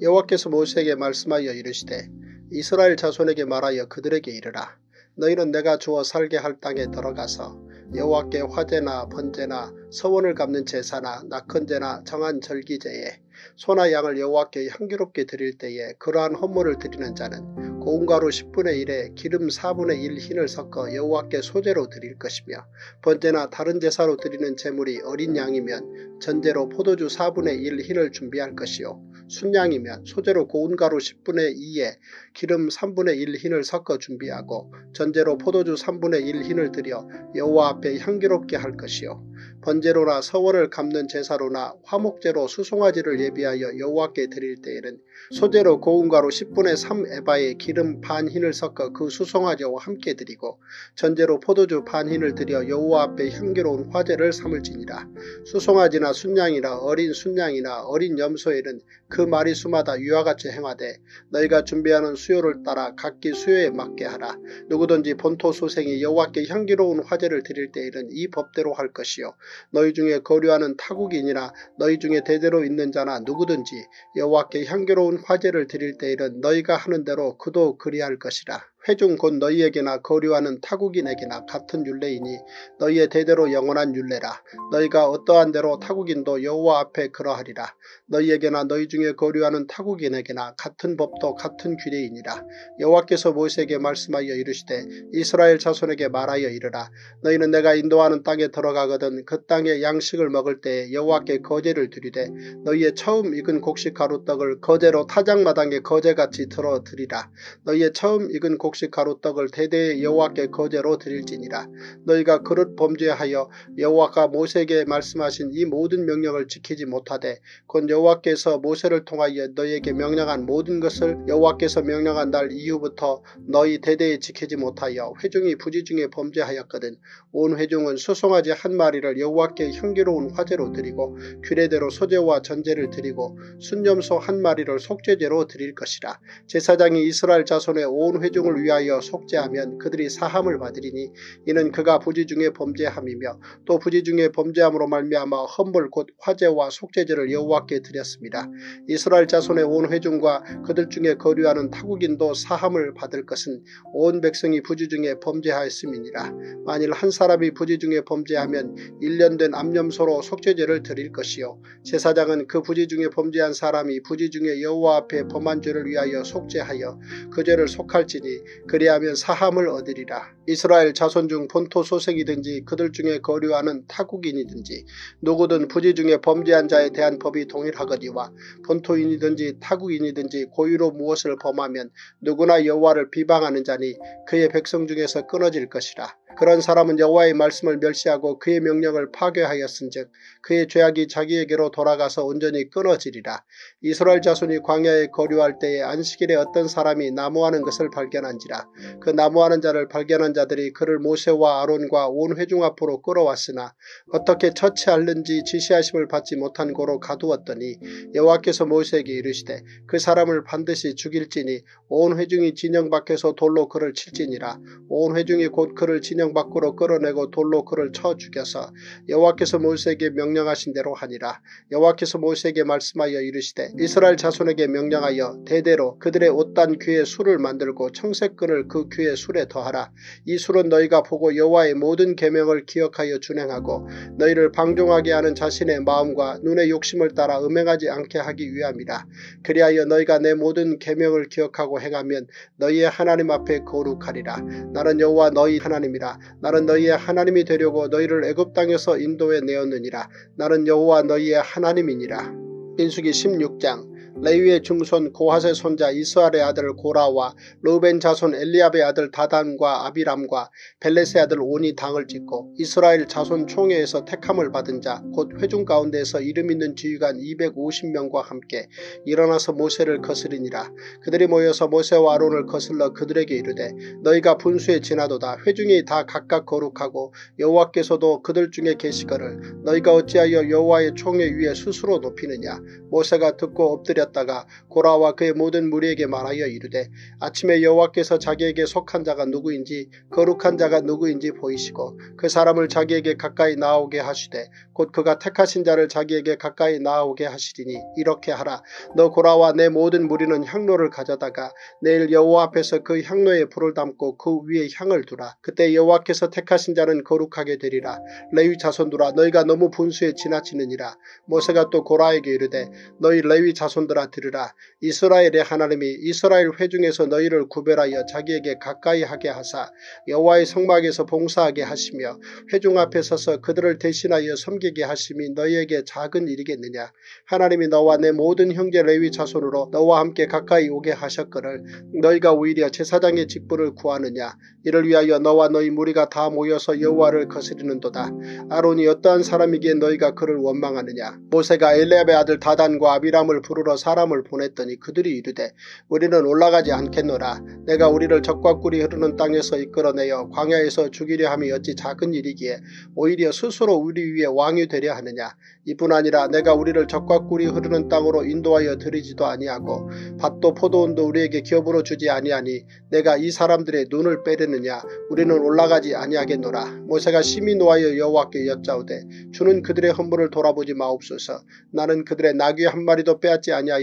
여호와께서 모세에게 말씀하여 이르시되 이스라엘 자손에게 말하여 그들에게 이르라. 너희는 내가 주어 살게 할 땅에 들어가서 여호와께 화제나 번제나 서원을 갚는 제사나 낙헌제나 정한 절기제에 소나 양을 여호와께 향기롭게 드릴 때에 그러한 헌물을 드리는 자는 고운가루 10분의 1에 기름 4분의 1 흰을 섞어 여호와께 소제로 드릴 것이며 번제나 다른 제사로 드리는 제물이 어린 양이면 전제로 포도주 4분의 1 흰을 준비할 것이요 순양이면 소제로 고운가루 10분의 2에 기름 3분의 1 흰을 섞어 준비하고 전제로 포도주 3분의 1 흰을 드려 여호와 앞에 향기롭게 할 것이요 번제로나 서원을 갚는 제사로나 화목제로 수송아지를 예비하여 여호와께 드릴 때에는 소제로 고운가루 10분의 3 에바에 기름 반 흰을 섞어 그 수송아지와 함께 드리고 전제로 포도주 반 흰을 드려 여호와 앞에 향기로운 화제를 삼을지니라. 수송아지나 순양이나 어린 순양이나 어린 염소에는 그 마리수마다 유아같이 행하되 너희가 준비하는 수요를 따라 각기 수요에 맞게 하라. 누구든지 본토 소생이 여호와께 향기로운 화제를 드릴 때에는 이 법대로 할 것이요 너희 중에 거류하는 타국인이나 너희 중에 대대로 있는 자나 누구든지 여호와께 향기로운 화제를 드릴 때에는 너희가 하는 대로 그도 그리할 것이라. 회중 곧 너희에게나 거류하는 타국인에게나 같은 율례이니 너희의 대대로 영원한 율례라. 너희가 어떠한 대로 타국인도 여호와 앞에 그러하리라. 너희에게나 너희 중에 거류하는 타국인에게나 같은 법도 같은 규례이니라. 여호와께서 모세에게 말씀하여 이르시되 이스라엘 자손에게 말하여 이르라. 너희는 내가 인도하는 땅에 들어가거든 그 땅에 양식을 먹을 때에 여호와께 거제를 드리되 너희의 처음 익은 곡식 가루떡을 거제로 타작마당에 거제같이 들어드리라. 너희의 처음 익은 곡식 가루떡을 대대에 여호와께 거제로 드릴지니라. 너희가 그릇 범죄하여 여호와가 모세에게 말씀하신 이 모든 명령을 지키지 못하되 곧 여호와께서 모세를 통하여 너희에게 명령한 모든 것을 여호와께서 명령한 날 이후부터 너희 대대에 지키지 못하여 회중이 부지중에 범죄하였거든 온 회중은 수송아지 한 마리를 여호와께 향기로운 화제로 드리고 규례대로 소제와 전제를 드리고 순염소 한 마리를 속죄제로 드릴 것이라. 제사장이 이스라엘 자손의 온 회중을 위하여 속죄하면 그들이 사함을 받으리니 이는 그가 부지 중에 범죄함이며 또 부지 중에 범죄함으로 말미암아 헌물 곧 화제와 속죄제를 여호와께 드렸습니다. 이스라엘 자손의 온 회중과 그들 중에 거류하는 타국인도 사함을 받을 것은 온 백성이 부지 중에 범죄하였음이니라. 만일 한 사람이 부지 중에 범죄하면 1년 된 암염소로 속죄제를 드릴 것이요 제사장은 그 부지 중에 범죄한 사람이 부지 중에 여호와 앞에 범한 죄를 위하여 속죄하여 그 죄를 속할지니 그리하면 사함을 얻으리라. 이스라엘 자손 중 본토 소생이든지 그들 중에 거류하는 타국인이든지 누구든 부지 중에 범죄한 자에 대한 법이 동일하거니와 본토인이든지 타국인이든지 고의로 무엇을 범하면 누구나 여호와를 비방하는 자니 그의 백성 중에서 끊어질 것이라. 그런 사람은 여호와의 말씀을 멸시하고 그의 명령을 파괴하였은즉 그의 죄악이 자기에게로 돌아가서 온전히 끊어지리라. 이스라엘 자손이 광야에 거류할 때에 안식일에 어떤 사람이 나무하는 것을 발견한지라. 그 나무하는 자를 발견한 자들이 그를 모세와 아론과 온 회중 앞으로 끌어왔으나 어떻게 처치할는지 지시하심을 받지 못한 고로 가두었더니 여호와께서 모세에게 이르시되 그 사람을 반드시 죽일지니 온 회중이 진영 밖에서 돌로 그를 칠지니라. 온 회중이 곧 그를 진영 밖으로 끌어내고 돌로 그를 쳐 죽여서 여호와께서 모세에게 명령하신 대로 하니라. 여호와께서 모세에게 말씀하여 이르시되 이스라엘 자손에게 명령하여 대대로 그들의 옷단 귀에 술을 만들고 청색끈을 그 귀에 술에 더하라. 이 술은 너희가 보고 여호와의 모든 계명을 기억하여 준행하고 너희를 방종하게 하는 자신의 마음과 눈의 욕심을 따라 음행하지 않게 하기 위함이라. 그리하여 너희가 내 모든 계명을 기억하고 행하면 너희의 하나님 앞에 거룩하리라. 나는 여호와 너희 하나님이라. 나는 너희의 하나님이 되려고 너희를 애굽 땅에서 인도해 내었느니라. 나는 여호와 너희의 하나님이니라. 민수기 16장. 레위의 중손 고핫의 손자 이스라엘의 아들 고라와 루벤 자손 엘리압의 아들 다단과 아비람과 벨렛의 아들 온이 당을 짓고 이스라엘 자손 총회에서 택함을 받은 자 곧 회중 가운데에서 이름 있는 지휘관 250명과 함께 일어나서 모세를 거스리니라. 그들이 모여서 모세와 아론을 거슬러 그들에게 이르되 너희가 분수에 지나도다. 회중이 다 각각 거룩하고 여호와께서도 그들 중에 계시거늘 너희가 어찌하여 여호와의 총회 위에 스스로 높이느냐. 모세가 듣고 엎드려 다가 고라와 그의 모든 무리에게 말하여 이르되 아침에 여호와께서 자기에게 속한 자가 누구인지 거룩한 자가 누구인지 보이시고 그 사람을 자기에게 가까이 나오게 하시되 곧 그가 택하신 자를 자기에게 가까이 나오게 하시리니 이렇게 하라. 너 고라와 내 모든 무리는 향로를 가져다가 내일 여호와 앞에서 그 향로에 불을 담고 그 위에 향을 두라. 그때 여호와께서 택하신 자는 거룩하게 되리라. 레위 자손들아 너희가 너무 분수에 지나치느니라. 모세가 또 고라에게 이르되 너희 레위 자손들 들으라. 이스라엘의 하나님이 이스라엘 회중에서 너희를 구별하여 자기에게 가까이 하게 하사 여호와의 성막에서 봉사하게 하시며 회중 앞에 서서 그들을 대신하여 섬기게 하심이 너희에게 작은 일이겠느냐. 하나님이 너와 내 모든 형제 레위 자손으로 너와 함께 가까이 오게 하셨거늘 너희가 오히려 제사장의 직분을 구하느냐. 이를 위하여 너와 너희 무리가 다 모여서 여호와를 거스리는도다. 아론이 어떠한 사람이기에 너희가 그를 원망하느냐. 모세가 엘리압의 아들 다단과 아비람을 부르러 사람을 보냈더니 그들이 이르되 우리는 올라가지 않겠노라. 내가 우리를 적과 꿀이 흐르는 땅에서 이끌어내어 광야에서 죽이려 함이 어찌 작은 일이기에 오히려 스스로 우리 위에 왕이 되려 하느냐. 이뿐 아니라 내가 우리를 적과 꿀이 흐르는 땅으로 인도하여 들이지도 아니하고 밭도 포도원도 우리에게 기업으로 주지 아니하니 내가 이 사람들의 눈을 빼려느냐. 우리는 올라가지 아니하겠노라. 모세가 심히 노하여 여호와께 여짜오되 주는 그들의 헌물을 돌아보지 마옵소서. 나는 그들의 나귀 한 마리도 빼앗지 아니하였고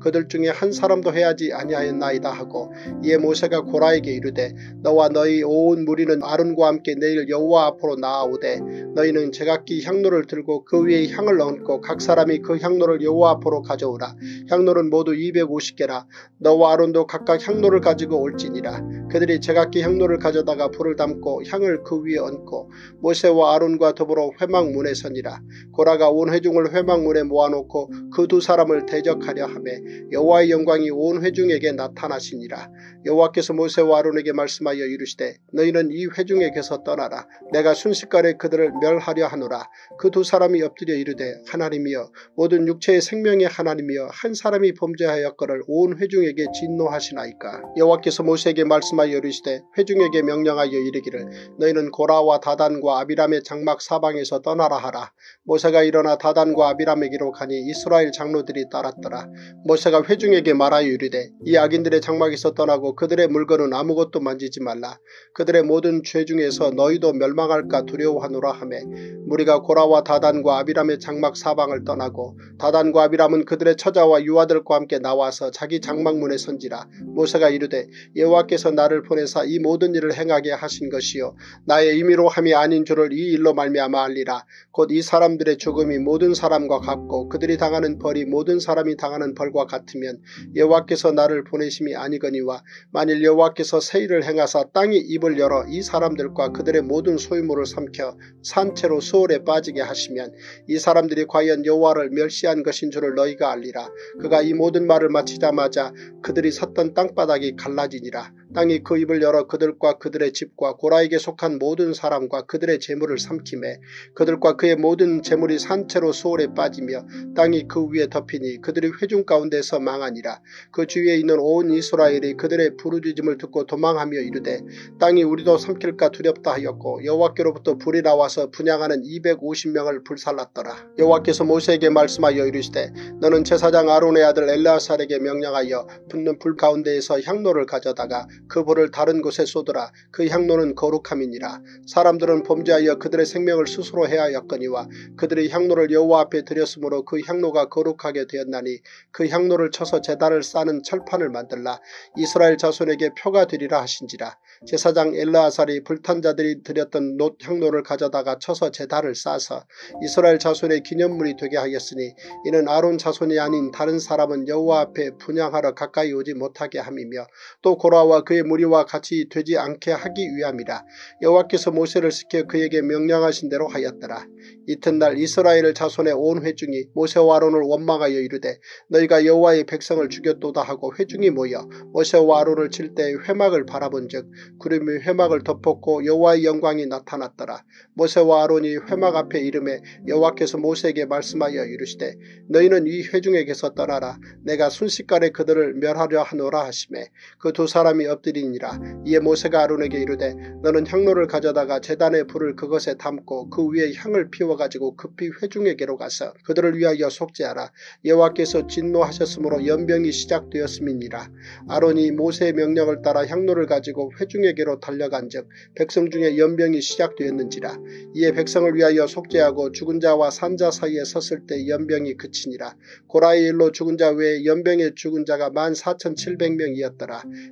그들 중에 한 사람도 해하지 아니하였나이다 하고 이에 모세가 고라에게 이르되 너와 너희 온 무리는 아론과 함께 내일 여호와 앞으로 나아오되 너희는 제각기 향로를 들고 그 위에 향을 얹고 각 사람이 그 향로를 여호와 앞으로 가져오라. 향로는 모두 250개라 너와 아론도 각각 향로를 가지고 올지니라. 그들이 제각기 향로를 가져다가 불을 담고 향을 그 위에 얹고 모세와 아론과 더불어 회막문에 서니라. 고라가 온 회중을 회막문에 모아놓고 그 두 사람을 대적 하려 하매 여호와의 영광이 온 회중에게 나타나시니라. 여호와께서 모세와 아론에게 말씀하여 이르시되 너희는 이 회중에게서 떠나라. 내가 순식간에 그들을 멸하려 하노라. 그 두 사람이 엎드려 이르되 하나님이여 모든 육체의 생명의 하나님이여 한 사람이 범죄하였거를 온 회중에게 진노하시나이까. 여호와께서 모세에게 말씀하여 이르시되 회중에게 명령하여 이르기를 너희는 고라와 다단과 아비람의 장막 사방에서 떠나라 하라. 모세가 일어나 다단과 아비람에게로 가니 이스라엘 장로들이 따랐더라. 모세가 회중에게 말하여 이르되 이 악인들의 장막에서 떠나고 그들의 물건은 아무것도 만지지 말라. 그들의 모든 죄 중에서 너희도 멸망할까 두려워하노라 하매 무리가 고라와 다단과 아비람의 장막 사방을 떠나고 다단과 아비람은 그들의 처자와 유아들과 함께 나와서 자기 장막문에 선지라. 모세가 이르되 여호와께서 나를 보내사 이 모든 일을 행하게 하신 것이요 나의 임의로 함이 아닌 줄을 이 일로 말미암아 알리라. 곧 이 사람들의 죽음이 모든 사람과 같고 그들이 당하는 벌이 모든 사람이 당하는 벌과 같으면 여호와께서 나를 보내심이 아니거니와 만일 여호와께서 새 일을 행하사 땅이 입을 열어 이 사람들과 그들의 모든 소유물을 삼켜 산채로 수월에 빠지게 하시면 이 사람들이 과연 여호와를 멸시한 것인 줄을 너희가 알리라. 그가 이 모든 말을 마치자마자 그들이 섰던 땅바닥이 갈라지니라. 땅이 그 입을 열어 그들과 그들의 집과 고라에게 속한 모든 사람과 그들의 재물을 삼키매 그들과 그의 모든 재물이 산채로 수월에 빠지며 땅이 그 위에 덮이니 그들이 회중 가운데서 망하니라. 그 주위에 있는 온 이스라엘이 그들의 부르짖음을 듣고 도망하며 이르되 땅이 우리도 삼킬까 두렵다 하였고 여호와께로부터 불이 나와서 분향하는 250명을 불살랐더라. 여호와께서 모세에게 말씀하여 이르시되 너는 제사장 아론의 아들 엘르아살에게 명령하여 붙는 불 가운데에서 향로를 가져다가 그 불을 다른 곳에 쏟으라. 그 향로는 거룩함이니라. 사람들은 범죄하여 그들의 생명을 스스로 해하였거니와 그들의 향로를 여호와 앞에 드렸으므로 그 향로가 거룩하게 되었나니 그 향로를 쳐서 제단을 싸는 철판을 만들라. 이스라엘 자손에게 표가 되리라 하신지라. 제사장 엘르아살이 불탄 자들이 드렸던 놋 향로를 가져다가 쳐서 제단을 싸서 이스라엘 자손의 기념물이 되게 하였으니 이는 아론 자손이 아닌 다른 사람은 여호와 앞에 분향하러 가까이 오지 못하게 함이며 또 고라와 그의 무리와 같이 되지 않게 하기 위함이라. 여호와께서 모세를 시켜 그에게 명령하신 대로 하였더라. 이튿날 이스라엘 자손의 온 회중이 모세와 아론을 원망하여 이르되 너희가 여호와의 백성을 죽였도다 하고 회중이 모여 모세와 아론을 칠 때의 회막을 바라본즉 구름이 회막을 덮었고 여호와의 영광이 나타났더라. 모세와 아론이 회막 앞에 이르매 여호와께서 모세에게 말씀하여 이르시되 너희는 이 회중에게서 떠나라. 내가 순식간에 그들을 멸하려 하노라 하시매 그 두 사람이 엎드리니라. 이에 모세가 아론에게 이르되 너는 향로를 가져다가 제단의 불을 그것에 담고 그 위에 향을 피워가지고 급히 회중에게로 가서 그들을 위하여 속죄하라. 여호와께서 진노하셨으므로 연병이 시작되었음이니라. 아론이 모세의 명령을 따라 향로를 가지고 회중에게로 달려간즉 백성 중에 연병이 시작되었는지라. 이에 백성을 위하여 속죄하고 죽은 자와 산자 사이에 섰을 때 연병이 그치니라. 고라의 일로 죽은 자 외에 연병에 죽은 자가 14,700명이었더라.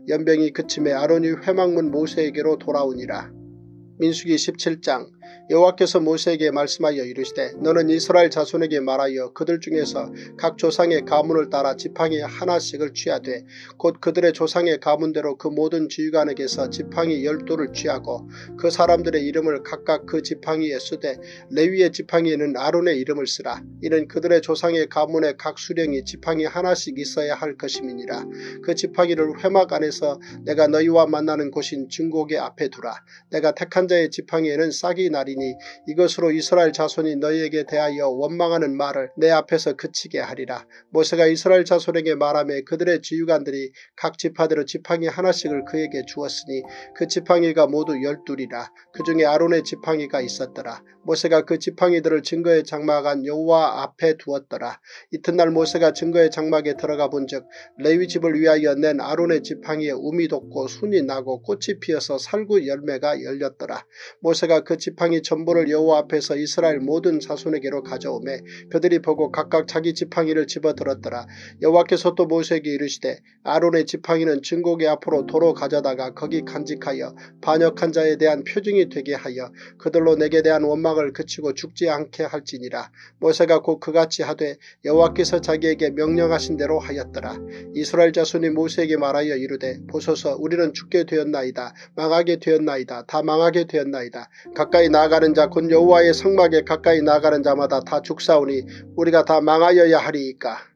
연병이 그침에 아론이 회막문 모세에게로 돌아오니라. 민수기 17장. 여호와께서 모세에게 말씀하여 이르시되 너는 이스라엘 자손에게 말하여 그들 중에서 각 조상의 가문을 따라 지팡이 하나씩을 취하되 곧 그들의 조상의 가문대로 그 모든 지휘관에게서 지팡이 12를 취하고 그 사람들의 이름을 각각 그 지팡이에 쓰되 레위의 지팡이에는 아론의 이름을 쓰라. 이는 그들의 조상의 가문의 각 수령이 지팡이 하나씩 있어야 할 것임이니라. 그 지팡이를 회막 안에서 내가 너희와 만나는 곳인 증거궤 앞에 두라. 내가 택한 자의 지팡이에는 싹이 날이니 이것으로 이스라엘 자손이 너희에게 대하여 원망하는 말을 내 앞에서 그치게 하리라. 모세가 이스라엘 자손에게 말하며 그들의 지휘관들이 각 지파대로 지팡이 하나씩을 그에게 주었으니 그 지팡이가 모두 12이라. 그 중에 아론의 지팡이가 있었더라. 모세가 그 지팡이들을 증거의 장막한 여호와 앞에 두었더라. 이튿날 모세가 증거의 장막에 들어가 본즉 레위 집을 위하여 낸 아론의 지팡이에 우미 돋고 순이 나고 꽃이 피어서 살구 열매가 열렸더라. 모세가 그 지팡이 전부를 여호와 앞에서 이스라엘 모든 자손에게로 가져오매 그들이 보고 각각 자기 지팡이를 집어들었더라. 여호와께서 또 모세에게 이르시되 아론의 지팡이는 증거궤 앞으로 도로 가져다가 거기 간직하여 반역한 자에 대한 표징이 되게 하여 그들로 내게 대한 원망을 그치고 죽지 않게 할지니라. 모세가 곧 그같이 하되 여호와께서 자기에게 명령하신 대로 하였더라. 이스라엘 자손이 모세에게 말하여 이르되 보소서 우리는 죽게 되었나이다. 망하게 되었나이다. 다 망하게 되었나이다. 가까이 나아가는 자 곧 여호와의 성막에 가까이 나아가는 자마다 다 죽사오니 우리가 다 망하여야 하리이까.